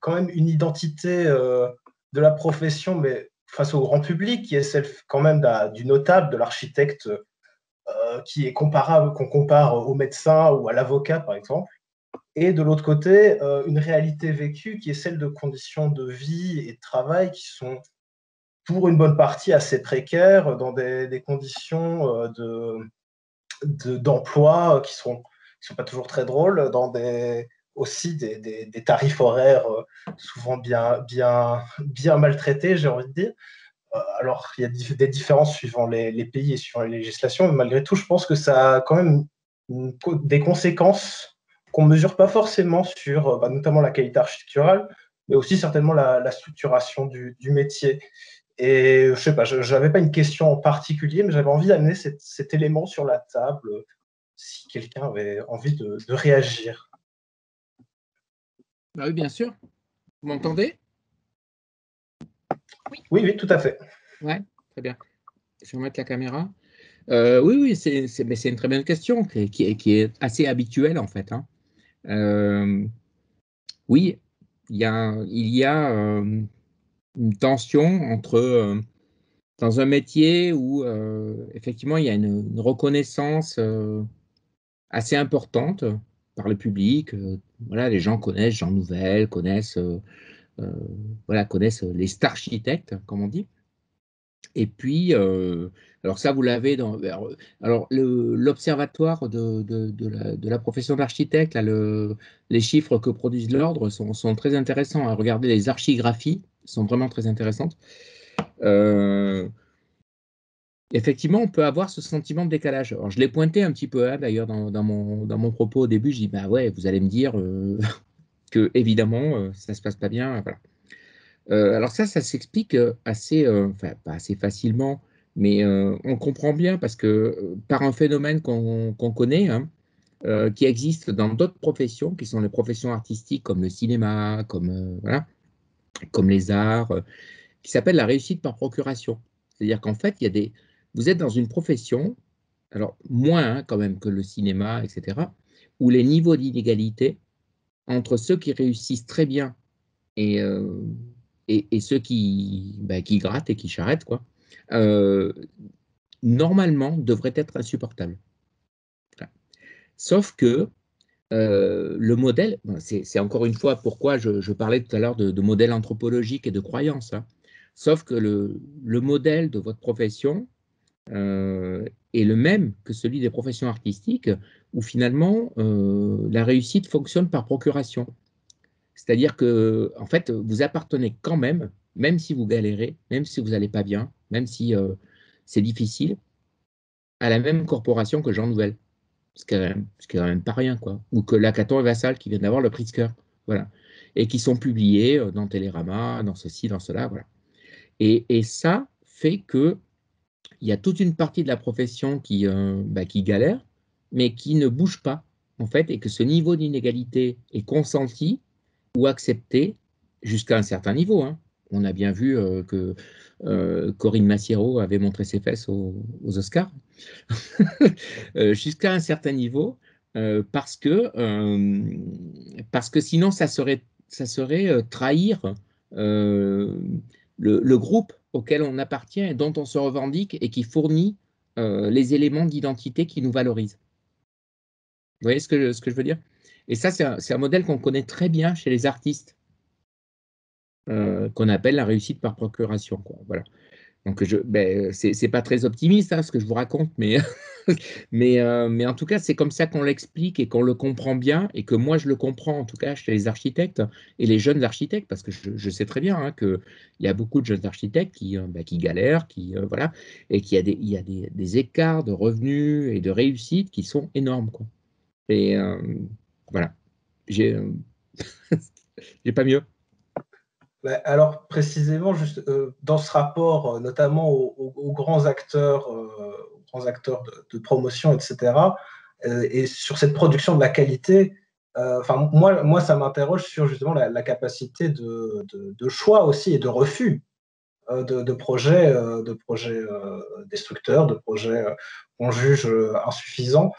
quand même une identité euh, de la profession, mais face au grand public, qui est celle quand même du notable, de l'architecte, euh, qui est comparable, qu'on compare au médecin ou à l'avocat, par exemple, et de l'autre côté, euh, une réalité vécue qui est celle de conditions de vie et de travail qui sont, pour une bonne partie, assez précaires, dans des, des conditions de, de, d'emploi qui ne sont, qui sont pas toujours très drôles, dans des... aussi des, des, des tarifs horaires souvent bien, bien, bien maltraités, j'ai envie de dire. Alors, il y a des différences suivant les, les pays et suivant les législations, mais malgré tout, je pense que ça a quand même une, des conséquences qu'on ne mesure pas forcément sur bah, notamment la qualité architecturale, mais aussi certainement la, la structuration du, du métier. Et je ne sais pas, je n'avais pas une question en particulier, mais j'avais envie d'amener cet, cet élément sur la table, si quelqu'un avait envie de, de réagir. Ah oui, bien sûr. Vous m'entendez? Oui. oui, oui, tout à fait. Oui, très bien. Je vais remettre la caméra. Euh, oui, oui, c'est une très bonne question qui, qui, qui est assez habituelle en fait. Hein. Euh, oui, il y a, il y a euh, une tension entre, euh, dans un métier où euh, effectivement il y a une, une reconnaissance euh, assez importante par le public, euh, voilà, les gens connaissent Jean Nouvel, connaissent, euh, euh, voilà, connaissent les stars architectes, comme on dit. Et puis, euh, alors ça, vous l'avez dans, alors l'observatoire de, de, de, la, de la profession d'architecte, le, les chiffres que produisent l'ordre sont, sont très intéressants à regarder, les archigraphies sont vraiment très intéressantes. Euh, Effectivement, on peut avoir ce sentiment de décalage. Alors, je l'ai pointé un petit peu, hein, d'ailleurs, dans, dans, mon, dans mon propos au début, je dis, bah ouais, vous allez me dire euh, que, évidemment, euh, ça ne se passe pas bien, voilà. Euh, alors ça, ça s'explique assez, euh, enfin, pas assez facilement, mais euh, on comprend bien, parce que euh, par un phénomène qu'on qu'on connaît, hein, euh, qui existe dans d'autres professions, qui sont les professions artistiques, comme le cinéma, comme, euh, voilà, comme les arts, euh, qui s'appelle la réussite par procuration. C'est-à-dire qu'en fait, il y a des... Vous êtes dans une profession, alors moins hein, quand même que le cinéma, et cetera, où les niveaux d'inégalité entre ceux qui réussissent très bien et, euh, et, et ceux qui, bah, qui grattent et qui charrettent, quoi, euh, normalement devraient être insupportables. Voilà. Sauf que euh, le modèle, c'est encore une fois pourquoi je, je parlais tout à l'heure de, de modèle anthropologique et de croyance, hein, sauf que le, le modèle de votre profession, Euh, est le même que celui des professions artistiques où finalement euh, la réussite fonctionne par procuration. C'est-à-dire que en fait, vous appartenez quand même, même si vous galérez, même si vous n'allez pas bien, même si euh, c'est difficile, à la même corporation que Jean Nouvel. Ce qui n'est quand même pas rien, quoi. Ou que Lacaton et Vassal qui viennent d'avoir le prix de cœur. Voilà. Et qui sont publiés dans Télérama, dans ceci, dans cela. Voilà. Et, et ça fait que il y a toute une partie de la profession qui, euh, bah, qui galère, mais qui ne bouge pas, en fait, et que ce niveau d'inégalité est consenti ou accepté jusqu'à un certain niveau. Hein. On a bien vu euh, que euh, Corinne Massiero avait montré ses fesses aux, aux Oscars, euh, jusqu'à un certain niveau, euh, parce, que, euh, parce que sinon, ça serait, ça serait euh, trahir euh, le, le groupe auquel on appartient et dont on se revendique et qui fournit euh, les éléments d'identité qui nous valorisent. Vous voyez ce que je, ce que je veux dire? Et ça, c'est un, un modèle qu'on connaît très bien chez les artistes, euh, qu'on appelle la réussite par procuration, quoi. Voilà. Donc, ben, c'est pas très optimiste, hein, ce que je vous raconte, mais, mais, euh, mais en tout cas, c'est comme ça qu'on l'explique et qu'on le comprend bien, et que moi, je le comprends, en tout cas, chez les architectes et les jeunes architectes, parce que je, je sais très bien hein, qu'il y a beaucoup de jeunes architectes qui, euh, bah, qui galèrent, qui, euh, voilà, et qu'il y a, des, il y a des, des écarts de revenus et de réussite qui sont énormes, quoi. Et euh, voilà, j'ai euh, pas mieux. Alors précisément, juste, euh, dans ce rapport, euh, notamment aux, aux, aux grands acteurs, euh, aux grands acteurs de, de promotion, et cetera, euh, et sur cette production de la qualité, euh, enfin, moi, moi, ça m'interroge sur justement la, la capacité de, de, de choix aussi et de refus euh, de, de projets, euh, de projets euh, destructeurs, de projets euh, qu'on juge euh, insuffisants.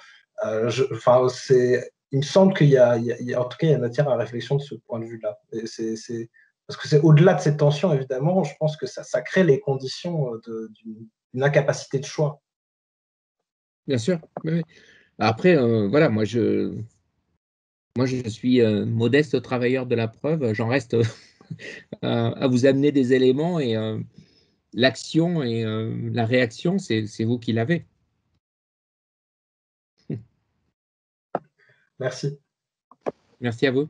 Euh, je, enfin, c'est, il me semble qu'il y a, il y a, en tout cas, il y a matière à réflexion de ce point de vue-là. Et c'est, c'est, Parce que c'est au-delà de ces tensions, évidemment, je pense que ça, ça crée les conditions d'une incapacité de choix. Bien sûr. Oui. Après, euh, voilà, moi je, moi, je suis euh, modeste travailleur de la preuve. J'en reste euh, à vous amener des éléments et euh, l'action et euh, la réaction, c'est vous qui l'avez. Merci. Merci à vous.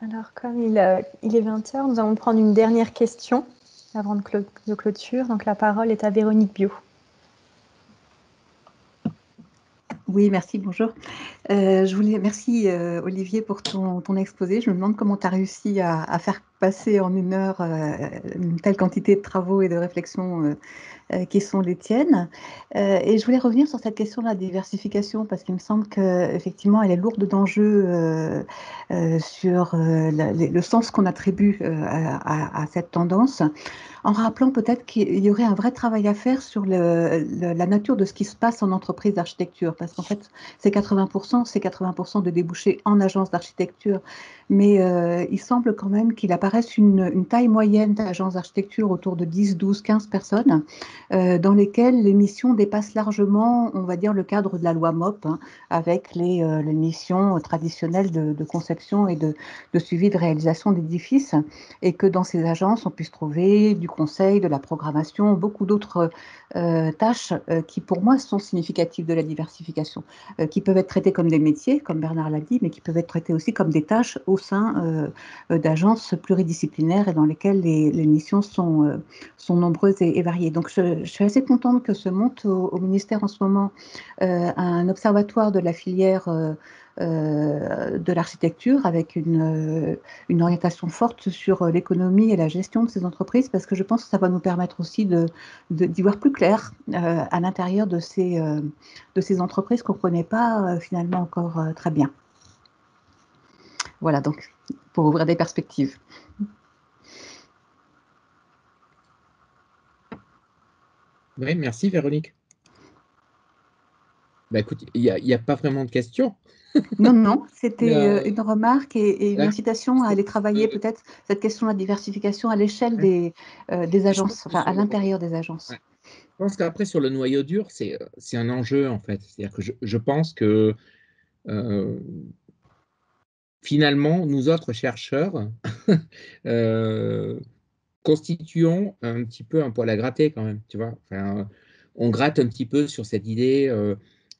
Alors, comme il, euh, il est vingt heures, nous allons prendre une dernière question avant de, cl de clôture. Donc, la parole est à Véronique Bio. Oui, merci, bonjour. Euh, je voulais, merci, euh, Olivier, pour ton, ton exposé. Je me demande comment tu as réussi à, à faire passer en une heure euh, une telle quantité de travaux et de réflexions euh, euh, qui sont les tiennes. Euh, et je voulais revenir sur cette question de la diversification, parce qu'il me semble qu'effectivement, elle est lourde d'enjeux euh, euh, sur euh, la, le sens qu'on attribue euh, à, à cette tendance, en rappelant peut-être qu'il y aurait un vrai travail à faire sur le, le, la nature de ce qui se passe en entreprise d'architecture, parce qu'en fait, c'est quatre-vingts pour cent, c'est quatre-vingts pour cent de débouchés en agence d'architecture, mais euh, il semble quand même qu'il apparaisse une, une taille moyenne d'agence d'architecture autour de dix, douze, quinze personnes, euh, dans lesquelles les missions dépassent largement, on va dire, le cadre de la loi M O P, hein, avec les, euh, les missions traditionnelles de, de conception et de, de suivi de réalisation d'édifices, et que dans ces agences, on puisse trouver du conseil, de la programmation, beaucoup d'autres euh, tâches euh, qui, pour moi, sont significatives de la diversification, euh, qui peuvent être traitées comme des métiers, comme Bernard l'a dit, mais qui peuvent être traitées aussi comme des tâches au sein euh, d'agences pluridisciplinaires et dans lesquelles les, les missions sont, euh, sont nombreuses et, et variées. Donc, je, je suis assez contente que se monte au, au ministère en ce moment euh, un observatoire de la filière euh, Euh, de l'architecture, avec une, euh, une orientation forte sur l'économie et la gestion de ces entreprises, parce que je pense que ça va nous permettre aussi de, de, d'y voir plus clair euh, à l'intérieur de, euh, de ces entreprises qu'on ne connaît pas euh, finalement encore euh, très bien. Voilà, donc, pour ouvrir des perspectives. Oui, merci Véronique. Bah écoute, il n'y a, a pas vraiment de questions. Non, non, c'était euh, une remarque et, et une incitation à aller travailler peut-être cette question de la diversification à l'échelle des, euh, des agences, enfin à l'intérieur des agences. Ouais. Je pense qu'après, sur le noyau dur, c'est un enjeu en fait. C'est-à-dire que je, je pense que euh, finalement, nous autres chercheurs euh, constituons un petit peu un poil à gratter quand même, tu vois. Enfin, on gratte un petit peu sur cette idée. Euh,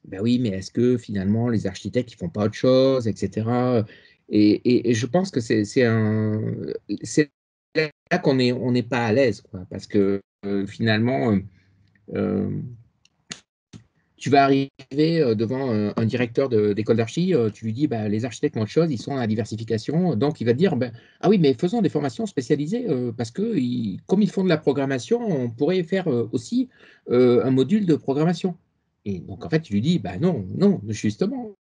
Ben oui, mais est-ce que finalement les architectes ils font pas autre chose, et cetera. Et, et, et je pense que c'est là qu'on n'est on n'est pas à l'aise, parce que euh, finalement, euh, tu vas arriver devant un, un directeur d'école d'archi, tu lui dis ben, les architectes font autre chose, ils sont à la diversification, donc il va te dire ben, ah oui, mais faisons des formations spécialisées, euh, parce que ils, comme ils font de la programmation, on pourrait faire euh, aussi euh, un module de programmation. Et donc, en fait, tu lui dis, bah non, non, justement,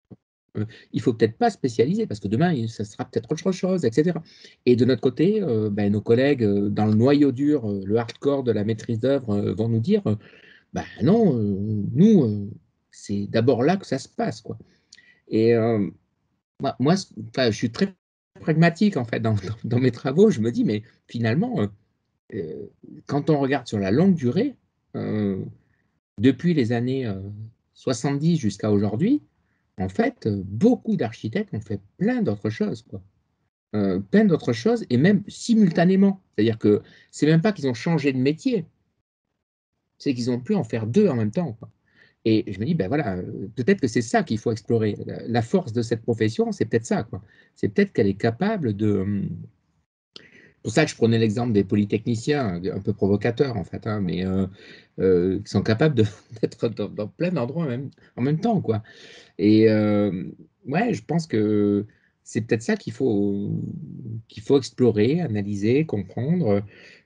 euh, il ne faut peut-être pas spécialiser parce que demain, ça sera peut-être autre chose, et cetera. Et de notre côté, euh, bah, nos collègues euh, dans le noyau dur, euh, le hardcore de la maîtrise d'œuvre euh, vont nous dire, euh, bah non, euh, nous, euh, c'est d'abord là que ça se passe, quoi. Et euh, moi, moi je suis très pragmatique, en fait, dans, dans, dans mes travaux. Je me dis, mais finalement, euh, euh, quand on regarde sur la longue durée, euh, depuis les années soixante-dix jusqu'à aujourd'hui, en fait, beaucoup d'architectes ont fait plein d'autres choses, quoi. Euh, plein d'autres choses, et même simultanément. C'est-à-dire que c'est même pas qu'ils ont changé de métier, c'est qu'ils ont pu en faire deux en même temps, quoi. Et je me dis, ben voilà, peut-être que c'est ça qu'il faut explorer. La force de cette profession, c'est peut-être ça, quoi. C'est peut-être qu'elle est capable de... C'est pour ça que je prenais l'exemple des polytechniciens, un peu provocateurs en fait, hein, mais euh, euh, qui sont capables d'être dans, dans plein d'endroits même, en même temps, quoi. Et euh, ouais, je pense que c'est peut-être ça qu'il faut, qu'il faut explorer, analyser, comprendre.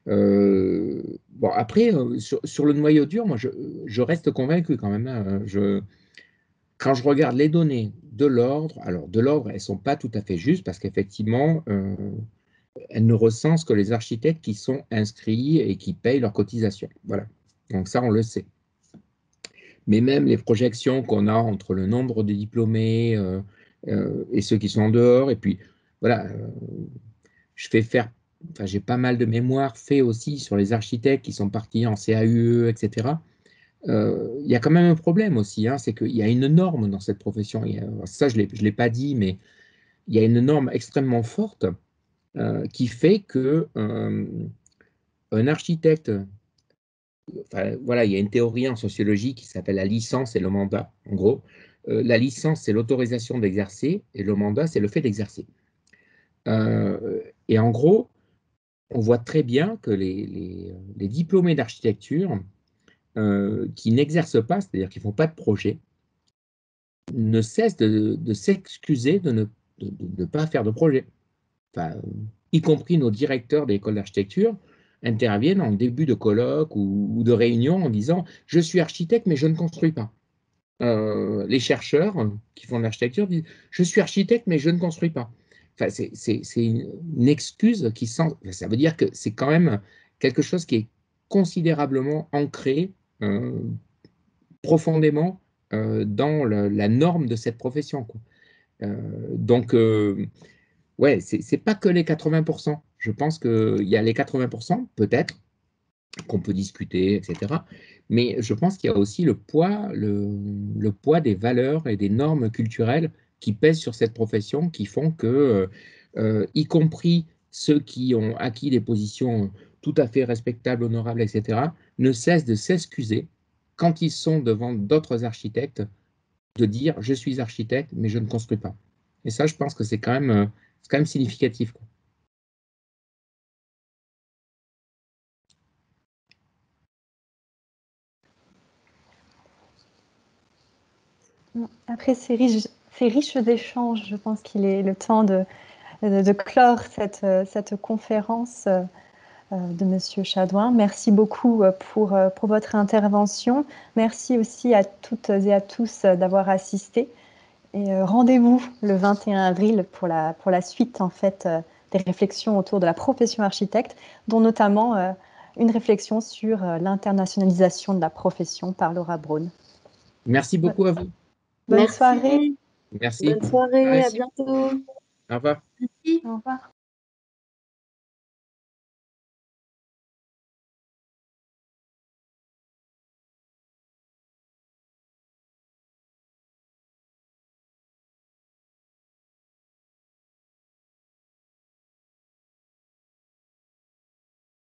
Euh, bon, après, sur, sur le noyau dur, moi, je, je reste convaincu quand même. Hein, je, quand je regarde les données de l'ordre, alors de l'ordre, elles ne sont pas tout à fait justes parce qu'effectivement, euh, elles ne recensent que les architectes qui sont inscrits et qui payent leurs cotisations. Voilà, donc ça, on le sait. Mais même les projections qu'on a entre le nombre de diplômés euh, euh, et ceux qui sont en dehors, et puis voilà, euh, je fais faire, enfin, j'ai pas mal de mémoires faits aussi sur les architectes qui sont partis en C A U E, et cetera. Il euh, y a quand même un problème aussi, hein, c'est qu'il y a une norme dans cette profession, et, euh, ça je ne l'ai pas dit, mais il y a une norme extrêmement forte euh, qui fait que euh, un architecte. Enfin, voilà, il y a une théorie en sociologie qui s'appelle la licence et le mandat, en gros. Euh, la licence, c'est l'autorisation d'exercer, et le mandat, c'est le fait d'exercer. Euh, et en gros, on voit très bien que les, les, les diplômés d'architecture euh, qui n'exercent pas, c'est-à-dire qui ne font pas de projet, ne cessent de, de s'excuser de ne de, de, de pas faire de projet. Enfin, y compris nos directeurs de l'école d'architecture, interviennent en début de colloque ou, ou de réunion en disant « je suis architecte mais je ne construis pas euh, ». Les chercheurs qui font de l'architecture disent « je suis architecte mais je ne construis pas enfin, ». C'est une, une excuse qui sent… Ça veut dire que c'est quand même quelque chose qui est considérablement ancré euh, profondément euh, dans le, la norme de cette profession, quoi. Euh, donc, euh, ouais, c'est c'est pas que les quatre-vingts pour cent. Je pense qu'il y a les quatre-vingts pour cent, peut-être, qu'on peut discuter, et cetera. Mais je pense qu'il y a aussi le poids, le, le poids des valeurs et des normes culturelles qui pèsent sur cette profession, qui font que, euh, y compris ceux qui ont acquis des positions tout à fait respectables, honorables, et cetera, ne cessent de s'excuser quand ils sont devant d'autres architectes de dire « je suis architecte, mais je ne construis pas ». Et ça, je pense que c'est quand même, c'est quand même significatif, quoi. Après ces riches, ces riches échanges, je pense qu'il est le temps de, de, de clore cette, cette conférence de Monsieur Chadoin. Merci beaucoup pour, pour votre intervention. Merci aussi à toutes et à tous d'avoir assisté. Et rendez-vous le vingt et un avril pour la, pour la suite en fait, des réflexions autour de la profession architecte, dont notamment une réflexion sur l'internationalisation de la profession par Laura Braun. Merci beaucoup à vous. Bonne Merci. soirée. Merci. Bonne soirée, Merci. à bientôt. Au revoir. Merci. Au revoir.